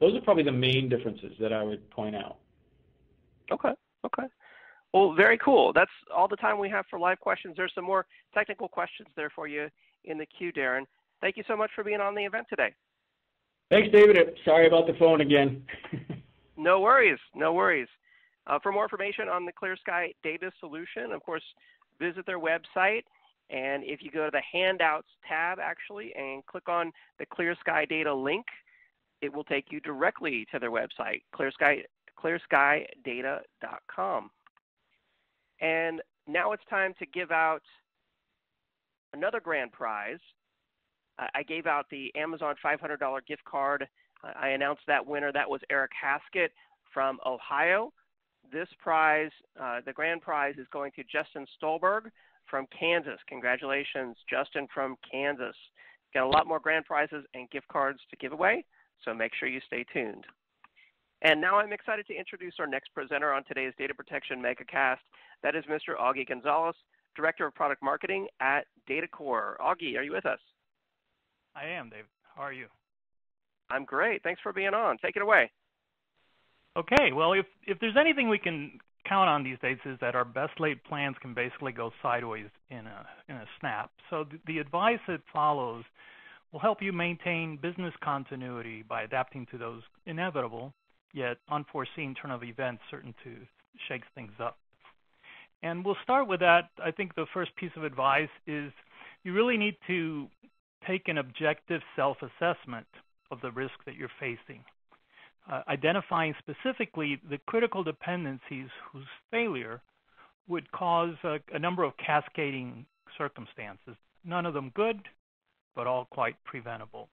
those are probably the main differences that I would point out. Okay, okay. Well, very cool. That's all the time we have for live questions. There's some more technical questions there for you in the queue, Darren. Thank you so much for being on the event today. Thanks, David. Sorry about the phone again. No worries, no worries. For more information on the ClearSky Data solution, of course, visit their website. And if you go to the Handouts tab, actually, and click on the ClearSky Data link, it will take you directly to their website, ClearSkyData.com. And now it's time to give out another grand prize. I gave out the Amazon $500 gift card. I announced that winner. That was Eric Haskett from Ohio. This prize, the grand prize, is going to Justin Stolberg from Kansas. Congratulations, Justin from Kansas. Got a lot more grand prizes and gift cards to give away, so make sure you stay tuned. And now I'm excited to introduce our next presenter on today's Data Protection Megacast. That is Mr. Augie Gonzalez, Director of Product Marketing at DataCore. Augie, are you with us? I am, Dave. How are you? I'm great. Thanks for being on. Take it away. Okay. Well, if there's anything we can count on these days, is that our best laid plans can basically go sideways in a snap. So the advice that follows will help you maintain business continuity by adapting to those inevitable yet unforeseen turn of events certain to shake things up. And we'll start with that. I think the first piece of advice is you really need to take an objective self-assessment of the risk that you're facing, identifying specifically the critical dependencies whose failure would cause a number of cascading circumstances, none of them good, but all quite preventable.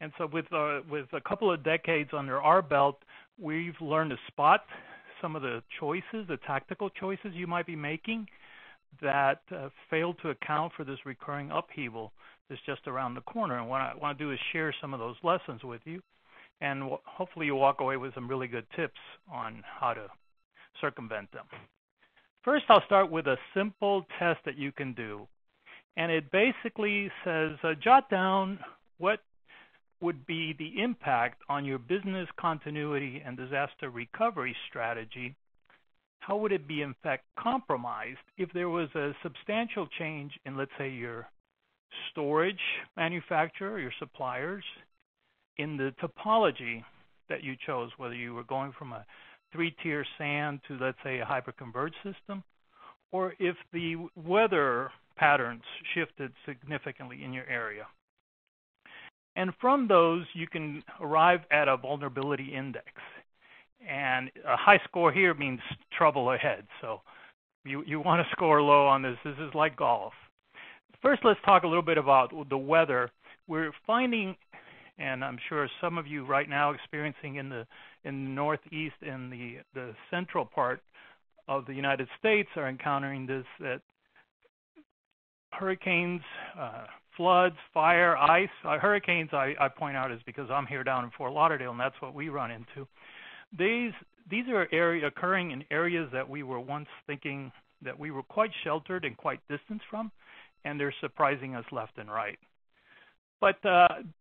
And so with a couple of decades under our belt, we've learned to spot some of the choices, the tactical choices you might be making that fail to account for this recurring upheaval that's just around the corner. And what I want to do is share some of those lessons with you, and hopefully you'll walk away with some really good tips on how to circumvent them. First, I'll start with a simple test that you can do. And it basically says, jot down what would be the impact on your business continuity and disaster recovery strategy. How would it be, in fact, compromised if there was a substantial change in, let's say, your storage manufacturer, your suppliers, in the topology that you chose, whether you were going from a three-tier SAN to, let's say, a hyperconverged system, or if the weather patterns shifted significantly in your area. And from those, you can arrive at a vulnerability index. And a high score here means trouble ahead. So you want to score low on this. This is like golf. First, let's talk a little bit about the weather. We're finding, and I'm sure some of you right now experiencing in the Northeast and the central part of the United States are encountering this, that hurricanes, floods, fire, ice. Hurricanes, I point out, is because I'm here down in Fort Lauderdale, and that's what we run into. These these are occurring in areas that we were once thinking that we were quite sheltered and quite distant from, and they're surprising us left and right. But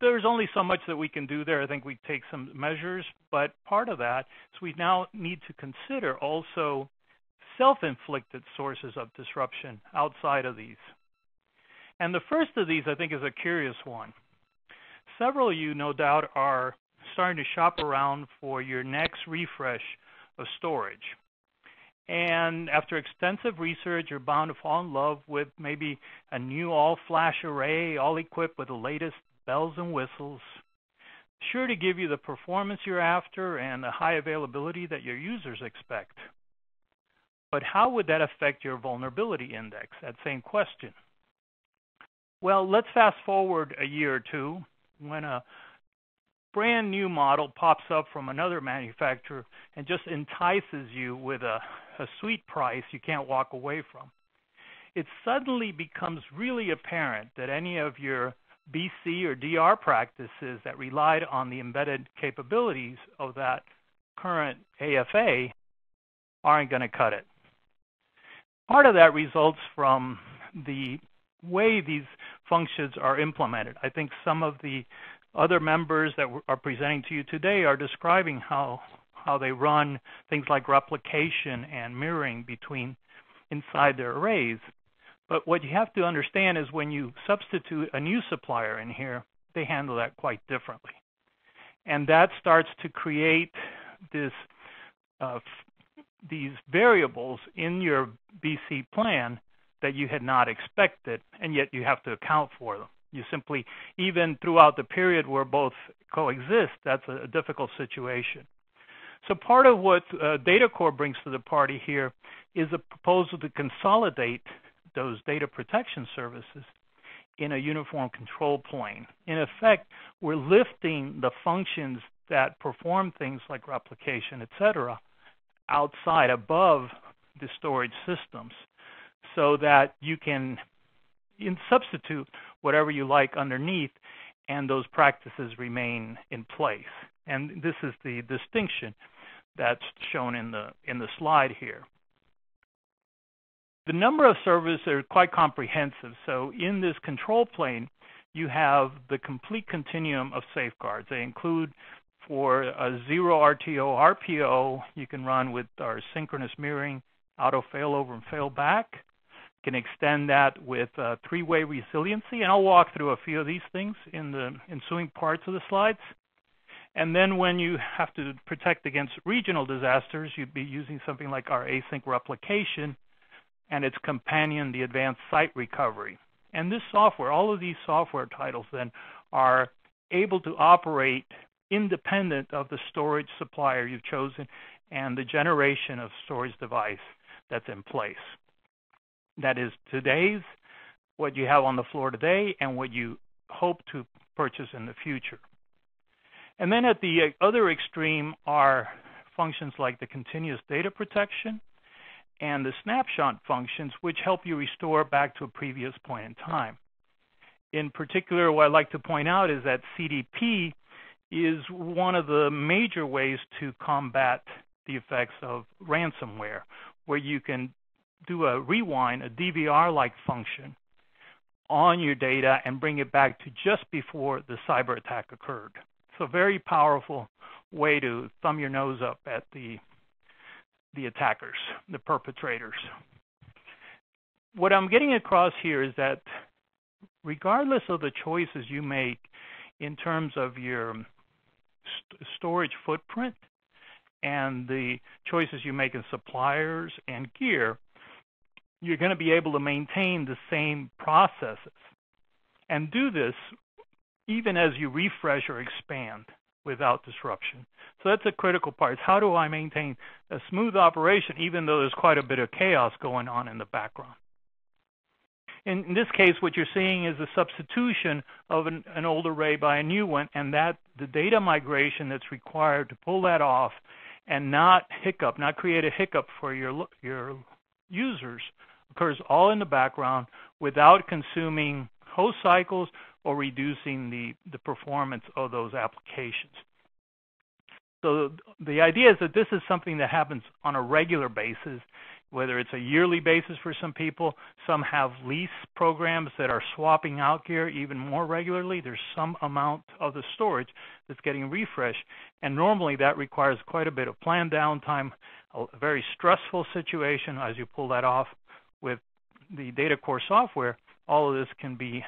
there's only so much that we can do there. I think we take some measures, but part of that is we now need to consider also self-inflicted sources of disruption outside of these. And the first of these, I think, is a curious one. Several of you, no doubt, are starting to shop around for your next refresh of storage. And after extensive research, you're bound to fall in love with maybe a new all-flash array, all equipped with the latest bells and whistles, sure to give you the performance you're after and the high availability that your users expect. But how would that affect your vulnerability index? That same question. Well, let's fast forward a year or two when a brand new model pops up from another manufacturer and just entices you with a sweet price you can't walk away from. It suddenly becomes really apparent that any of your BC or DR practices that relied on the embedded capabilities of that current AFA aren't going to cut it. Part of that results from the way these functions are implemented. I think some of the other members that are presenting to you today are describing how they run things like replication and mirroring between inside their arrays. But what you have to understand is when you substitute a new supplier in here, they handle that quite differently. And that starts to create this, these variables in your BC plan that you had not expected, and yet you have to account for them. You simply, even throughout the period where both coexist, that's a difficult situation. So part of what DataCore brings to the party here is a proposal to consolidate those data protection services in a uniform control plane. In effect, we're lifting the functions that perform things like replication, et cetera, outside above the storage systems so that you can substitute whatever you like underneath, and those practices remain in place. And this is the distinction that's shown in the slide here. The number of servers are quite comprehensive. So in this control plane, you have the complete continuum of safeguards. They include for a zero RTO, RPO, you can run with our synchronous mirroring, auto failover and failback. Can extend that with three-way resiliency, and I'll walk through a few of these things in the ensuing parts of the slides. And then when you have to protect against regional disasters, you'd be using something like our async replication and its companion, the advanced site recovery. And this software, all of these software titles then are able to operate independent of the storage supplier you've chosen and the generation of storage device that's in place. That is today's, what you have on the floor today, and what you hope to purchase in the future. And then at the other extreme are functions like the continuous data protection and the snapshot functions, which help you restore back to a previous point in time. In particular, what I'd like to point out is that CDP is one of the major ways to combat the effects of ransomware, where you can do a rewind, a DVR-like function on your data and bring it back to just before the cyber attack occurred. It's a very powerful way to thumb your nose up at the attackers, the perpetrators. What I'm getting across here is that regardless of the choices you make in terms of your storage footprint and the choices you make in suppliers and gear, you're going to be able to maintain the same processes and do this even as you refresh or expand without disruption. So that's a critical part. Is how do I maintain a smooth operation even though there's quite a bit of chaos going on in the background? In this case, what you're seeing is the substitution of an old array by a new one, and that the data migration that's required to pull that off and not create a hiccup for your users occurs all in the background without consuming host cycles or reducing the performance of those applications. So the idea is that this is something that happens on a regular basis, whether it's a yearly basis for some people. Some have lease programs that are swapping out gear even more regularly. There's some amount of the storage that's getting refreshed, and normally that requires quite a bit of planned downtime, a very stressful situation. As you pull that off with the DataCore software, all of this can be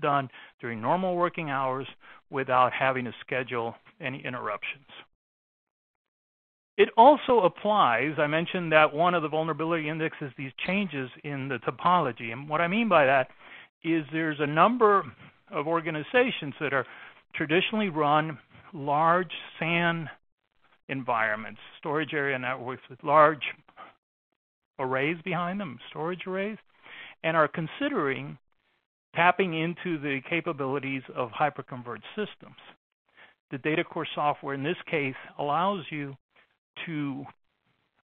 done during normal working hours without having to schedule any interruptions. It also applies, I mentioned that one of the vulnerability indexes, these changes in the topology. And what I mean by that is there's a number of organizations that are traditionally run large SAN environments, storage area networks with large arrays behind them, storage arrays, and are considering tapping into the capabilities of hyperconverged systems. The DataCore software in this case allows you to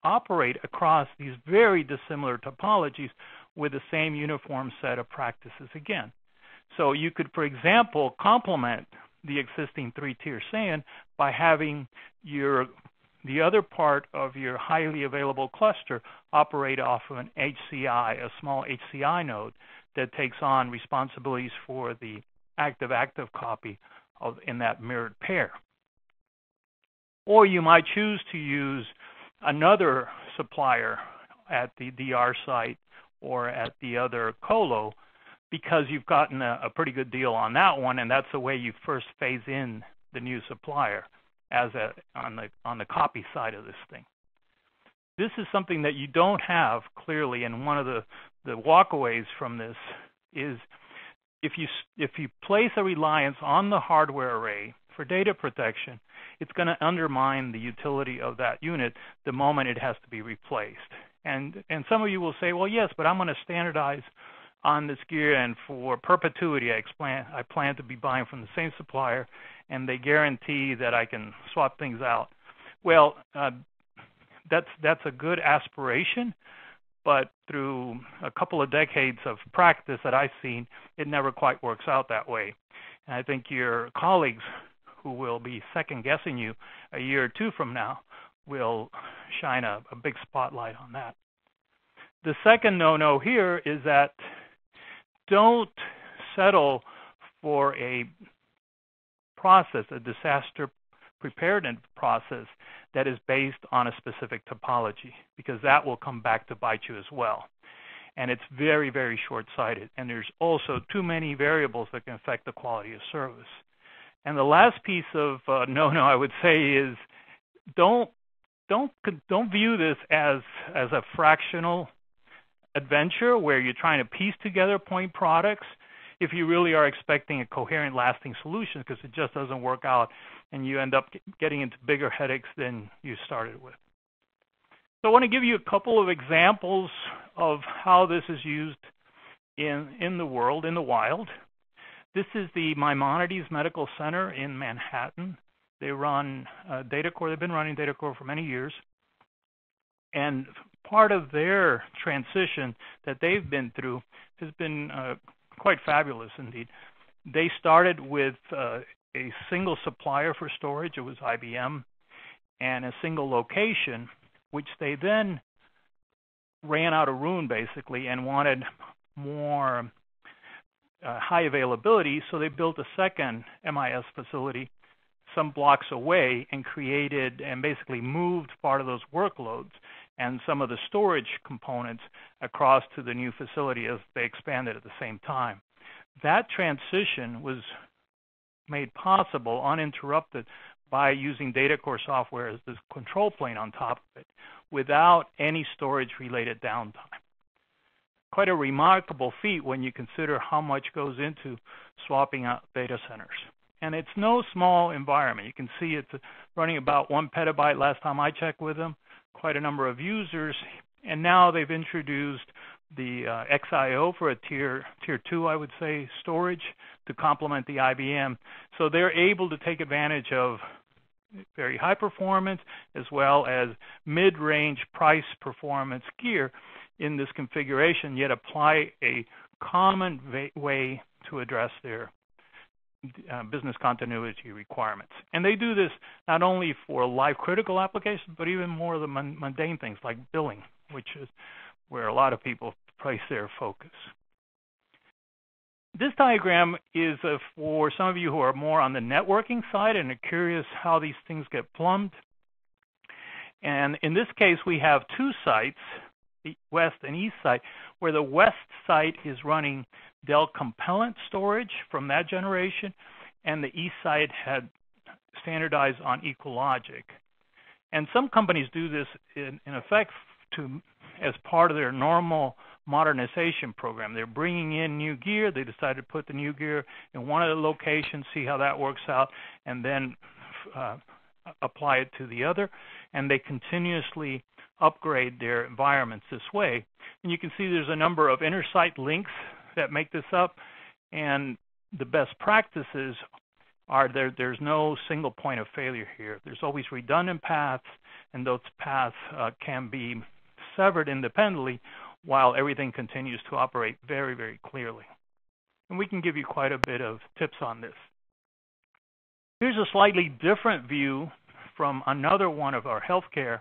operate across these very dissimilar topologies with the same uniform set of practices again. So you could, for example, complement the existing three-tier SAN by having your the other part of your highly available cluster operate off of an HCI, a small HCI node that takes on responsibilities for the active-active copy of in that mirrored pair. Or you might choose to use another supplier at the DR site or at the other colo because you've gotten a pretty good deal on that one, and that's the way you first phase in the new supplier as on the copy side of this thing. This is something that you don't have clearly, and one of the walkaways from this is if you place a reliance on the hardware array for data protection, it's going to undermine the utility of that unit the moment it has to be replaced. And some of you will say, well, yes, but I'm going to standardize on this gear, and for perpetuity, I plan to be buying from the same supplier, and they guarantee that I can swap things out. Well, that's a good aspiration, but through a couple of decades of practice that I've seen, it never quite works out that way. And I think your colleagues who will be second-guessing you a year or two from now will shine a big spotlight on that. The second no-no here is that don't settle for a process, a disaster preparedness process that is based on a specific topology, because that will come back to bite you as well. And it's very, very short-sighted. And there's also too many variables that can affect the quality of service. And the last piece of no-no, I would say, is don't view this as a fractional adventure where you're trying to piece together point products if you really are expecting a coherent, lasting solution, because it just doesn't work out and you end up getting into bigger headaches than you started with. So I want to give you a couple of examples of how this is used in the world, in the wild. This is the Maimonides Medical Center in Manhattan. They run DataCore. They've been running DataCore for many years. And part of their transition that they've been through has been quite fabulous indeed. They started with a single supplier for storage, it was IBM, and a single location, which they then ran out of room basically and wanted more high availability, so they built a second MIS facility some blocks away and created and basically moved part of those workloads and some of the storage components across to the new facility as they expanded at the same time. That transition was made possible uninterrupted by using DataCore software as the control plane on top of it without any storage-related downtime. Quite a remarkable feat when you consider how much goes into swapping out data centers. And it's no small environment. You can see it's running about 1 petabyte last time I checked with them, quite a number of users. And now they've introduced the XIO for a tier two, I would say, storage to complement the IBM. So they're able to take advantage of very high performance as well as mid-range price performance gear in this configuration, yet apply a common way to address their business continuity requirements. And they do this not only for live critical applications, but even more of the mundane things like billing, which is where a lot of people place their focus. This diagram is for some of you who are more on the networking side and are curious how these things get plumbed. And in this case, we have two sites, the west and east site, where the west site is running Dell Compellent storage from that generation, and the east side had standardized on EqualLogic. And some companies do this in effect as part of their normal modernization program. They're bringing in new gear. They decided to put the new gear in one of the locations, see how that works out, and then apply it to the other. And they continuously upgrade their environments this way. And you can see there's a number of inter-site links that make this up, and the best practices are there's no single point of failure here. There's always redundant paths, and those paths can be severed independently while everything continues to operate very, very clearly. And we can give you quite a bit of tips on this. Here's a slightly different view from another one of our healthcare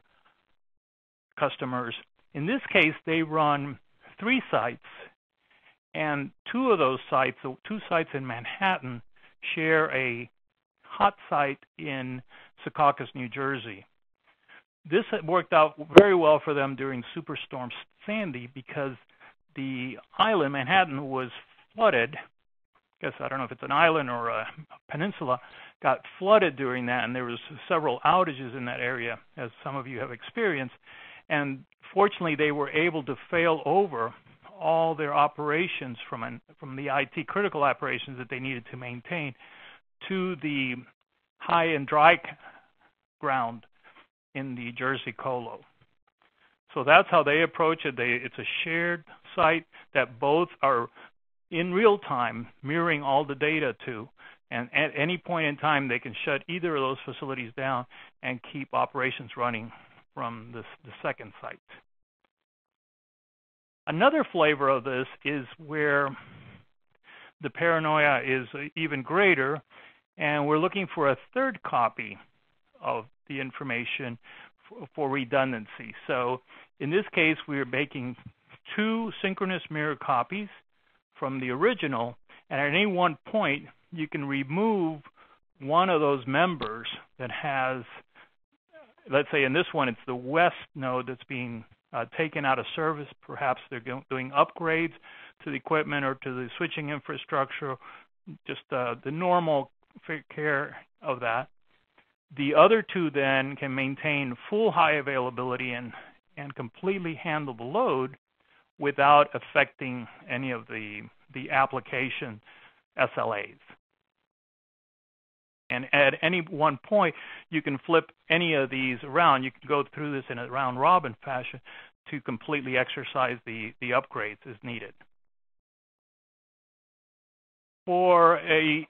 customers. In this case, they run three sites, and two of those sites, so two sites in Manhattan, share a hot site in Secaucus, New Jersey. This had worked out very well for them during Superstorm Sandy because the island, Manhattan, was flooded. I guess I don't know if it's an island or a peninsula, got flooded during that, and there was several outages in that area, as some of you have experienced. And fortunately, they were able to fail over all their operations from the IT critical operations that they needed to maintain to the high and dry ground in the Jersey Colo. So that's how they approach it. It's a shared site that both are in real time mirroring all the data to, and at any point in time they can shut either of those facilities down and keep operations running from the second site. Another flavor of this is where the paranoia is even greater, and we're looking for a third copy of the information for redundancy. So in this case, we are making two synchronous mirror copies from the original, and at any one point, you can remove one of those members that has, let's say in this one, it's the west node that's being taken out of service. Perhaps they're doing upgrades to the equipment or to the switching infrastructure, just the normal care of that. The other two then can maintain full high availability and completely handle the load without affecting any of the application SLAs. And at any one point, you can flip any of these around. You can go through this in a round-robin fashion to completely exercise the upgrades as needed. For a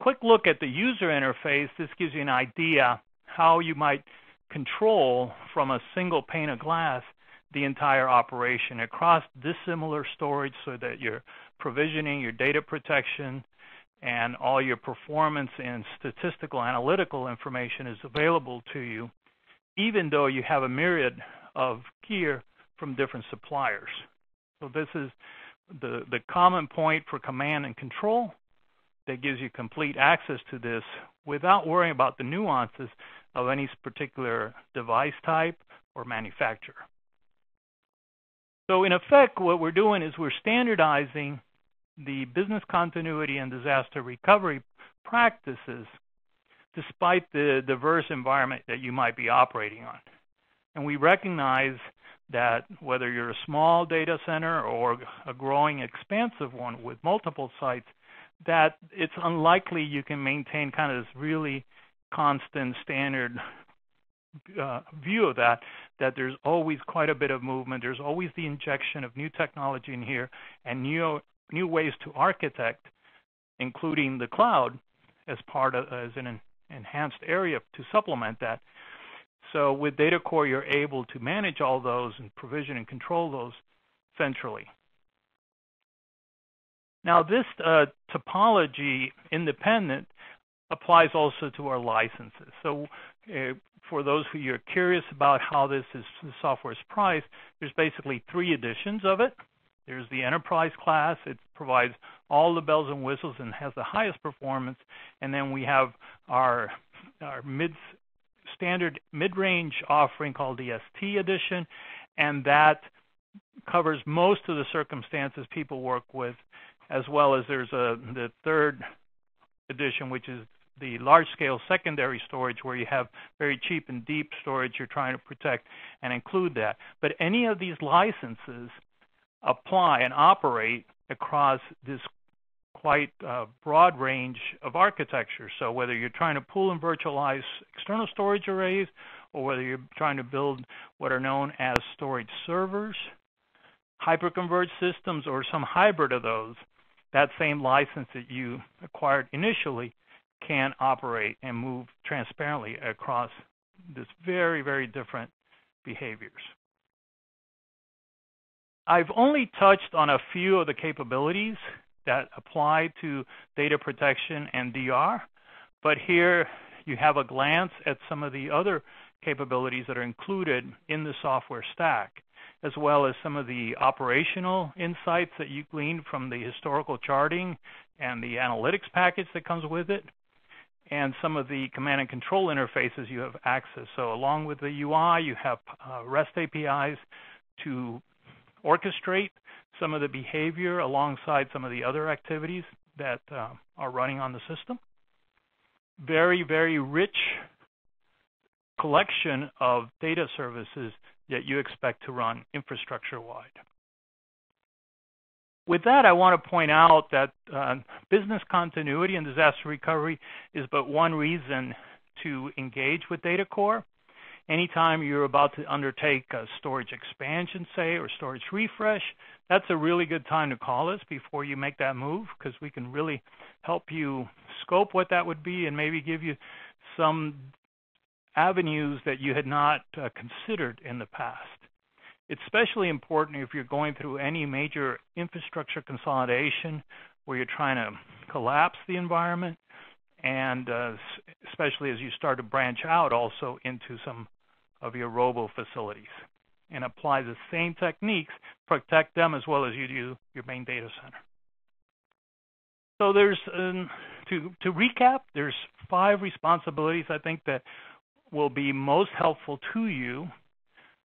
quick look at the user interface, this gives you an idea how you might control from a single pane of glass the entire operation across dissimilar storage so that you're provisioning, your data protection, and all your performance and statistical analytical information is available to you, even though you have a myriad of gear from different suppliers. So this is the common point for command and control that gives you complete access to this without worrying about the nuances of any particular device type or manufacturer. So in effect, what we're doing is we're standardizing the business continuity and disaster recovery practices despite the diverse environment that you might be operating on. And we recognize that whether you're a small data center or a growing expansive one with multiple sites, that it's unlikely you can maintain kind of this really constant standard view of that there's always quite a bit of movement. There's always the injection of new technology in here and new ways to architect, including the cloud, as part of as an enhanced area to supplement that. So with DataCore, you're able to manage all those and provision and control those centrally. Now, this topology independent applies also to our licenses. So for those who are curious about how this is the software's priced, there's basically three editions of it. There's the enterprise class. It provides all the bells and whistles and has the highest performance. And then we have our standard mid-range offering called the ST edition, and that covers most of the circumstances people work with, as well as there's the third edition, which is the large-scale secondary storage, where you have very cheap and deep storage you're trying to protect and include that. But any of these licenses apply and operate across this quite broad range of architecture. So whether you're trying to pool and virtualize external storage arrays, or whether you're trying to build what are known as storage servers, hyperconverged systems, or some hybrid of those, that same license that you acquired initially can operate and move transparently across this very, very different behaviors. I've only touched on a few of the capabilities that apply to data protection and DR, but here you have a glance at some of the other capabilities that are included in the software stack, as well as some of the operational insights that you gleaned from the historical charting and the analytics package that comes with it, and some of the command and control interfaces you have access. So along with the UI, you have REST APIs to orchestrate some of the behavior alongside some of the other activities that are running on the system. Very, very rich collection of data services that you expect to run infrastructure-wide. With that, I want to point out that business continuity and disaster recovery is but one reason to engage with DataCore. Anytime you're about to undertake a storage expansion, say, or storage refresh, that's a really good time to call us before you make that move, because we can really help you scope what that would be and maybe give you some avenues that you had not considered in the past. It's especially important if you're going through any major infrastructure consolidation where you're trying to collapse the environment, and especially as you start to branch out also into some of your robo facilities, and apply the same techniques, protect them as well as you do your main data center. So there's, to recap, there's 5 responsibilities I think that will be most helpful to you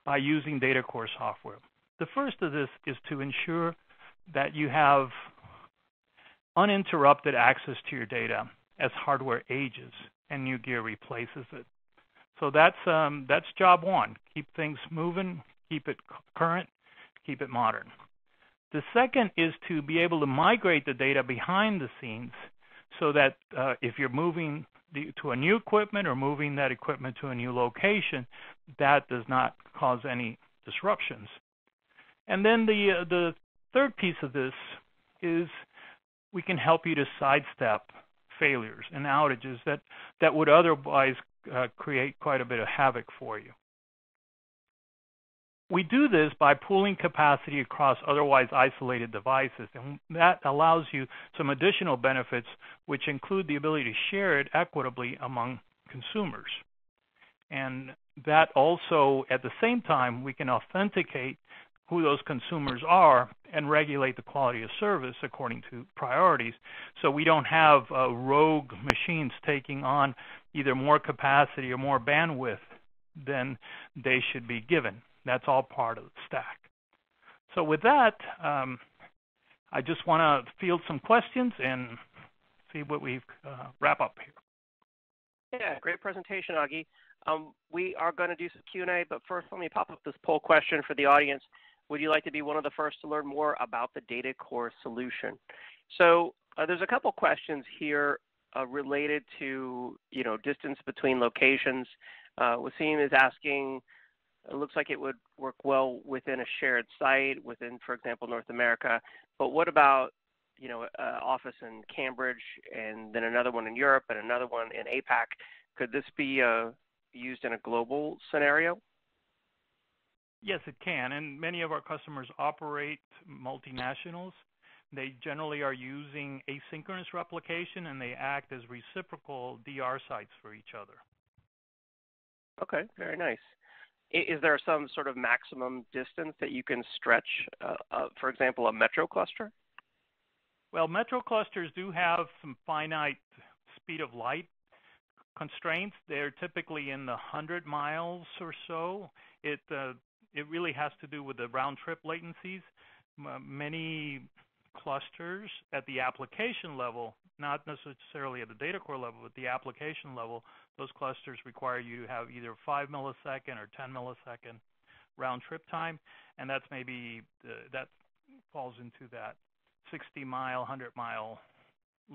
by using DataCore software. The first of this is to ensure that you have uninterrupted access to your data as hardware ages and new gear replaces it. So that's job one. Keep things moving, keep it current, keep it modern. The second is to be able to migrate the data behind the scenes so that if you're moving to a new equipment or moving that equipment to a new location, that does not cause any disruptions. And then the third piece of this is we can help you to sidestep failures and outages that would otherwise create quite a bit of havoc for you. We do this by pooling capacity across otherwise isolated devices, and that allows you some additional benefits, which include the ability to share it equitably among consumers. And that also, at the same time, we can authenticate who those consumers are and regulate the quality of service according to priorities, so we don't have rogue machines taking on either more capacity or more bandwidth than they should be given. That's all part of the stack. So with that, I just want to field some questions and see what we've wrap up here. Yeah, great presentation, Augie. We are going to do some Q&A, but first let me pop up this poll question for the audience. Would you like to be one of the first to learn more about the DataCore solution? So there's a couple questions here related to, you know, distance between locations. Wasim is asking, it looks like it would work well within a shared site, within, for example, North America. But what about, you know, office in Cambridge, and then another one in Europe, and another one in APAC? Could this be used in a global scenario? Yes, it can. And many of our customers operate multinationals. They generally are using asynchronous replication, and they act as reciprocal DR sites for each other. Okay, very nice. Is there some sort of maximum distance that you can stretch, for example, a metro cluster? Well, metro clusters do have some finite speed of light constraints. They're typically in the 100 miles or so. It really has to do with the round-trip latencies. Many clusters at the application level, not necessarily at the data core level, but the application level, those clusters require you to have either 5 millisecond or 10 millisecond round trip time, and that's maybe, that falls into that 60 mile, 100 mile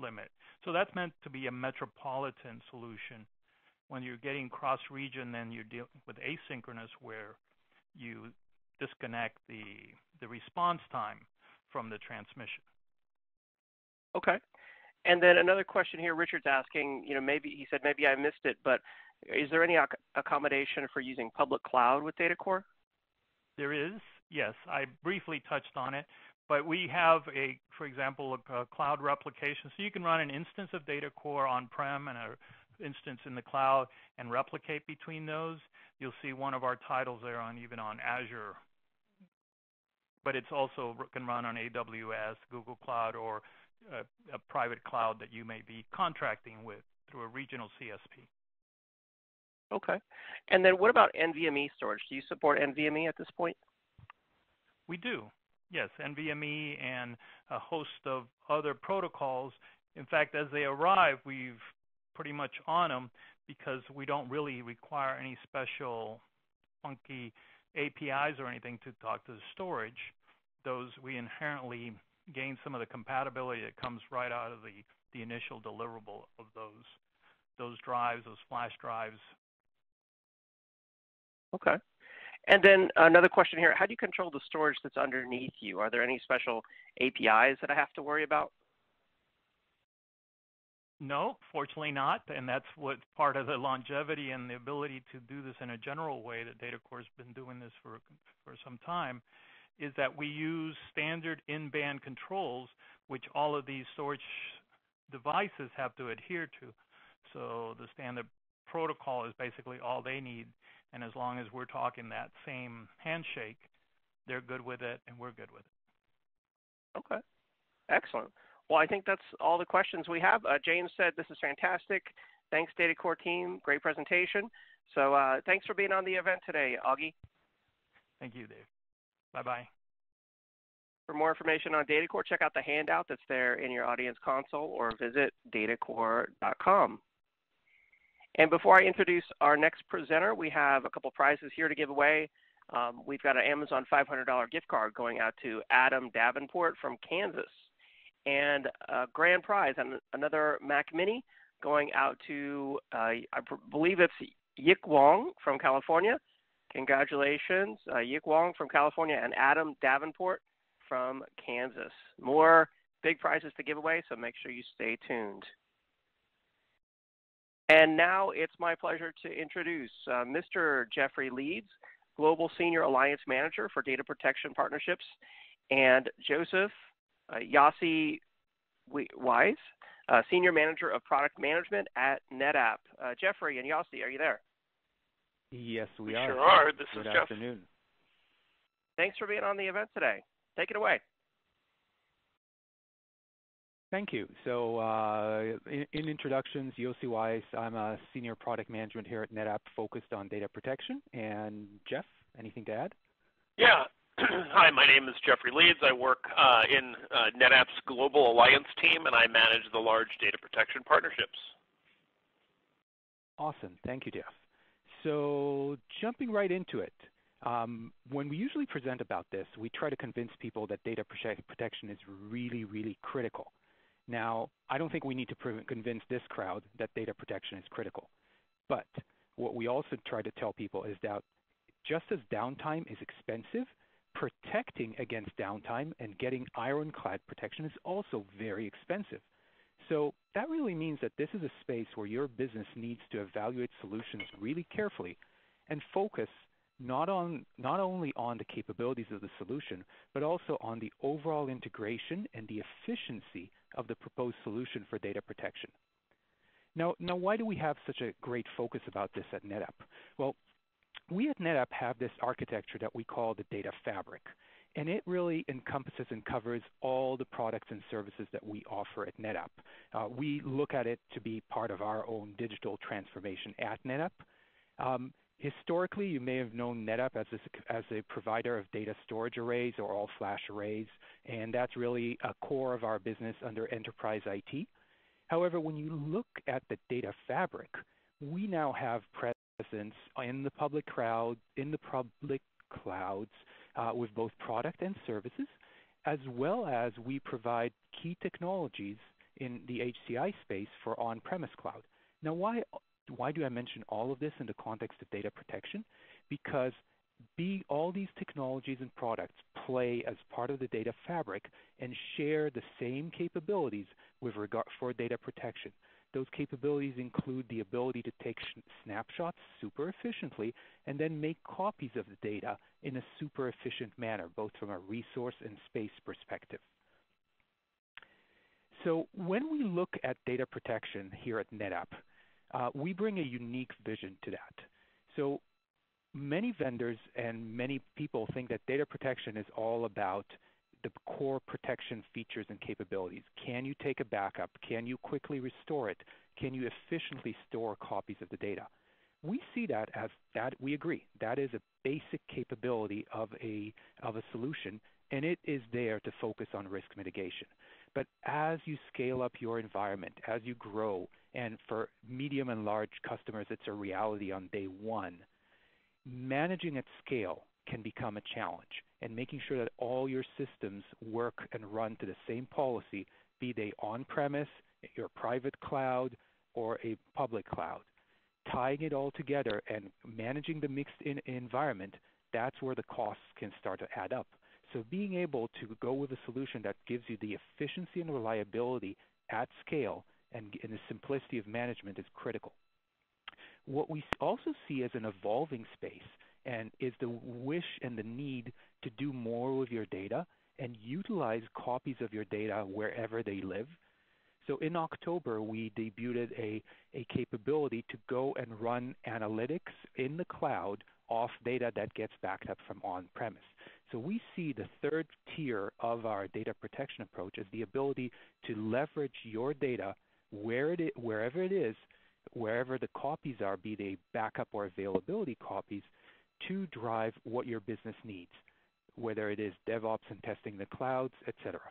limit. So that's meant to be a metropolitan solution. When you're getting cross region, then you're dealing with asynchronous, where you disconnect the response time from the transmission. Okay. And then another question here, Richard's asking, you know, maybe he said, maybe I missed it, but is there any accommodation for using public cloud with DataCore? There is, yes. I briefly touched on it, but we have a, for example, a cloud replication. So you can run an instance of DataCore on-prem and an instance in the cloud and replicate between those. You'll see one of our titles there on even on Azure, but it's also can run on AWS, Google Cloud, or a private cloud that you may be contracting with through a regional CSP. Okay. And then what about NVMe storage? Do you support NVMe at this point? We do, yes. NVMe and a host of other protocols. In fact, as they arrive, we've pretty much on them because we don't really require any special funky APIs or anything to talk to the storage. Those we inherently gain some of the compatibility that comes right out of the initial deliverable of those drives, those flash drives. Okay. And then another question here, how do you control the storage that's underneath you? Are there any special APIs that I have to worry about? No, fortunately not, and that's what part of the longevity and the ability to do this in a general way that DataCore has been doing this for some time, is that we use standard in-band controls, which all of these storage devices have to adhere to. So the standard protocol is basically all they need, and as long as we're talking that same handshake, they're good with it, and we're good with it. Okay, excellent. Well, I think that's all the questions we have. James said, this is fantastic. Thanks, DataCore team. Great presentation. So thanks for being on the event today, Augie. Thank you, Dave. Bye-bye. For more information on DataCore, check out the handout that's there in your audience console or visit datacore.com. And before I introduce our next presenter, we have a couple prizes here to give away. We've got an Amazon $500 gift card going out to Adam Davenport from Kansas, and a grand prize and another Mac Mini going out to, I believe it's Yik Wong from California. Congratulations, Yik Wong from California and Adam Davenport from Kansas. More big prizes to give away, so make sure you stay tuned. And now it's my pleasure to introduce Mr. Jeffrey Leeds, Global Senior Alliance Manager for Data Protection Partnerships, and Joseph Yossi Weiss, Senior Manager of Product Management at NetApp. Jeffrey and Yossi, are you there? Yes, we are. Sure are. This is Jeff. Good afternoon. Thanks for being on the event today. Take it away. Thank you. So in introductions, Yossi Weiss, I'm a Senior Product Management here at NetApp focused on data protection. And Jeff, anything to add? Yeah. Hi, my name is Jeffrey Leeds. I work in NetApp's Global Alliance team, and I manage the large data protection partnerships. Awesome. Thank you, Jeff. So jumping right into it, when we usually present about this, we try to convince people that data protection is really, really critical. Now, I don't think we need to convince this crowd that data protection is critical. But what we also try to tell people is that just as downtime is expensive, protecting against downtime and getting ironclad protection is also very expensive. So that really means that this is a space where your business needs to evaluate solutions really carefully and focus not only on the capabilities of the solution, but also on the overall integration and the efficiency of the proposed solution for data protection. Now, why do we have such a great focus about this at NetApp? Well, we at NetApp have this architecture that we call the data fabric, and it really encompasses and covers all the products and services that we offer at NetApp. We look at it to be part of our own digital transformation at NetApp. Historically, you may have known NetApp as a provider of data storage arrays or all-flash arrays, and that's really a core of our business under enterprise IT. However, when you look at the data fabric, we now have presence in the public cloud, with both product and services, as well as we provide key technologies in the HCI space for on-premise cloud. Now, why do I mention all of this in the context of data protection? Because all these technologies and products play as part of the data fabric and share the same capabilities with regard for data protection. Those capabilities include the ability to take snapshots super efficiently and then make copies of the data in a super efficient manner, both from a resource and space perspective. So when we look at data protection here at NetApp, we bring a unique vision to that. So many vendors and many people think that data protection is all about the core protection features and capabilities. Can you take a backup? Can you quickly restore it? Can you efficiently store copies of the data? We see that as that, we agree, that is a basic capability of a solution, and it is there to focus on risk mitigation. But as you scale up your environment, as you grow, and for medium and large customers, it's a reality on day one, managing at scale can become a challenge, and making sure that all your systems work and run to the same policy, be they on-premise, your private cloud, or a public cloud. Tying it all together and managing the mixed environment, that's where the costs can start to add up. So being able to go with a solution that gives you the efficiency and reliability at scale and the simplicity of management is critical. What we also see as an evolving space and is the wish and the need to do more with your data and utilize copies of your data wherever they live. So in October, we debuted a capability to go and run analytics in the cloud off data that gets backed up from on-premise. So we see the third tier of our data protection approach as the ability to leverage your data wherever the copies are, be they backup or availability copies, to drive what your business needs, whether it is DevOps and testing the clouds, etc.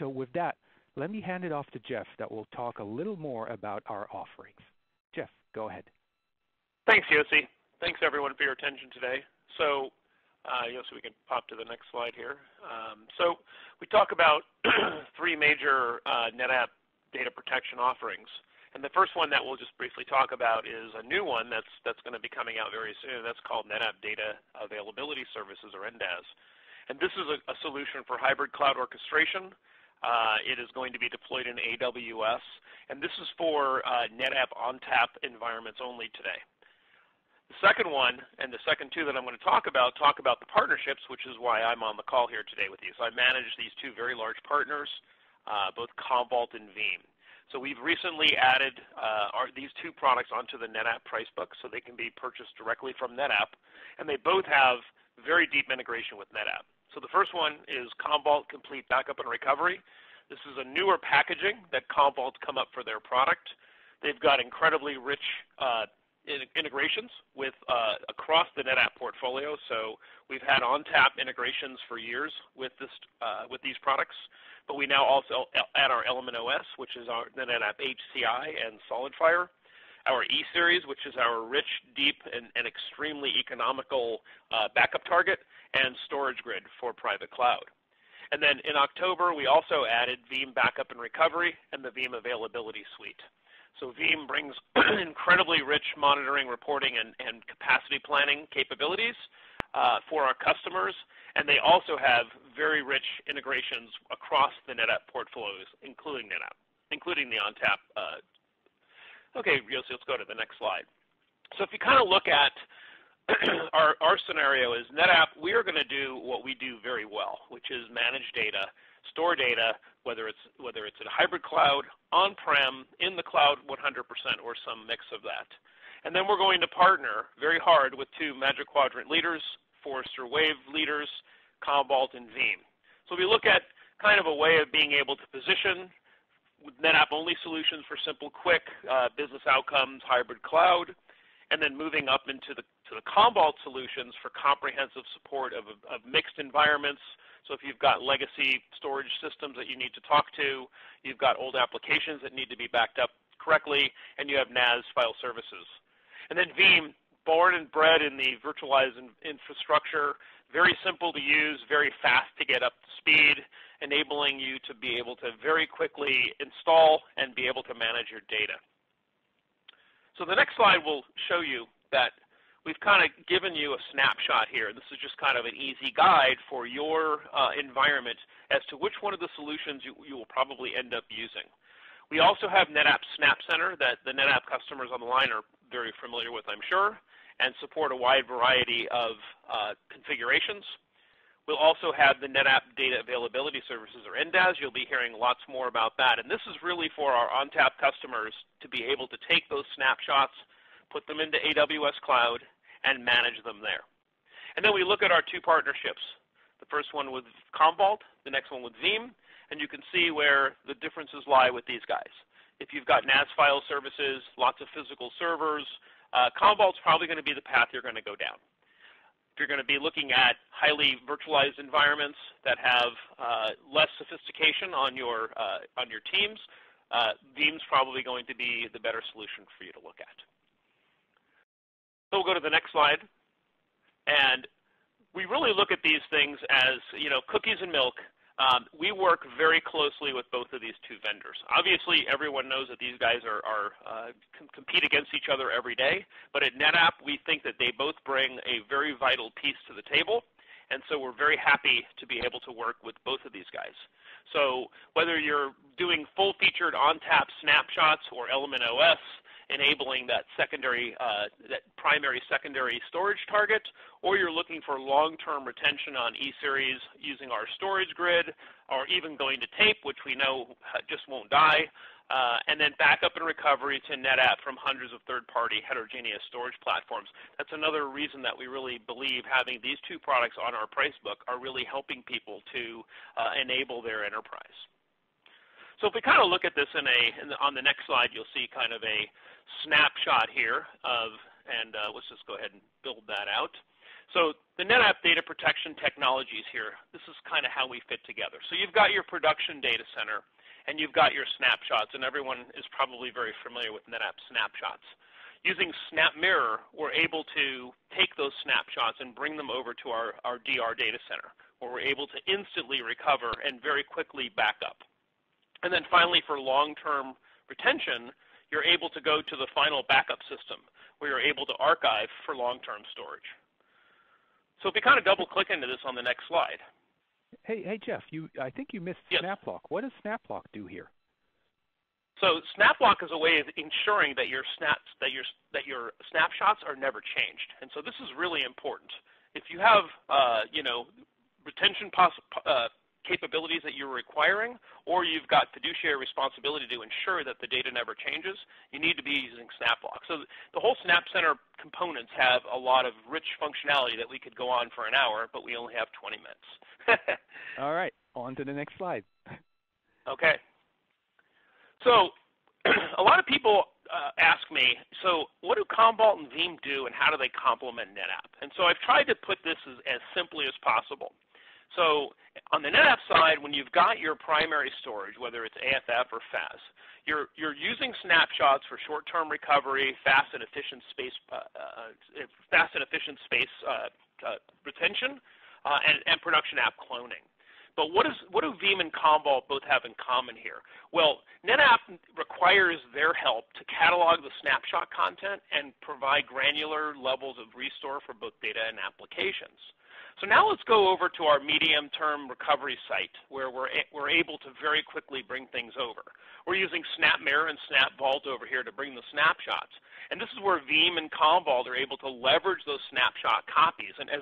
So with that, let me hand it off to Jeff that will talk a little more about our offerings. Jeff, go ahead. Thanks, Yossi. Thanks, everyone, for your attention today. So, Yossi, we can pop to the next slide here. So we talk about three major NetApp data protection offerings. And the first one that we'll just briefly talk about is a new one that's going to be coming out very soon. That's called NetApp Data Availability Services, or NDAS. And this is a solution for hybrid cloud orchestration. It is going to be deployed in AWS. And this is for NetApp ONTAP environments only today. The second one, and the second two that I'm going to talk about the partnerships, which is why I'm on the call here today with you. So I manage these two very large partners, both Commvault and Veeam. So we've recently added these two products onto the NetApp price book so they can be purchased directly from NetApp, and they both have very deep integration with NetApp. So the first one is Commvault Complete Backup and Recovery. This is a newer packaging that Commvault's come up for their product. They've got incredibly rich integrations with across the NetApp portfolio. So we've had ONTAP integrations for years with these products, but we now also add our Element OS, which is our NetApp HCI and SolidFire, our E-Series, which is our rich, deep, and extremely economical backup target, and Storage Grid for private cloud. And then in October, we also added Veeam Backup and Recovery and the Veeam Availability Suite. So Veeam brings incredibly rich monitoring, reporting, and capacity planning capabilities for our customers, and they also have very rich integrations across the NetApp portfolios, including the ONTAP. Okay, Yossi, let's go to the next slide. So if you kind of look at our scenario is NetApp, we are going to do what we do very well, which is manage data, store data, whether it's in a hybrid cloud, on-prem, in the cloud 100%, or some mix of that. And then we're going to partner very hard with two Magic Quadrant leaders, Forrester Wave leaders, Commvault and Veeam. So we look at kind of a way of being able to position NetApp-only solutions for simple, quick business outcomes, hybrid cloud, and then moving up into the Commvault solutions for comprehensive support of mixed environments. So if you've got legacy storage systems that you need to talk to, you've got old applications that need to be backed up correctly, and you have NAS file services. And then Veeam, born and bred in the virtualized infrastructure, very simple to use, very fast to get up to speed, enabling you to be able to very quickly install and be able to manage your data. So the next slide will show you that we've kind of given you a snapshot here. This is just kind of an easy guide for your environment as to which one of the solutions you will probably end up using. We also have NetApp Snap Center that the NetApp customers on the line are very familiar with, I'm sure, and support a wide variety of configurations. We'll also have the NetApp Data Availability Services, or NDAS. You'll be hearing lots more about that. And this is really for our ONTAP customers to be able to take those snapshots, put them into AWS Cloud, and manage them there. And then we look at our two partnerships, the first one with Commvault, the next one with Veeam, and you can see where the differences lie with these guys. If you've got NAS file services, lots of physical servers, Commvault's probably going to be the path you're going to go down. If you're going to be looking at highly virtualized environments that have less sophistication on your teams, Veeam's probably going to be the better solution for you to look at. So we'll go to the next slide, and we really look at these things as, you know, cookies and milk. We work very closely with both of these two vendors. Obviously, everyone knows that these guys compete against each other every day, but at NetApp, we think that they both bring a very vital piece to the table, and so we're very happy to be able to work with both of these guys. So whether you're doing full-featured on-tap snapshots or Element OS, enabling that secondary, that primary-secondary storage target, or you're looking for long-term retention on E-Series using our storage grid, or even going to tape, which we know just won't die, and then backup and recovery to NetApp from hundreds of third-party heterogeneous storage platforms. That's another reason that we really believe having these two products on our price book are really helping people to enable their enterprise. So if we kind of look at this on the next slide, you'll see kind of a snapshot here of, and let's just go ahead and build that out. So the NetApp data protection technologies here, this is kind of how we fit together. So you've got your production data center, and you've got your snapshots, and everyone is probably very familiar with NetApp snapshots. Using SnapMirror, we're able to take those snapshots and bring them over to our DR data center, where we're able to instantly recover and very quickly back up. And then finally, for long-term retention, you're able to go to the final backup system, where you're able to archive for long-term storage. So if we kind of double-click into this on the next slide. Hey Jeff, I think you missed SnapLock. What does SnapLock do here? So SnapLock is a way of ensuring that your snapshots are never changed, and so this is really important. If you have, you know, retention capabilities that you're requiring, or you've got fiduciary responsibility to ensure that the data never changes, you need to be using SnapLock. So the whole Snap Center components have a lot of rich functionality that we could go on for an hour, but we only have 20 minutes. All right, on to the next slide. Okay. So a lot of people ask me, so what do Commvault and Veeam do, and how do they complement NetApp? And so I've tried to put this as simply as possible. So on the NetApp side, when you've got your primary storage, whether it's AFF or FAS, you're using snapshots for short-term recovery, fast and efficient space retention, and production app cloning. But what do Veeam and Commvault both have in common here? Well, NetApp requires their help to catalog the snapshot content and provide granular levels of restore for both data and applications. So now let's go over to our medium-term recovery site where we're able to very quickly bring things over. We're using SnapMirror and SnapVault over here to bring the snapshots. And this is where Veeam and Commvault are able to leverage those snapshot copies. And as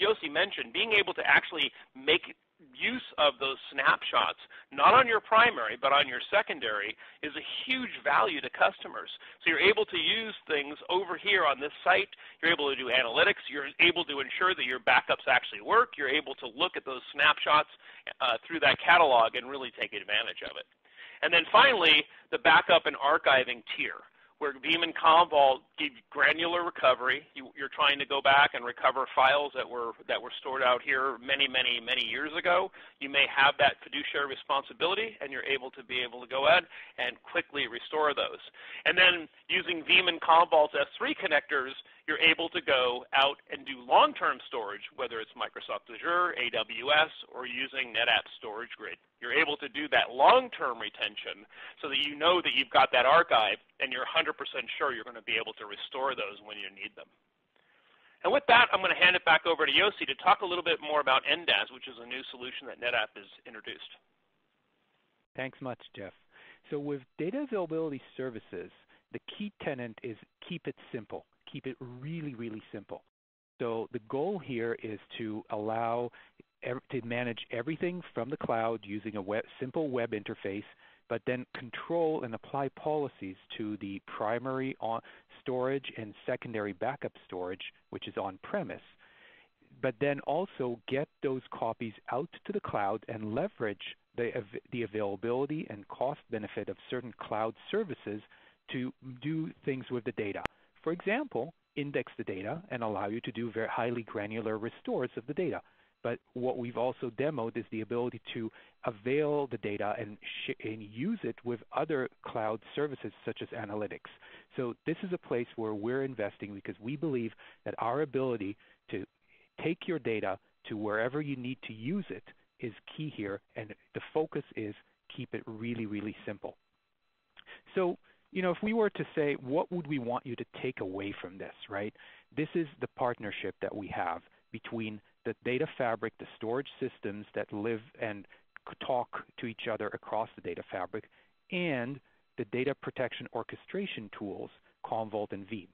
Yossi mentioned, being able to actually make use of those snapshots, not on your primary, but on your secondary, is a huge value to customers. So you're able to use things over here on this site. You're able to do analytics. You're able to ensure that your backups actually work. You're able to look at those snapshots through that catalog and really take advantage of it. And then finally, the backup and archiving tier, where Veeam and Commvault give granular recovery. You're trying to go back and recover files that were stored out here many years ago. You may have that fiduciary responsibility, and you're able to go ahead and quickly restore those. And then using Veeam and Commvault's S3 connectors, you're able to go out and do long-term storage, whether it's Microsoft Azure, AWS, or using NetApp Storage Grid. You're able to do that long-term retention so that you know that you've got that archive and you're 100% sure you're going to be able to restore those when you need them. And with that, I'm going to hand it back over to Yossi to talk a little bit more about NDAS, which is a new solution that NetApp has introduced. Thanks much, Jeff. So with data availability services, the key tenet is keep it simple. Keep it really, really simple. So the goal here is to allow to manage everything from the cloud using a simple web interface, but then control and apply policies to the primary storage and secondary backup storage, which is on-premise, but then also get those copies out to the cloud and leverage the availability and cost benefit of certain cloud services to do things with the data. For example, index the data and allow you to do very highly granular restores of the data. But what we've also demoed is the ability to avail the data and use it with other cloud services such as analytics. So this is a place where we're investing because we believe that our ability to take your data to wherever you need to use it is key here, and the focus is keep it really, really simple. So, you know, if we were to say, what would we want you to take away from this, right? This is the partnership that we have between the data fabric, the storage systems that live and talk to each other across the data fabric, and the data protection orchestration tools, Commvault and Veeam.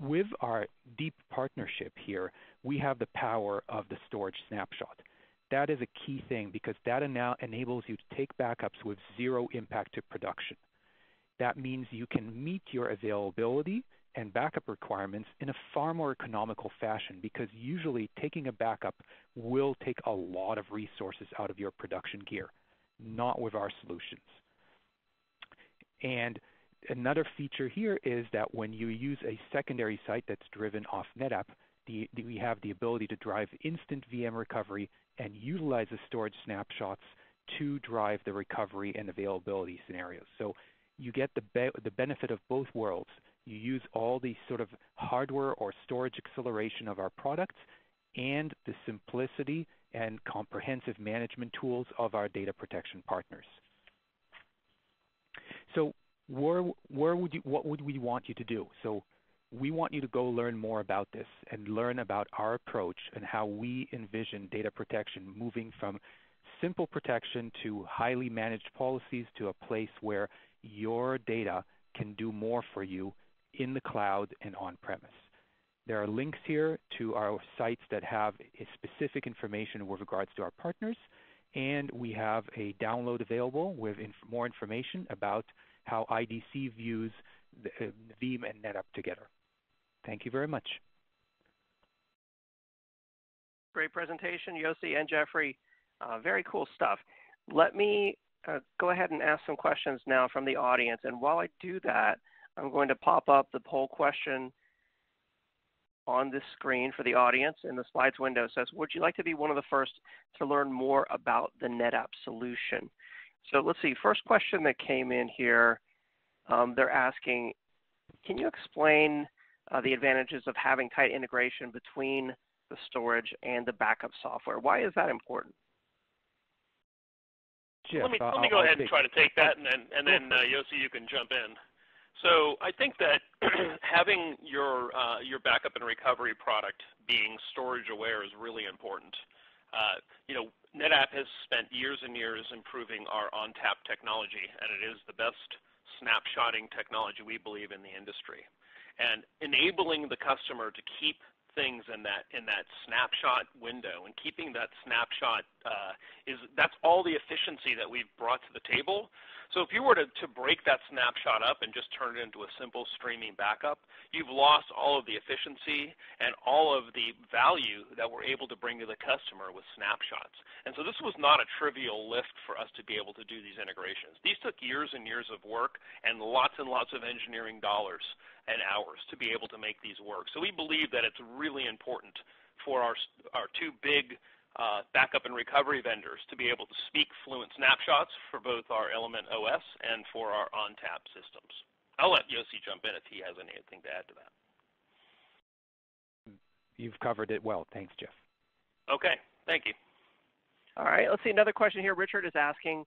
With our deep partnership here, we have the power of the storage snapshot. That is a key thing because that now enables you to take backups with zero impact to production. That means you can meet your availability and backup requirements in a far more economical fashion because usually taking a backup will take a lot of resources out of your production gear, not with our solutions. And another feature here is that when you use a secondary site that's driven off NetApp, we have the ability to drive instant VM recovery and utilize the storage snapshots to drive the recovery and availability scenarios. So you get the benefit of both worlds. You use all the sort of hardware or storage acceleration of our products and the simplicity and comprehensive management tools of our data protection partners. So what would we want you to do? So we want you to go learn more about this and learn about our approach and how we envision data protection moving from simple protection to highly managed policies to a place where your data can do more for you in the cloud and on-premise. There are links here to our sites that have specific information with regards to our partners, and we have a download available with more information about how IDC views Veeam and NetApp together. Thank you very much. Great presentation, Yossi and Jeffrey. Very cool stuff. Let me go ahead and ask some questions now from the audience. And while I do that, I'm going to pop up the poll question on this screen for the audience in the slides window. It says, would you like to be one of the first to learn more about the NetApp solution? So let's see, first question that came in here, they're asking, can you explain the advantages of having tight integration between the storage and the backup software? Why is that important? Jeff, let me go ahead and try to take that, and then Yossi, you can jump in. So I think that having your backup and recovery product being storage aware is really important. You know, NetApp has spent years and years improving our ONTAP technology, and it is the best snapshotting technology we believe in the industry. And enabling the customer to keep things in that snapshot window and keeping that snapshot that's all the efficiency that we've brought to the table. So if you were to break that snapshot up and just turn it into a simple streaming backup, you've lost all of the efficiency and all of the value that we're able to bring to the customer with snapshots. And so this was not a trivial lift for us to be able to do these integrations. These took years and years of work and lots of engineering dollars and hours to be able to make these work. So we believe that it's really important for our two big backup and recovery vendors to be able to speak fluent snapshots for both our Element OS and for our ONTAP systems. I'll let Yossi jump in if he has anything to add to that. You've covered it well. Thanks, Jeff. Okay. Thank you. All right. Let's see another question here. Richard is asking,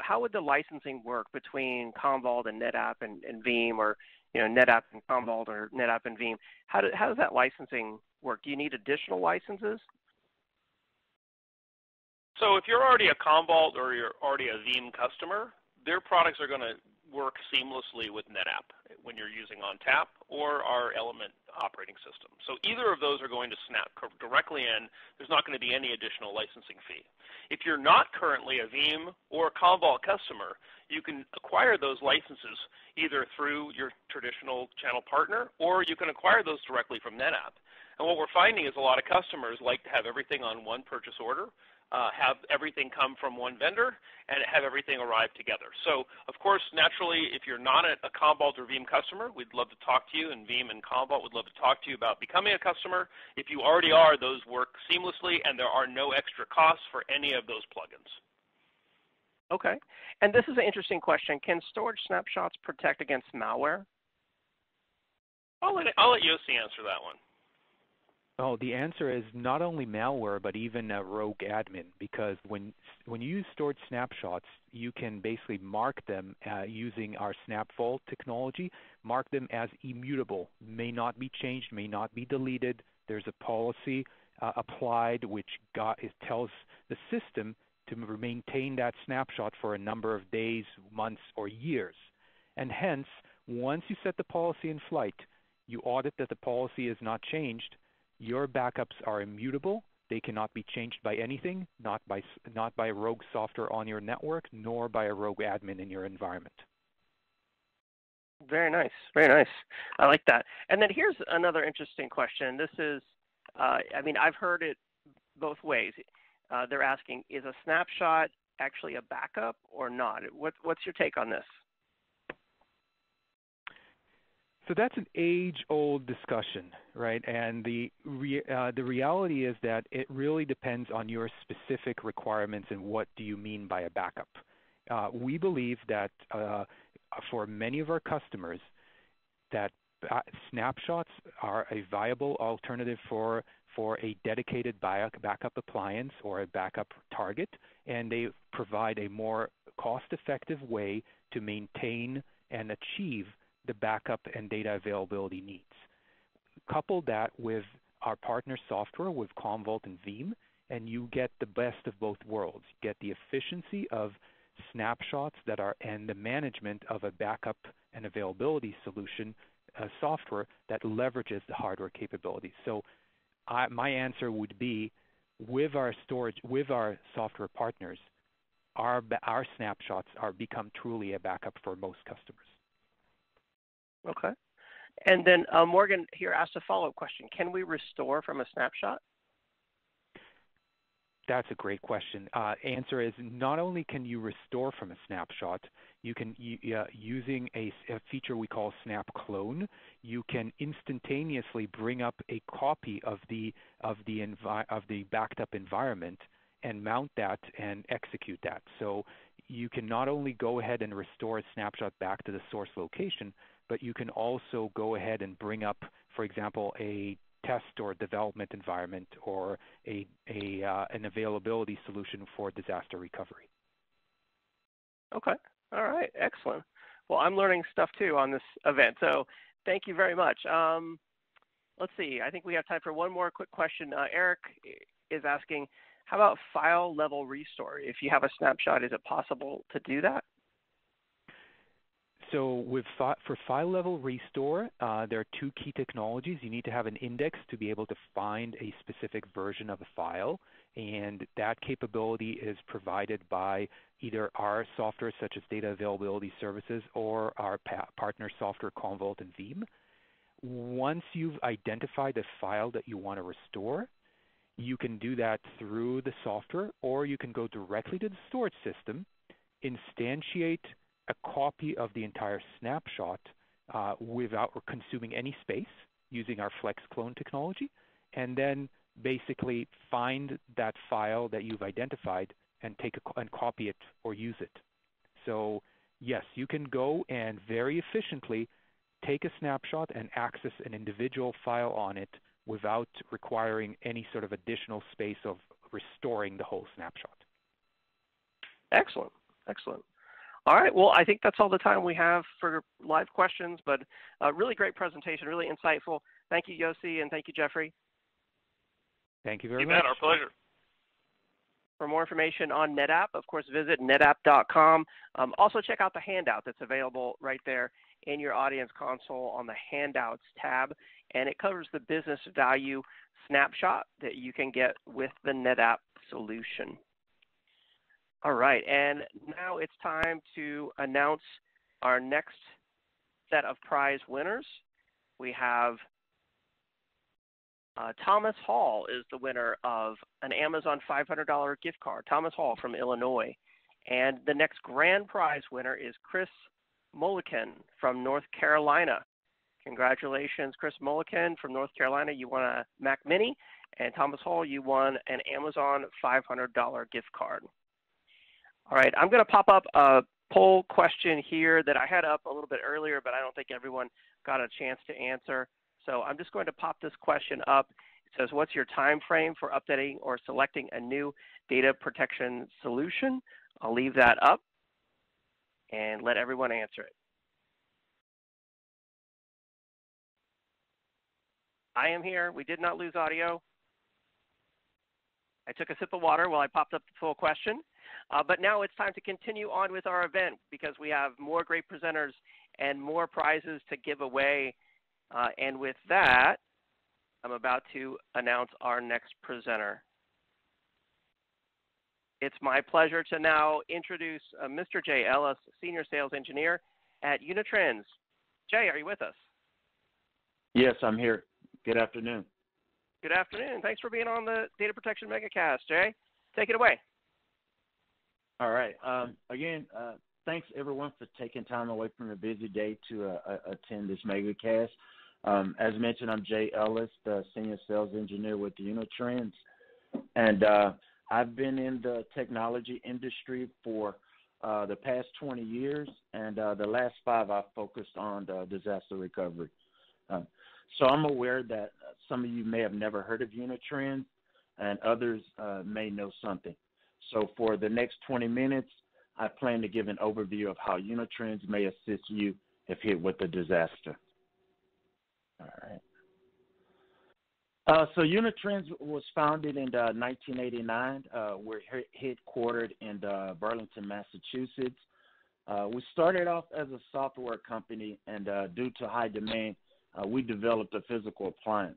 how would the licensing work between Commvault and NetApp and Veeam, or NetApp and Commvault, or NetApp and Veeam? How does that licensing work? Do you need additional licenses? So if you're already a Commvault or you're already a Veeam customer, their products are going to work seamlessly with NetApp when you're using ONTAP or our Element operating system. So either of those are going to snap directly in. There's not going to be any additional licensing fee. If you're not currently a Veeam or a Commvault customer, you can acquire those licenses either through your traditional channel partner, or you can acquire those directly from NetApp. And what we're finding is a lot of customers like to have everything on one purchase order, have everything come from one vendor, and have everything arrive together. So, of course, naturally, if you're not a Commvault or Veeam customer, we'd love to talk to you, and Veeam and Commvault would love to talk to you about becoming a customer. If you already are, those work seamlessly, and there are no extra costs for any of those plugins. Okay. And this is an interesting question. Can storage snapshots protect against malware? I'll let Yossi answer that one. Oh, the answer is not only malware, but even a rogue admin, because when you use storage snapshots, you can basically mark them using our SnapVault technology, mark them as immutable, may not be changed, may not be deleted. There's a policy applied which tells the system to maintain that snapshot for a number of days, months, or years. And hence, once you set the policy in flight, you audit that the policy is not changed. Your backups are immutable. They cannot be changed by anything, not by rogue software on your network, nor by a rogue admin in your environment. Very nice. Very nice. I like that. And then here's another interesting question. This is, I mean, I've heard it both ways. They're asking, is a snapshot actually a backup or not? What's your take on this? So that's an age-old discussion, right? And the reality is that it really depends on your specific requirements and what do you mean by a backup. We believe that for many of our customers, that snapshots are a viable alternative for a dedicated backup appliance or a backup target, and they provide a more cost-effective way to maintain and achieve the backup and data availability needs. Couple that with our partner software with Commvault and Veeam, and you get the best of both worlds. You get the efficiency of snapshots and the management of a backup and availability solution software that leverages the hardware capabilities. So my answer would be, with our software partners, our snapshots become truly a backup for most customers. Okay. And then Morgan here asked a follow-up question. Can we restore from a snapshot? That's a great question. Answer is, not only can you restore from a snapshot, you can, using a feature we call Snap Clone, you can instantaneously bring up a copy of the backed up environment and mount that and execute that. So you can not only go ahead and restore a snapshot back to the source location, but you can also go ahead and bring up, for example, a test or development environment or an availability solution for disaster recovery. Okay. All right. Excellent. Well, I'm learning stuff too on this event, so thank you very much. Let's see, I think we have time for one more quick question. Eric is asking, how about file level restore? If you have a snapshot, is it possible to do that? So for file level restore, there are two key technologies. You need to have an index to be able to find a specific version of a file, and that capability is provided by either our software such as Data Availability Services or our partner software Commvault and Veeam. Once you've identified the file that you want to restore, you can do that through the software, or you can go directly to the storage system, instantiate a copy of the entire snapshot without consuming any space using our Flex Clone technology, and then basically find that file that you've identified and take and copy it or use it. So yes, you can go and very efficiently take a snapshot and access an individual file on it without requiring any sort of additional space of restoring the whole snapshot. Excellent, excellent. All right, well, I think that's all the time we have for live questions, but a really great presentation, really insightful. Thank you, Yossi, and thank you, Jeffrey. Thank you very much. You bet, our pleasure. For more information on NetApp, of course, visit netapp.com. Also, check out the handout that's available right there in your audience console on the handouts tab, and it covers the business value snapshot that you can get with the NetApp solution. All right, and now it's time to announce our next set of prize winners. We have Thomas Hall is the winner of an Amazon $500 gift card, Thomas Hall from Illinois. And the next grand prize winner is Chris Mulliken from North Carolina. Congratulations, Chris Mulliken from North Carolina. You won a Mac Mini, and Thomas Hall, you won an Amazon $500 gift card. All right, I'm going to pop up a poll question here that I had up a little bit earlier, but I don't think everyone got a chance to answer. So I'm just going to pop this question up. It says, what's your time frame for updating or selecting a new data protection solution? I'll leave that up and let everyone answer it. I am here. We did not lose audio. I took a sip of water while I popped up the full question. But now it's time to continue on with our event because we have more great presenters and more prizes to give away. And with that, I'm about to announce our next presenter. It's my pleasure to now introduce Mr. Jay Ellis, Senior Sales Engineer at Unitrends. Jay, are you with us? Yes, I'm here. Good afternoon. Good afternoon. Thanks for being on the Data Protection Megacast, Jay. Take it away. All right. Again, thanks everyone for taking time away from a busy day to attend this megacast. As mentioned, I'm Jay Ellis, the Senior Sales Engineer with Unitrends, and I've been in the technology industry for the past 20 years, and the last 5 I've focused on the disaster recovery. So I'm aware that some of you may have never heard of Unitrends, and others may know something. So for the next 20 minutes, I plan to give an overview of how Unitrends may assist you if hit with a disaster. All right. So Unitrends was founded in 1989. We're headquartered in Burlington, Massachusetts. We started off as a software company, and due to high demand, we developed a physical appliance.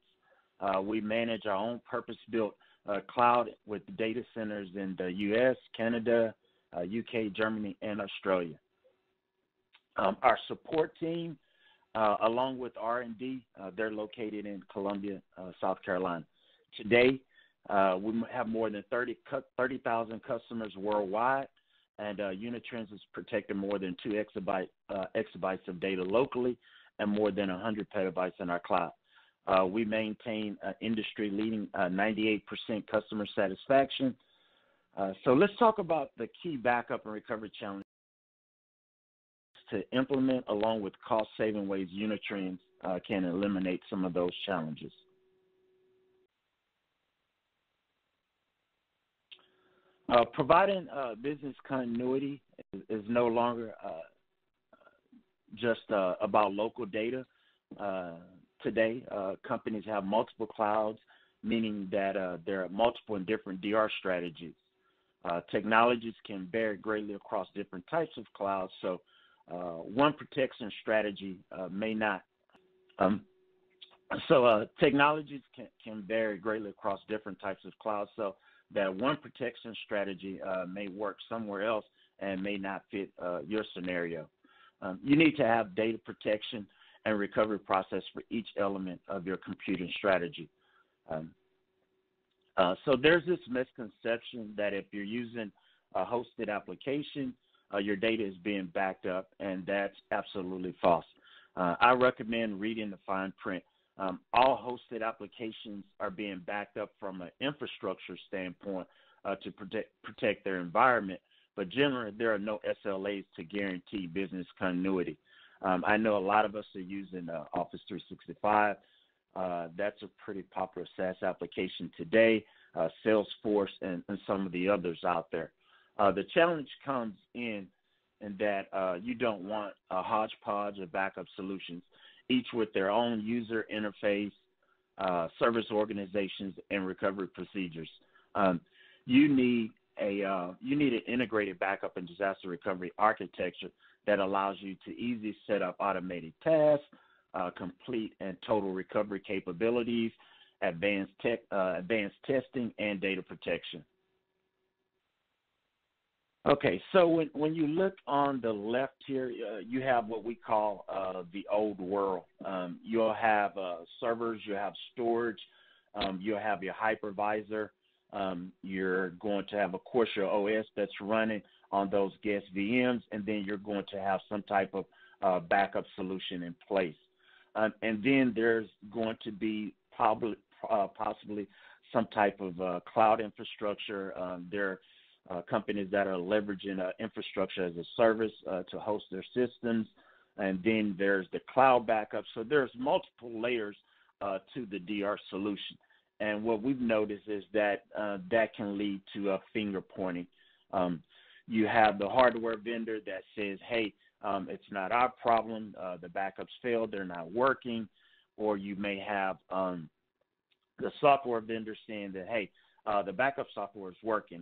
We manage our own purpose-built cloud with data centers in the U.S., Canada, UK, Germany, and Australia. Our support team, along with R&D, they're located in Columbia, South Carolina. Today, we have more than 30,000 customers worldwide, and Unitrends is protecting more than 2 exabytes of data locally and more than 100 petabytes in our cloud. We maintain industry-leading 98% customer satisfaction. So let's talk about the key backup and recovery challenges to implement, along with cost-saving ways Unitrends can eliminate some of those challenges. Providing business continuity is no longer just about local data. Today, companies have multiple clouds, meaning that there are multiple and different DR strategies. Technologies can vary greatly across different types of clouds, so one protection strategy may not. Technologies can vary greatly across different types of clouds, so that one protection strategy may work somewhere else and may not fit your scenario. You need to have data protection and recovery process for each element of your computing strategy. There's this misconception that if you're using a hosted application, your data is being backed up, and that's absolutely false. I recommend reading the fine print. All hosted applications are being backed up from an infrastructure standpoint to protect their environment, but generally there are no SLAs to guarantee business continuity. I know a lot of us are using Office 365. That's a pretty popular SaaS application today, Salesforce and some of the others out there. The challenge comes in that you don't want a hodgepodge of backup solutions, each with their own user interface, service organizations, and recovery procedures. You need an integrated backup and disaster recovery architecture that allows you to easily set up automated tasks, complete and total recovery capabilities, advanced testing, and data protection. Okay, so when you look on the left here, you have what we call the old world. You'll have servers, you'll have storage, you'll have your hypervisor, you're going to have, of course, your OS that's running on those guest VMs, and then you're going to have some type of backup solution in place. And then there's going to be possibly some type of cloud infrastructure. There are companies that are leveraging infrastructure as a service to host their systems. And then there's the cloud backup. So there's multiple layers to the DR solution. And what we've noticed is that that can lead to finger pointing. You have the hardware vendor that says, hey, it's not our problem, the backups failed, they're not working, or you may have the software vendor saying that, hey, the backup software is working.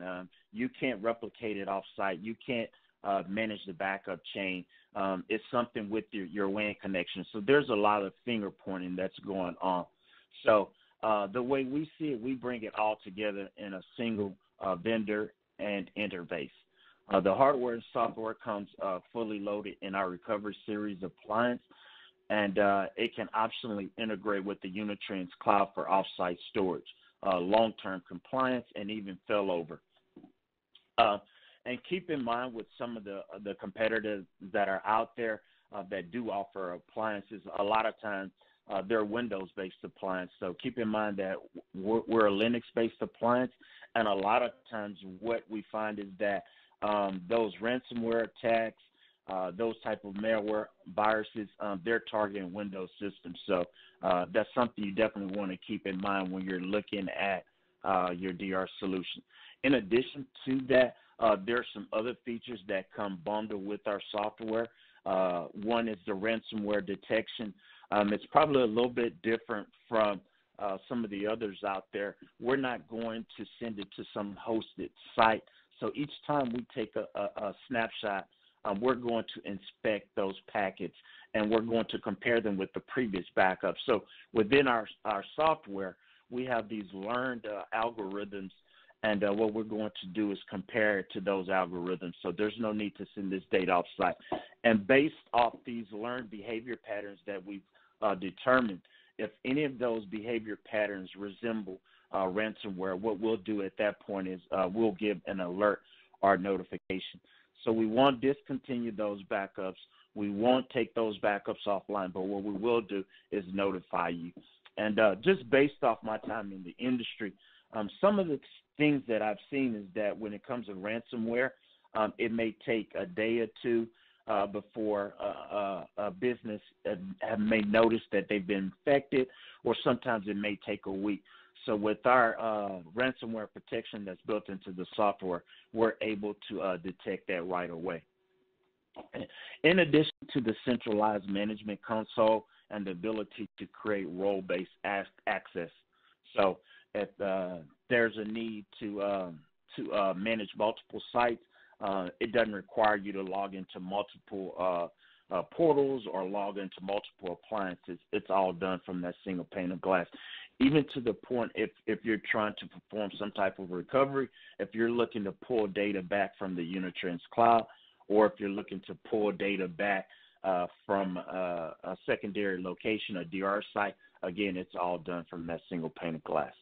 You can't replicate it offsite. You can't manage the backup chain. It's something with your WAN connection. So there's a lot of finger pointing that's going on. So the way we see it, we bring it all together in a single vendor and interface. The hardware and software comes fully loaded in our Recovery Series appliance, and it can optionally integrate with the Unitrends cloud for offsite storage, long-term compliance, and even failover. And keep in mind with some of the competitors that are out there that do offer appliances, a lot of times they're Windows-based appliance. So keep in mind that we're a Linux-based appliance, and a lot of times what we find is that those ransomware attacks, those type of malware viruses, they're targeting Windows systems. So that's something you definitely want to keep in mind when you're looking at your DR solution. In addition to that, there's some other features that come bundled with our software. One is the ransomware detection. It's probably a little bit different from some of the others out there. We're not going to send it to some hosted site. So each time we take a snapshot, we're going to inspect those packets, and we're going to compare them with the previous backup. So within our software, we have these learned algorithms, and what we're going to do is compare it to those algorithms. So there's no need to send this data off-site. And based off these learned behavior patterns that we've determined, if any of those behavior patterns resemble ransomware, what we'll do at that point is we'll give an alert or notification. So we won't discontinue those backups. We won't take those backups offline, but what we will do is notify you. And just based off my time in the industry, some of the things that I've seen is that when it comes to ransomware, it may take a day or two before a business may notice that they've been infected, or sometimes it may take a week. So with our ransomware protection that's built into the software, we're able to detect that right away. In addition to the centralized management console and the ability to create role-based access. So if there's a need to manage multiple sites, it doesn't require you to log into multiple portals or log into multiple appliances. It's all done from that single pane of glass. Even to the point if you're trying to perform some type of recovery, if you're looking to pull data back from the Unitrends cloud, or if you're looking to pull data back from a secondary location, a DR site, again, it's all done from that single pane of glass.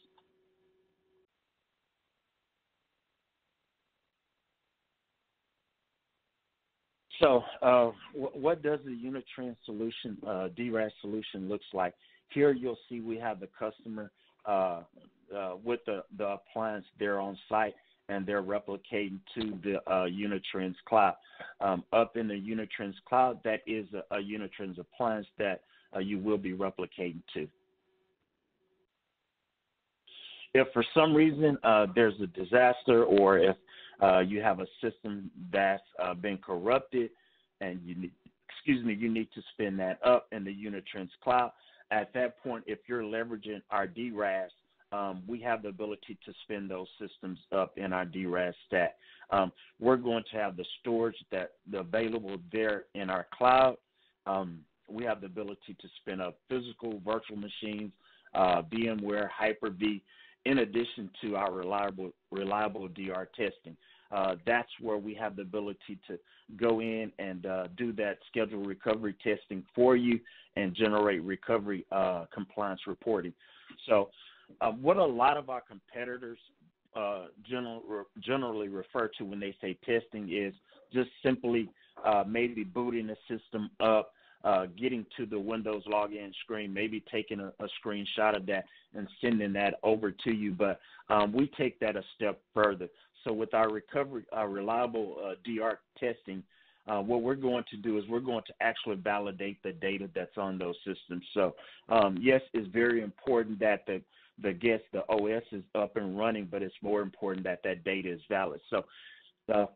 So what does the Unitrends solution, DRAS solution looks like? Here you'll see we have the customer with the appliance there on site, and they're replicating to the Unitrends cloud. Up in the Unitrends cloud, that is a Unitrends appliance that you will be replicating to. If for some reason there's a disaster, or if you have a system that's been corrupted, and you need to spin that up in the Unitrends cloud. At that point, if you're leveraging our DRAS, we have the ability to spin those systems up in our DRAS stack. We're going to have the storage that's available there in our cloud. We have the ability to spin up physical virtual machines, VMware, Hyper-V, in addition to our reliable DR testing. That's where we have the ability to go in and do that scheduled recovery testing for you and generate recovery compliance reporting. So what a lot of our competitors generally refer to when they say testing is just simply maybe booting the system up, getting to the Windows login screen, maybe taking a screenshot of that and sending that over to you. But we take that a step further. So with our recovery, our reliable DR testing, what we're going to do is we're going to actually validate the data that's on those systems. So yes, it's very important that the OS is up and running, but it's more important that that data is valid. So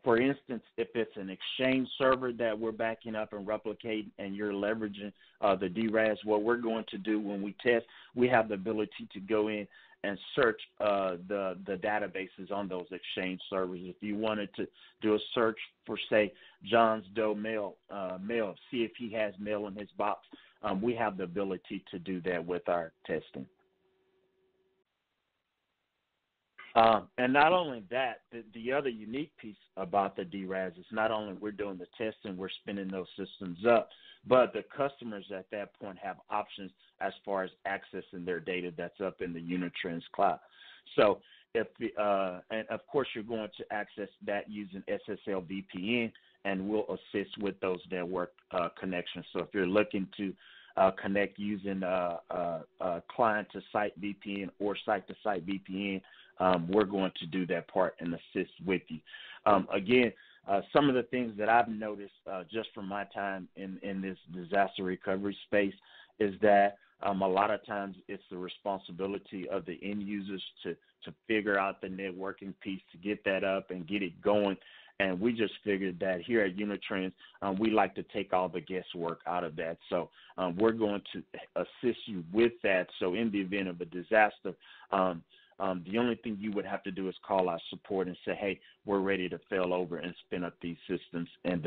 for instance, if it's an Exchange server that we're backing up and replicating and you're leveraging the DRAS, what we're going to do when we test, we have the ability to go in and search the databases on those Exchange servers. If you wanted to do a search for, say, John's Doe mail, see if he has mail in his box, we have the ability to do that with our testing. And not only that, the other unique piece about the DRAS is not only we're doing the testing, we're spinning those systems up, but the customers at that point have options as far as accessing their data that's up in the Unitrends cloud. So, and of course, you're going to access that using SSL VPN, and we'll assist with those network connections. So if you're looking to connect using client-to-site VPN or site-to-site VPN, we're going to do that part and assist with you. Again, some of the things that I've noticed just from my time in this disaster recovery space is that a lot of times it's the responsibility of the end users to figure out the networking piece, to get that up and get it going. And we just figured that here at Unitrends, we like to take all the guesswork out of that. So we're going to assist you with that. So in the event of a disaster, the only thing you would have to do is call our support and say, hey, we're ready to fail over and spin up these systems, and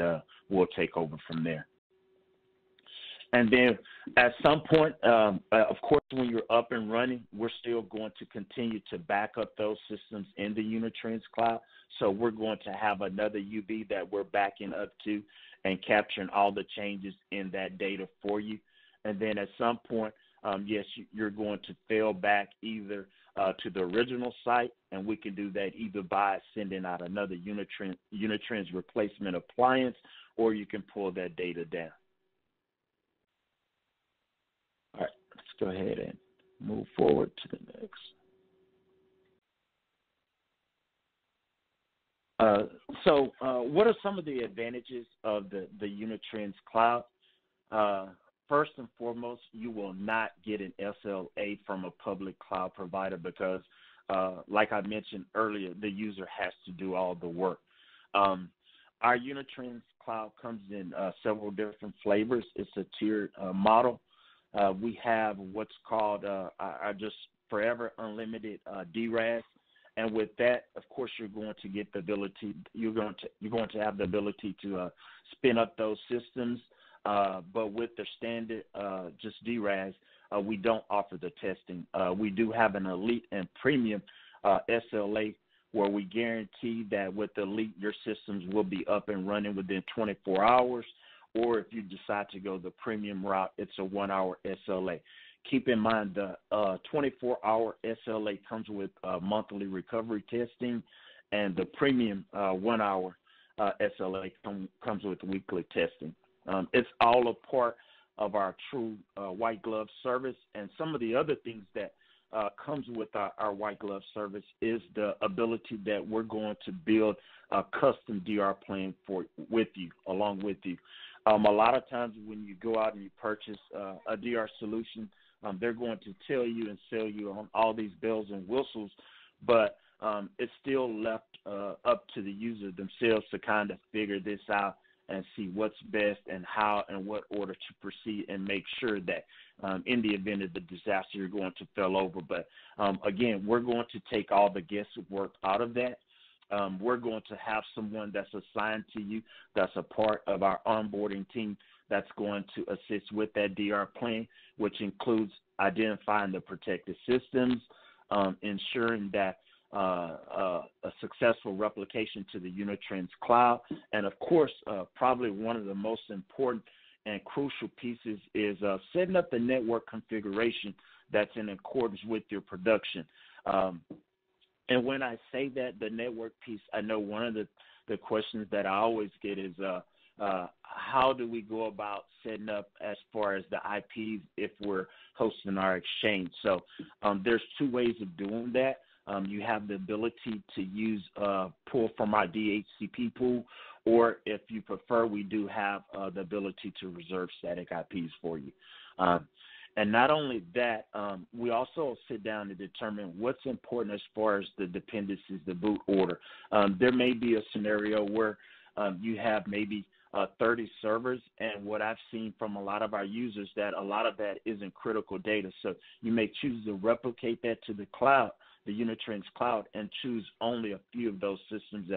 we'll take over from there. And then at some point, of course, when you're up and running, we're still going to continue to back up those systems in the Unitrends cloud. So we're going to have another UV that we're backing up to and capturing all the changes in that data for you. And then at some point, yes, you're going to fail back either to the original site, and we can do that either by sending out another Unitrends replacement appliance, or you can pull that data down. All right, let's go ahead and move forward to the next. What are some of the advantages of the Unitrends cloud? First and foremost, you will not get an SLA from a public cloud provider because, like I mentioned earlier, the user has to do all the work. Our Unitrends cloud comes in several different flavors. It's a tiered model. We have what's called just forever unlimited DRAS, and with that, of course, you're going to get the ability. You're going to have the ability to spin up those systems. But with the standard just DRAS, we don't offer the testing. We do have an elite and premium SLA, where we guarantee that with the elite, your systems will be up and running within 24 hours. Or if you decide to go the premium route, it's a 1-hour SLA. Keep in mind the 24-hour SLA comes with monthly recovery testing, and the premium 1-hour SLA comes with weekly testing. It's all a part of our true white glove service, and some of the other things that comes with our white glove service is the ability that we're going to build a custom DR plan along with you. A lot of times when you go out and you purchase a DR solution, they're going to tell you and sell you on all these bells and whistles, but it's still left up to the user themselves to kind of figure this out and see what's best and how and what order to proceed, and make sure that in the event of the disaster, you're going to fall over. But again, we're going to take all the guesswork out of that. We're going to have someone that's assigned to you, that's a part of our onboarding team, that's going to assist with that DR plan, which includes identifying the protected systems, ensuring that a successful replication to the Unitrends cloud. And of course, probably one of the most important and crucial pieces is setting up the network configuration that's in accordance with your production. And when I say that, the network piece, I know one of the questions that I always get is how do we go about setting up as far as the IPs if we're hosting our exchange? So there's two ways of doing that. You have the ability to use pull from our DHCP pool, or if you prefer, we do have the ability to reserve static IPs for you. And not only that, we also sit down to determine what's important as far as the dependencies, the boot order. There may be a scenario where you have maybe 30 servers, and what I've seen from a lot of our users that a lot of that isn't critical data. So you may choose to replicate that to the cloud, the Unitrends cloud, and choose only a few of those systems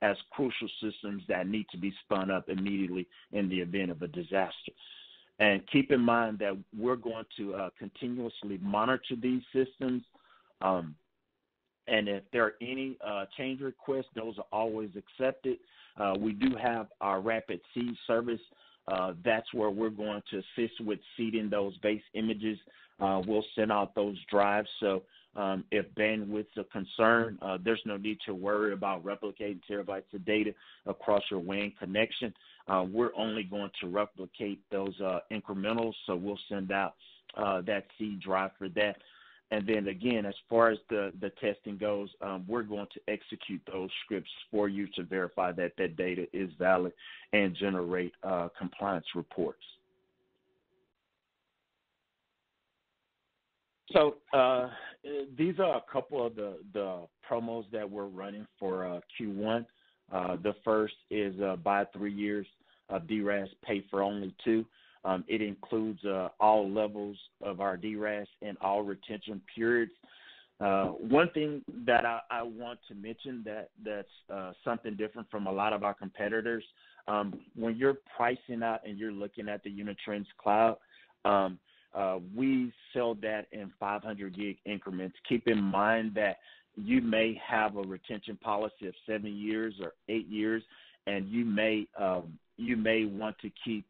as crucial systems that need to be spun up immediately in the event of a disaster. And keep in mind that we're going to continuously monitor these systems, and if there are any change requests, those are always accepted. We do have our rapid seed service. That's where we're going to assist with seeding those base images. We'll send out those drives. So if bandwidth's a concern, there's no need to worry about replicating terabytes of data across your WAN connection. We're only going to replicate those incrementals, so we'll send out that seed drive for that. And then again, as far as the testing goes, we're going to execute those scripts for you to verify that that data is valid and generate compliance reports. So these are a couple of the promos that we're running for Q1. The first is buy 3 years of DRAS, pay for only 2. It includes all levels of our DRAS and all retention periods. One thing that I want to mention that's something different from a lot of our competitors, when you're pricing out and you're looking at the Unitrends cloud, we sell that in 500 gig increments. Keep in mind that you may have a retention policy of 7 years or 8 years, and you may want to keep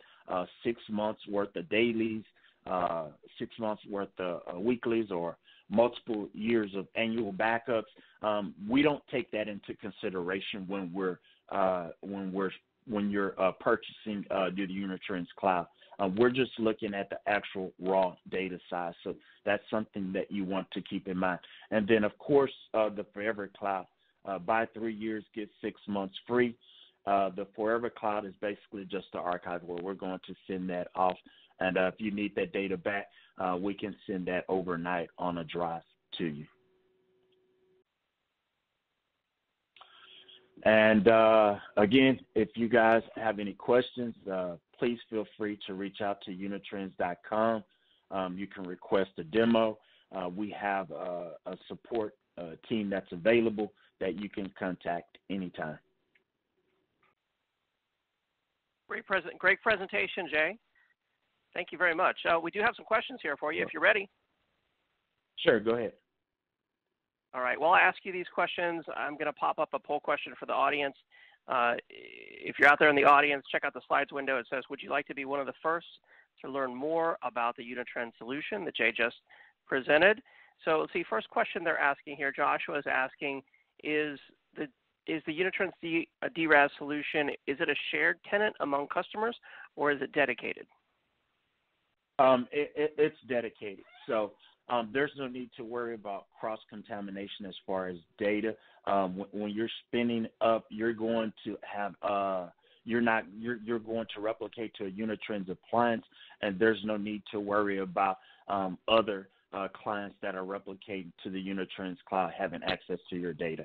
6 months worth of dailies, 6 months worth of weeklies, or multiple years of annual backups. We don't take that into consideration when you're purchasing the Unitrends cloud. We're just looking at the actual raw data size, so that's something that you want to keep in mind. And then, of course, the Forever Cloud. Buy 3 years, get 6 months free. The Forever Cloud is basically just the archive where we're going to send that off, and if you need that data back, we can send that overnight on a drive to you. And again, if you guys have any questions, please feel free to reach out to unitrends.com. You can request a demo. We have a support team that's available that you can contact anytime. Great presentation, Jay. Thank you very much. We do have some questions here for you, if you're ready. Sure, go ahead. All right, well, I'll ask you these questions. I'm going to pop up a poll question for the audience. If you're out there in the audience, check out the slides window. It says, would you like to be one of the first to learn more about the Unitrends solution that Jay just presented? So let's see, first question they're asking here, Joshua is asking, is the Unitrends DRAS solution, is it a shared tenant among customers or is it dedicated? It's dedicated. So there's no need to worry about cross-contamination as far as data. When you're spinning up, you're going to have you're going to replicate to a Unitrends appliance, and there's no need to worry about other clients that are replicating to the Unitrends cloud having access to your data.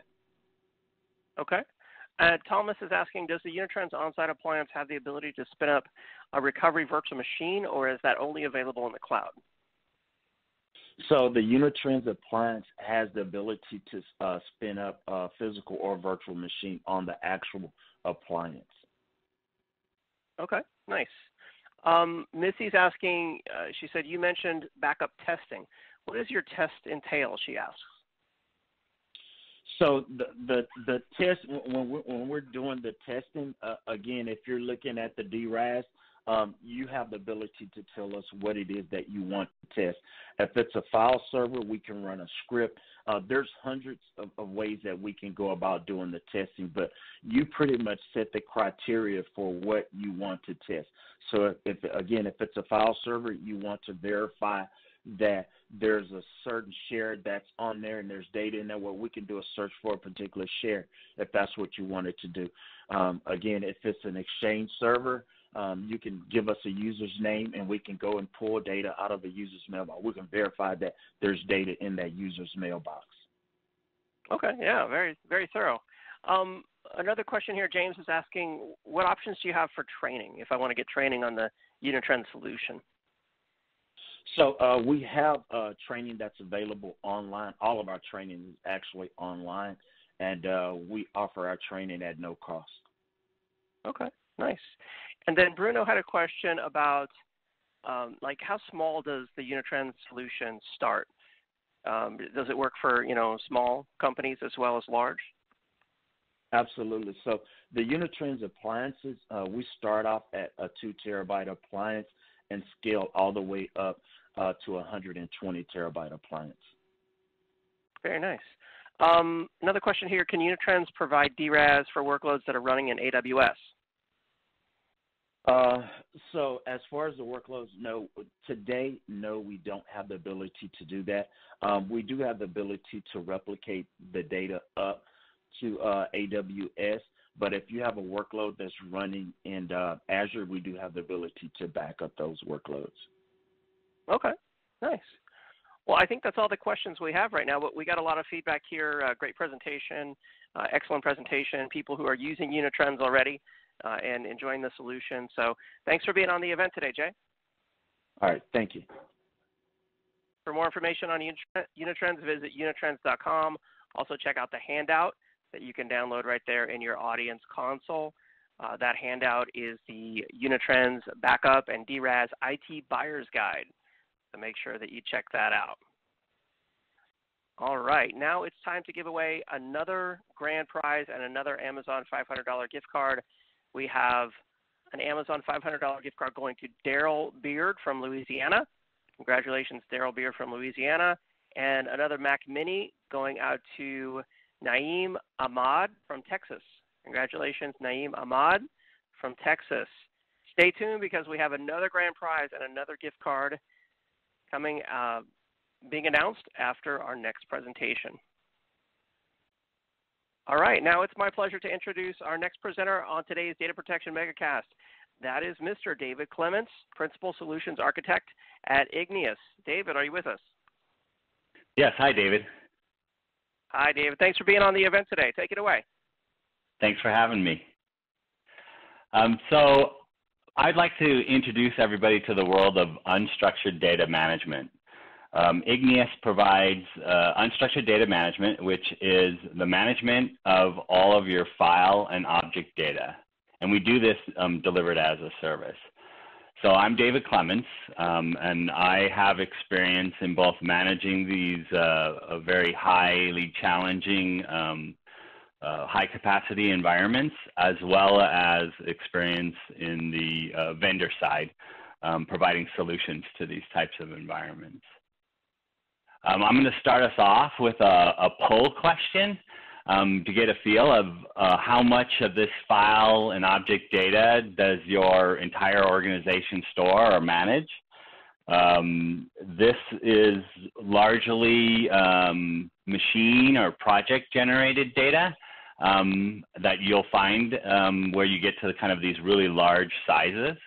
Okay. Thomas is asking, does the Unitrends on-site appliance have the ability to spin up a recovery virtual machine, or is that only available in the cloud? So the Unitrends appliance has the ability to spin up a physical or virtual machine on the actual appliance. Okay, nice. Missy's asking, she said, you mentioned backup testing. What does your test entail, she asks? So the test, when we're doing the testing, again, if you're looking at the DRAS, you have the ability to tell us what it is that you want to test. If it's a file server, we can run a script. There's hundreds of ways that we can go about doing the testing, but you pretty much set the criteria for what you want to test. So, if it's a file server, you want to verify that there's a certain share that's on there and there's data in there where we can do a search for a particular share if that's what you wanted to do. Again, if it's an Exchange server, you can give us a user's name and we can go and pull data out of a user's mailbox. We can verify that there's data in that user's mailbox. Okay, yeah, very, very thorough. Another question here, James is asking, what options do you have for training if I want to get training on the Unitrends solution? So we have training that's available online. All of our training is actually online, and we offer our training at no cost. Okay, nice. And then Bruno had a question about, like, how small does the Unitrends solution start? Does it work for, you know, small companies as well as large? Absolutely. So the Unitrends appliances, we start off at a 2 terabyte appliance and scale all the way up to 120 terabyte appliance. Very nice. Another question here, can Unitrends provide DRAS for workloads that are running in AWS? So as far as the workloads, no. Today, no, we don't have the ability to do that. We do have the ability to replicate the data up to AWS, but if you have a workload that's running in Azure, we do have the ability to back up those workloads. Okay, nice. Well, I think that's all the questions we have right now, but we got a lot of feedback here. Great presentation, excellent presentation, people who are using Unitrends already. And enjoying the solution. So thanks for being on the event today, Jay. All right, thank you. For more information on Unitrends, visit unitrends.com. Also check out the handout that you can download right there in your audience console. That handout is the Unitrends Backup and DRAS IT Buyer's Guide. So make sure that you check that out. All right, now it's time to give away another grand prize and another Amazon $500 gift card. We have an Amazon $500 gift card going to Daryl Beard from Louisiana. Congratulations, Daryl Beard from Louisiana. And another Mac Mini going out to Naeem Ahmad from Texas. Congratulations, Naeem Ahmad from Texas. Stay tuned because we have another grand prize and another gift card coming, being announced after our next presentation. All right, now it's my pleasure to introduce our next presenter on today's Data Protection Megacast. That is Mr. David Clements, Principal Solutions Architect at Igneous. David, are you with us? Yes, hi, David. Hi, David. Thanks for being on the event today. Take it away. Thanks for having me. So I'd like to introduce everybody to the world of unstructured data management. Igneous provides unstructured data management, which is the management of all of your file and object data. And we do this delivered as a service. So I'm David Clements, and I have experience in both managing these very highly challenging high-capacity environments, as well as experience in the vendor side, providing solutions to these types of environments. I'm going to start us off with a poll question to get a feel of how much of this file and object data does your entire organization store or manage. This is largely machine or project-generated data that you'll find where you get to kind of these really large sizes.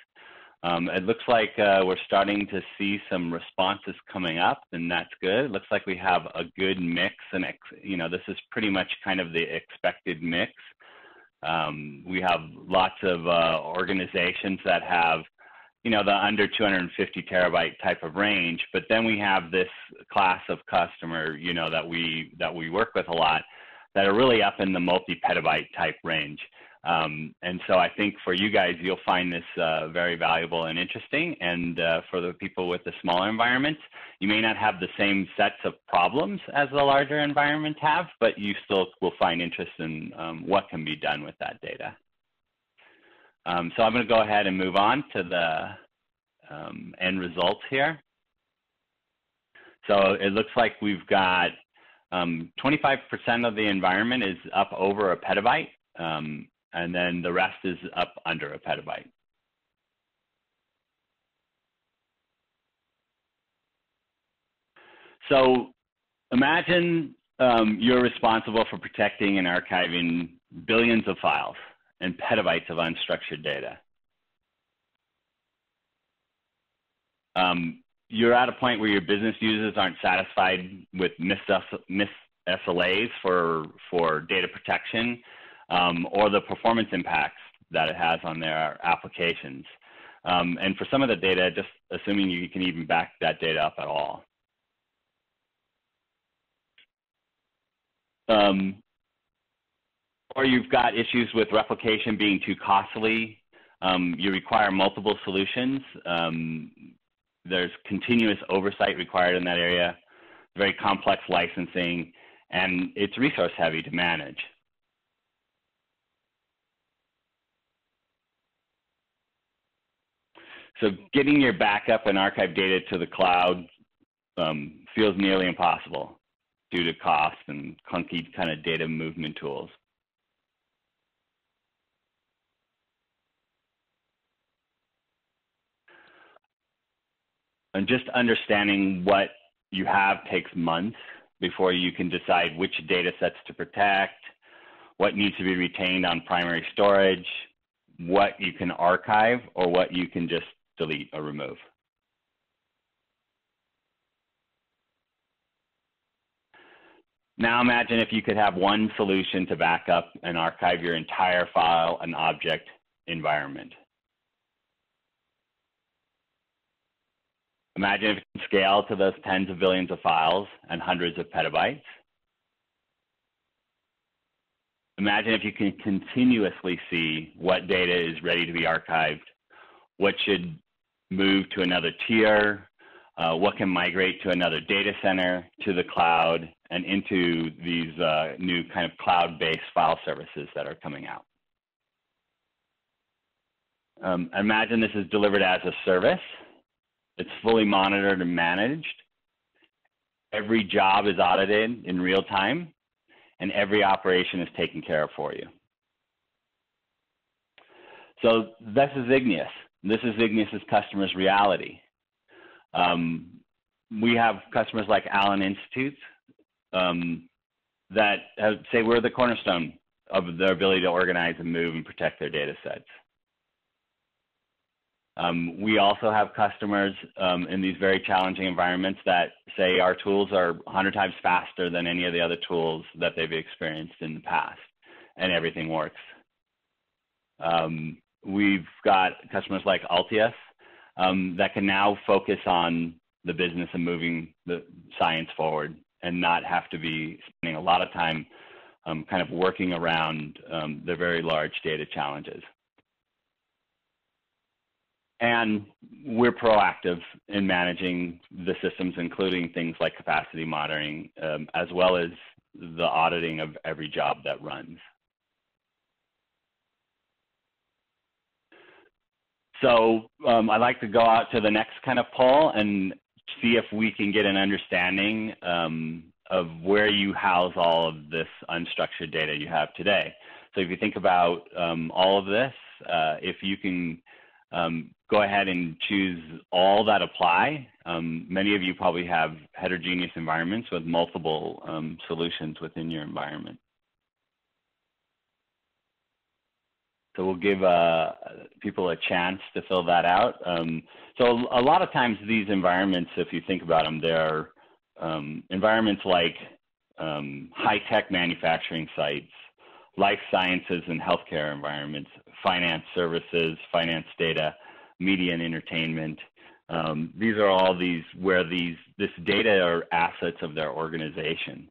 It looks like we're starting to see some responses coming up, and that's good. It looks like we have a good mix, and you know, this is pretty much kind of the expected mix. We have lots of organizations that have, you know, the under 250 terabyte type of range, but then we have this class of customer, you know, that we work with a lot that are really up in the multi-petabyte type range. And so I think for you guys, you'll find this very valuable and interesting. And for the people with the smaller environments, you may not have the same sets of problems as the larger environments have, but you still will find interest in what can be done with that data. So I'm going to go ahead and move on to the end results here. So it looks like we've got 25% of the environment is up over a petabyte. And then the rest is up under a petabyte. So imagine you're responsible for protecting and archiving billions of files and petabytes of unstructured data. You're at a point where your business users aren't satisfied with mis-SLAs for data protection, or the performance impacts that it has on their applications. And for some of the data, just assuming you can even back that data up at all. Or you've got issues with replication being too costly. You require multiple solutions. There's continuous oversight required in that area, very complex licensing, and it's resource heavy to manage. So getting your backup and archive data to the cloud feels nearly impossible due to cost and clunky kind of data movement tools. And just understanding what you have takes months before you can decide which data sets to protect, what needs to be retained on primary storage, what you can archive, or what you can just delete or remove. Now imagine if you could have one solution to back up and archive your entire file and object environment. Imagine if it can scale to those tens of billions of files and hundreds of petabytes. Imagine if you can continuously see what data is ready to be archived, what should move to another tier, what can migrate to another data center, to the cloud, and into these new kind of cloud-based file services that are coming out. Imagine this is delivered as a service. It's fully monitored and managed. Every job is audited in real time, and every operation is taken care of for you. So this is Igneous. This is Igneous' customers' reality. We have customers like Allen Institute that say we're the cornerstone of their ability to organize and move and protect their data sets. We also have customers in these very challenging environments that say our tools are 100 times faster than any of the other tools that they've experienced in the past. and everything works. We've got customers like Altius that can now focus on the business and moving the science forward and not have to be spending a lot of time kind of working around their very large data challenges. And we're proactive in managing the systems, including things like capacity monitoring, as well as the auditing of every job that runs. So I'd like to go out to the next kind of poll and see if we can get an understanding of where you house all of this unstructured data you have today. So if you think about all of this, if you can go ahead and choose all that apply. Many of you probably have heterogeneous environments with multiple solutions within your environment. So we'll give people a chance to fill that out. So a lot of times these environments, if you think about them, they're environments like high-tech manufacturing sites, life sciences and healthcare environments, finance services, finance data, media and entertainment. These are all these where this data are assets of their organization,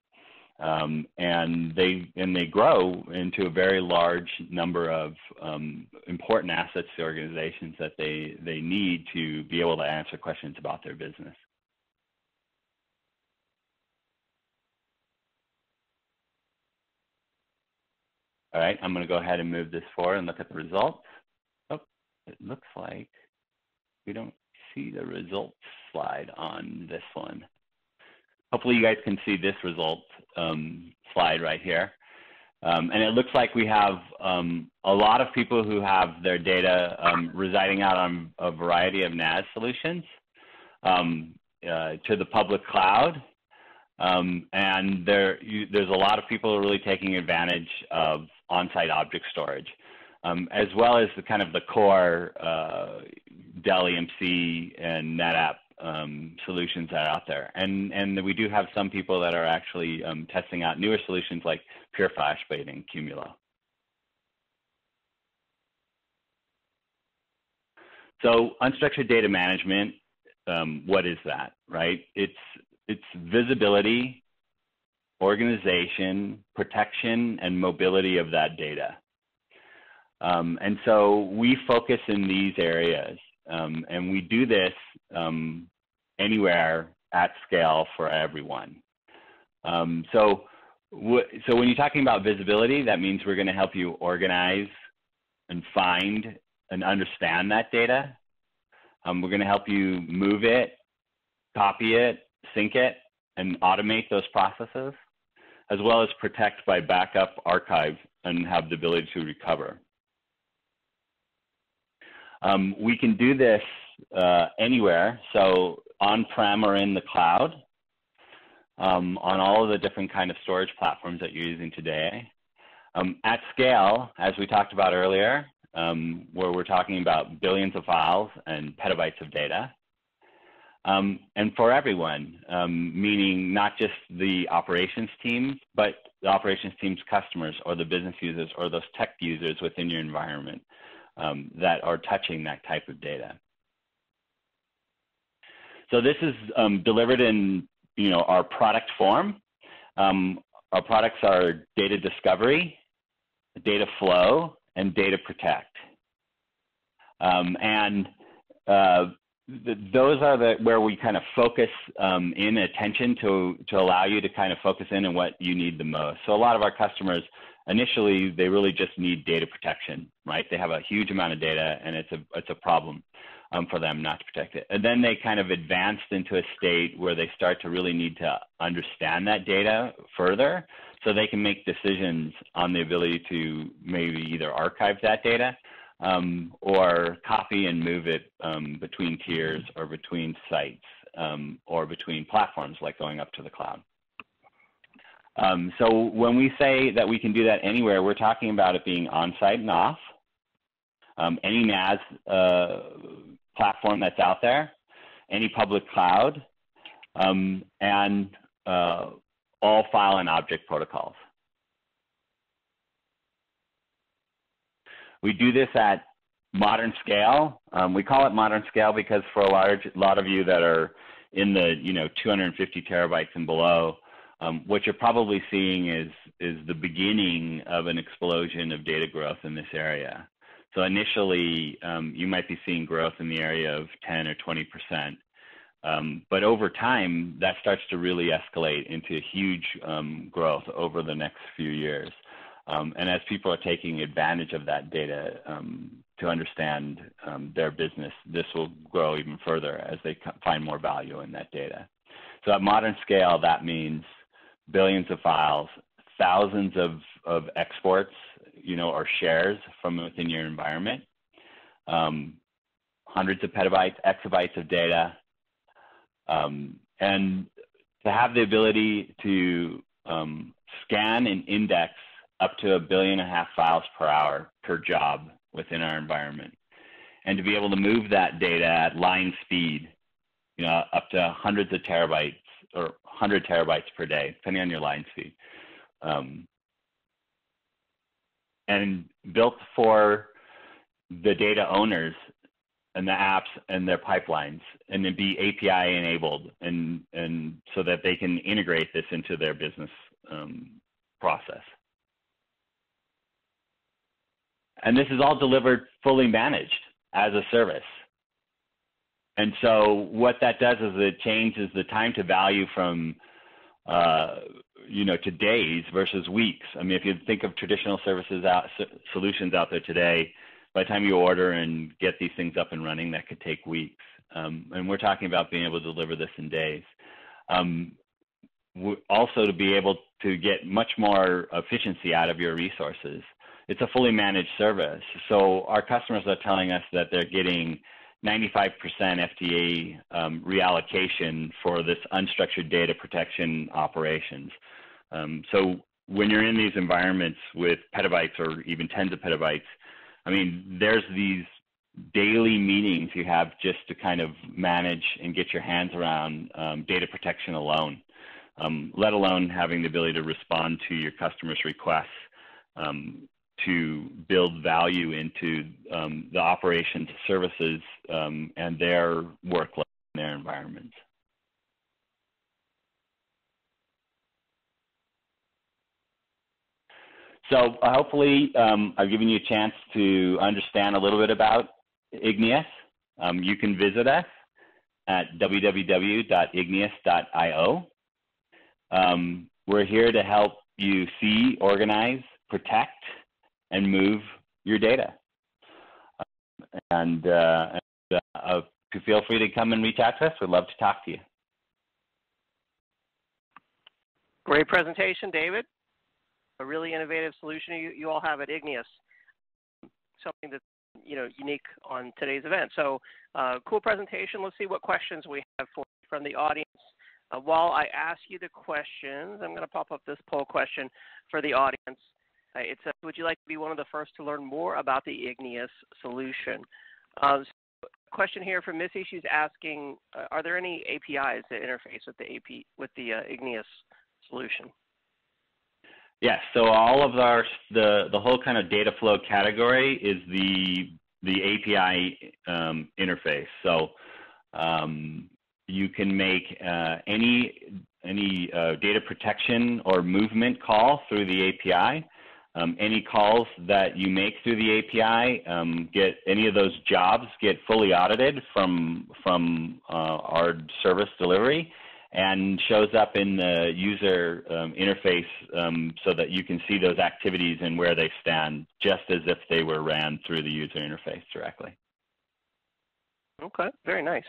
and they grow into a very large number of important assets to organizations that they need to be able to answer questions about their business. All right, I'm going to go ahead and move this forward and look at the results. Oh, it looks like we don't see the results slide on this one. Hopefully you guys can see this result slide right here. And it looks like we have a lot of people who have their data residing out on a variety of NAS solutions to the public cloud. And there's a lot of people really taking advantage of on-site object storage, as well as the kind of the core Dell EMC and NetApp solutions that are out there. And we do have some people that are actually testing out newer solutions like Pure FlashBlade and Cumulo. So unstructured data management, what is that, right? It's visibility, organization, protection, and mobility of that data. And so we focus in these areas, and we do this anywhere at scale for everyone. So when you're talking about visibility, that means we're going to help you organize and find and understand that data. We're going to help you move it, copy it, sync it, and automate those processes, as well as protect by backup, archive, and have the ability to recover. We can do this anywhere, so on-prem or in the cloud, on all of the different kind of storage platforms that you're using today. At scale, as we talked about earlier, where we're talking about billions of files and petabytes of data. And for everyone, meaning not just the operations team, but the operations team's customers or the business users or those tech users within your environment that are touching that type of data. So this is delivered in our product form. Our products are Data Discovery, Data Flow, and Data Protect. Those are where we kind of focus in attention to allow you to kind of focus in on what you need the most. So a lot of our customers, initially, they really just need data protection, right? They have a huge amount of data, and it's a problem for them not to protect it. And then they kind of advanced into a state where they start to really need to understand that data further so they can make decisions on the ability to maybe either archive that data or copy and move it between tiers or between sites or between platforms like going up to the cloud. So when we say that we can do that anywhere, we're talking about it being on-site and off, any NAS platform that's out there, any public cloud, and all file and object protocols. We do this at modern scale. We call it modern scale because for a lot of you that are in the 250 terabytes and below, what you're probably seeing is the beginning of an explosion of data growth in this area. So initially, you might be seeing growth in the area of 10 or 20%. But over time, that starts to really escalate into huge growth over the next few years. And as people are taking advantage of that data to understand their business, this will grow even further as they find more value in that data. So at modern scale, that means billions of files, thousands of exports, or shares from within your environment, hundreds of petabytes, exabytes of data. And to have the ability to scan and index up to 1.5 billion files per hour per job within our environment, and to be able to move that data at line speed, up to hundreds of terabytes or 100 terabytes per day, depending on your line speed, and built for the data owners and the apps and their pipelines, and then be API enabled, and so that they can integrate this into their business process. And this is all delivered fully managed as a service. And so what that does is it changes the time to value from, to days versus weeks. I mean, if you think of traditional solutions out there today, by the time you order and get these things up and running, that could take weeks. And we're talking about being able to deliver this in days. Also to be able to get much more efficiency out of your resources. It's a fully managed service. So our customers are telling us that they're getting 95% FTA reallocation for this unstructured data protection operations. So when you're in these environments with petabytes or even tens of petabytes, I mean, there's these daily meetings you have just to kind of manage and get your hands around data protection alone, let alone having the ability to respond to your customers' requests to build value into the operations services and their workload in their environments. So hopefully I've given you a chance to understand a little bit about Igneous. You can visit us at www.igneous.io. We're here to help you see, organize, protect, and move your data. Feel free to come and reach out to us. We'd love to talk to you. Great presentation, David. A really innovative solution you all have at Igneous. Something that's unique on today's event. So cool presentation. Let's see what questions we have from the audience. While I ask you the questions, I'm going to pop up this poll question for the audience. It says, would you like to be one of the first to learn more about the Igneous solution? So question here from Missy. She's asking, are there any APIs that interface with the Igneous solution? Yes. Yeah, so all of the whole kind of data flow category is the API interface. So you can make any data protection or movement call through the API. Any calls that you make through the API, get any of those jobs get fully audited from our service delivery, and shows up in the user interface so that you can see those activities and where they stand, just as if they were ran through the user interface directly. Okay, very nice.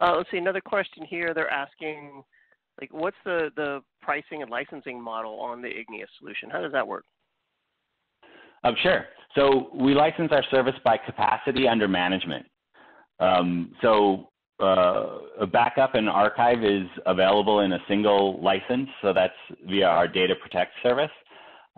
Let's see, another question here. They're asking, like, what's the pricing and licensing model on the Igneous solution? How does that work? Sure. So we license our service by capacity under management. A backup and archive is available in a single license, so that's via our Data Protect service.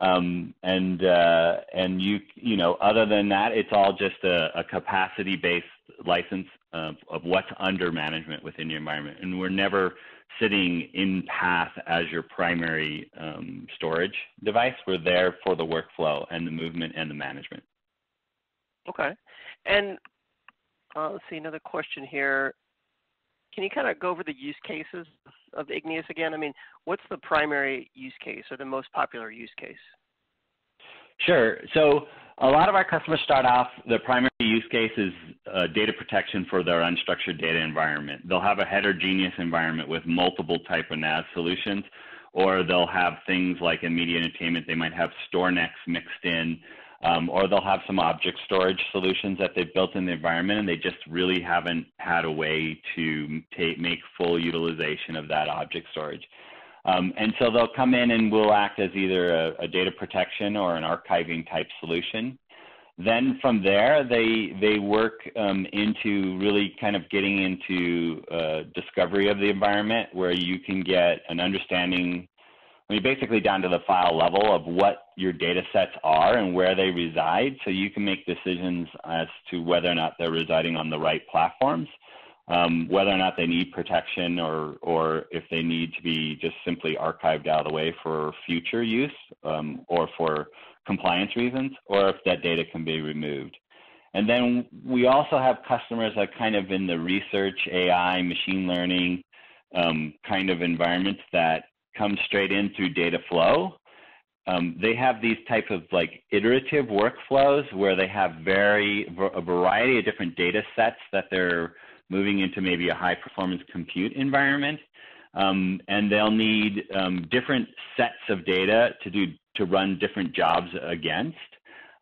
Other than that, it's all just a capacity-based license of what's under management within your environment, and we're never sitting in path as your primary storage device. We're there for the workflow and the movement and the management. Okay. And let's see, another question here. Can you kind of go over the use cases of Igneous again? I mean, what's the primary use case or the most popular use case? Sure. So a lot of our customers start off, the primary use case is data protection for their unstructured data environment. They'll have a heterogeneous environment with multiple type of NAS solutions, or they'll have things like in media entertainment, they might have StorNex mixed in, or they'll have some object storage solutions that they've built in the environment, and they just really haven't had a way to make full utilization of that object storage. And so they'll come in and we'll act as either a data protection or an archiving type solution. Then from there, they work into really kind of getting into discovery of the environment, where you can get an understanding, I mean, basically down to the file level of what your data sets are and where they reside, so you can make decisions as to whether or not they're residing on the right platforms. Whether or not they need protection, or if they need to be just simply archived out of the way for future use or for compliance reasons, or if that data can be removed. And then we also have customers that are kind of in the research, AI, machine learning kind of environments that come straight in through data flow. They have these type of like iterative workflows where they have a variety of different data sets that they're moving into maybe a high performance compute environment. And they'll need different sets of data to run different jobs against.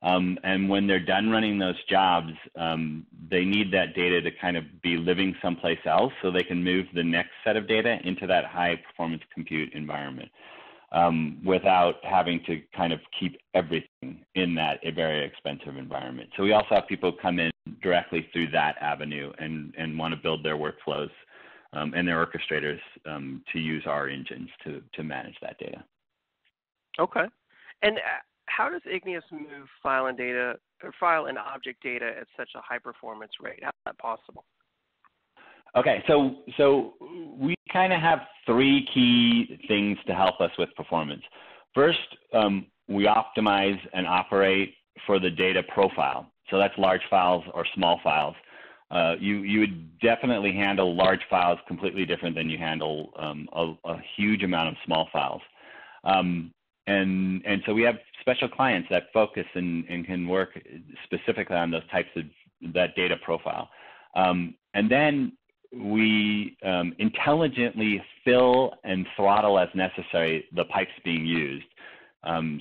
And when they're done running those jobs, they need that data to kind of be living someplace else so they can move the next set of data into that high performance compute environment without having to kind of keep everything in that very expensive environment. So we also have people come in directly through that avenue and want to build their workflows and their orchestrators to use our engines to manage that data. Okay. And how does Igneous move file and data, or file and object data at such a high performance rate? How is that possible? Okay, so we kind of have three key things to help us with performance. First, we optimize and operate for the data profile. So that's large files or small files. You would definitely handle large files completely different than you handle a huge amount of small files. And so we have special clients that focus and can work specifically on those types of that data profile. And then we intelligently fill and throttle as necessary the pipes being used,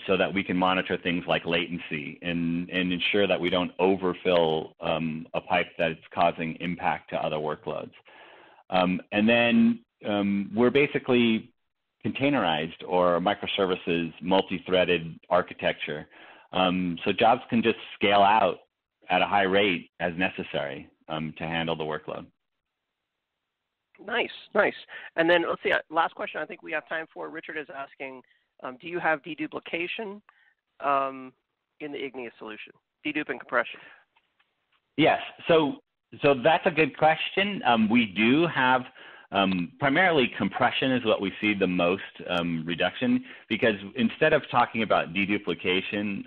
so that we can monitor things like latency and ensure that we don't overfill a pipe that's causing impact to other workloads. And then we're basically containerized or microservices, multi-threaded architecture. So jobs can just scale out at a high rate as necessary to handle the workload. Nice, nice. And then let's see, last question I think we have time for. Richard is asking, do you have deduplication in the Igneous solution, dedupe and compression? Yes, so that's a good question. We do have primarily compression is what we see the most reduction, because instead of talking about deduplication,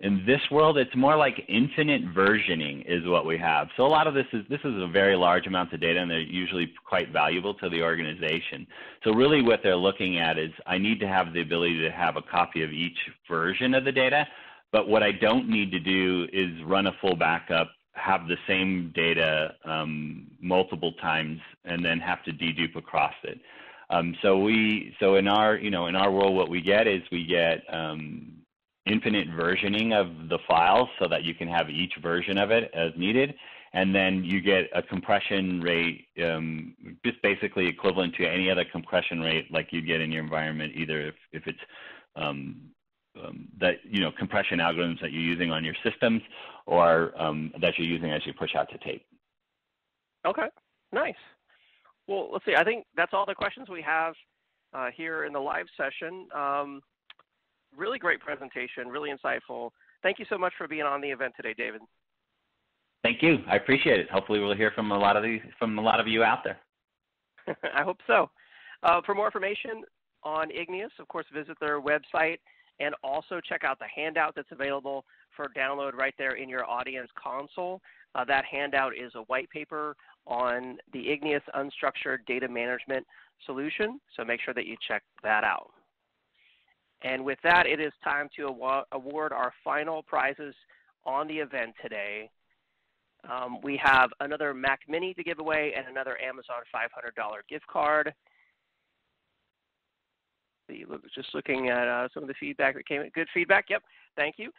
in this world, it's more like infinite versioning is what we have. So a lot of this is a very large amount of data, and they're usually quite valuable to the organization. So really what they're looking at is, I need to have the ability to have a copy of each version of the data, but what I don't need to do is run a full backup, have the same data multiple times, and then have to dedupe across it. So in our, in our world, what we get is we get infinite versioning of the files so that you can have each version of it as needed. And then you get a compression rate, just basically equivalent to any other compression rate like you'd get in your environment, either if it's compression algorithms that you're using on your systems, or that you're using as you push out to tape. Okay, nice. Well, let's see, I think that's all the questions we have here in the live session. Really great presentation, really insightful. Thank you so much for being on the event today, David. Thank you. I appreciate it. Hopefully we'll hear from a lot of you out there. I hope so. For more information on Igneous, of course, visit their website and also check out the handout that's available for download right there in your audience console. That handout is a white paper on the Igneous unstructured data management solution, so make sure that you check that out. And with that, it is time to award our final prizes on the event today. We have another Mac Mini to give away and another Amazon $500 gift card. Just looking at some of the feedback that came in. Good feedback, yep, thank you.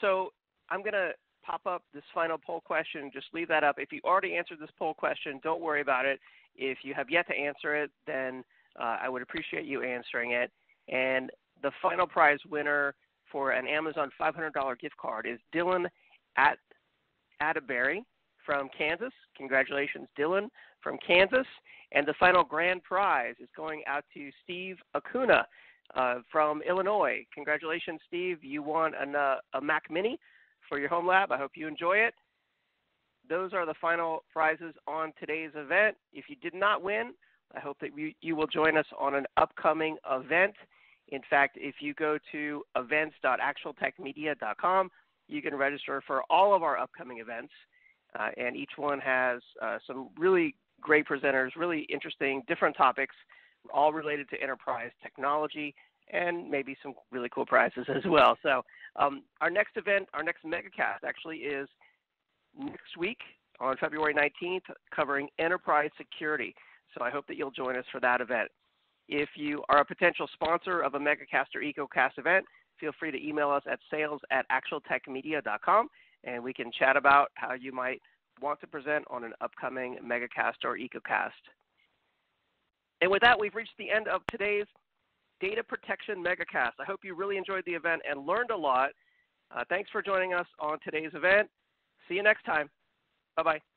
So I'm going to pop up this final poll question. Just leave that up. If you already answered this poll question, don't worry about it. If you have yet to answer it, then I would appreciate you answering it. And the final prize winner for an Amazon $500 gift card is Dylan Atterbury from Kansas. Congratulations, Dylan from Kansas. And the final grand prize is going out to Steve Acuna from Illinois. Congratulations, Steve. You won a Mac Mini for your home lab. I hope you enjoy it. Those are the final prizes on today's event. If you did not win, I hope that you will join us on an upcoming event. In fact, if you go to events.actualtechmedia.com, you can register for all of our upcoming events, and each one has some really great presenters, really interesting, different topics, all related to enterprise technology, and maybe some really cool prizes as well. So our next event, our next megacast actually is next week on February 19th, covering enterprise security. So I hope that you'll join us for that event. If you are a potential sponsor of a megacast or ecocast event, feel free to email us at sales@actualtechmedia.com, and we can chat about how you might want to present on an upcoming megacast or ecocast. And with that, we've reached the end of today's Data Protection Megacast. I hope you really enjoyed the event and learned a lot. Thanks for joining us on today's event. See you next time. Bye-bye.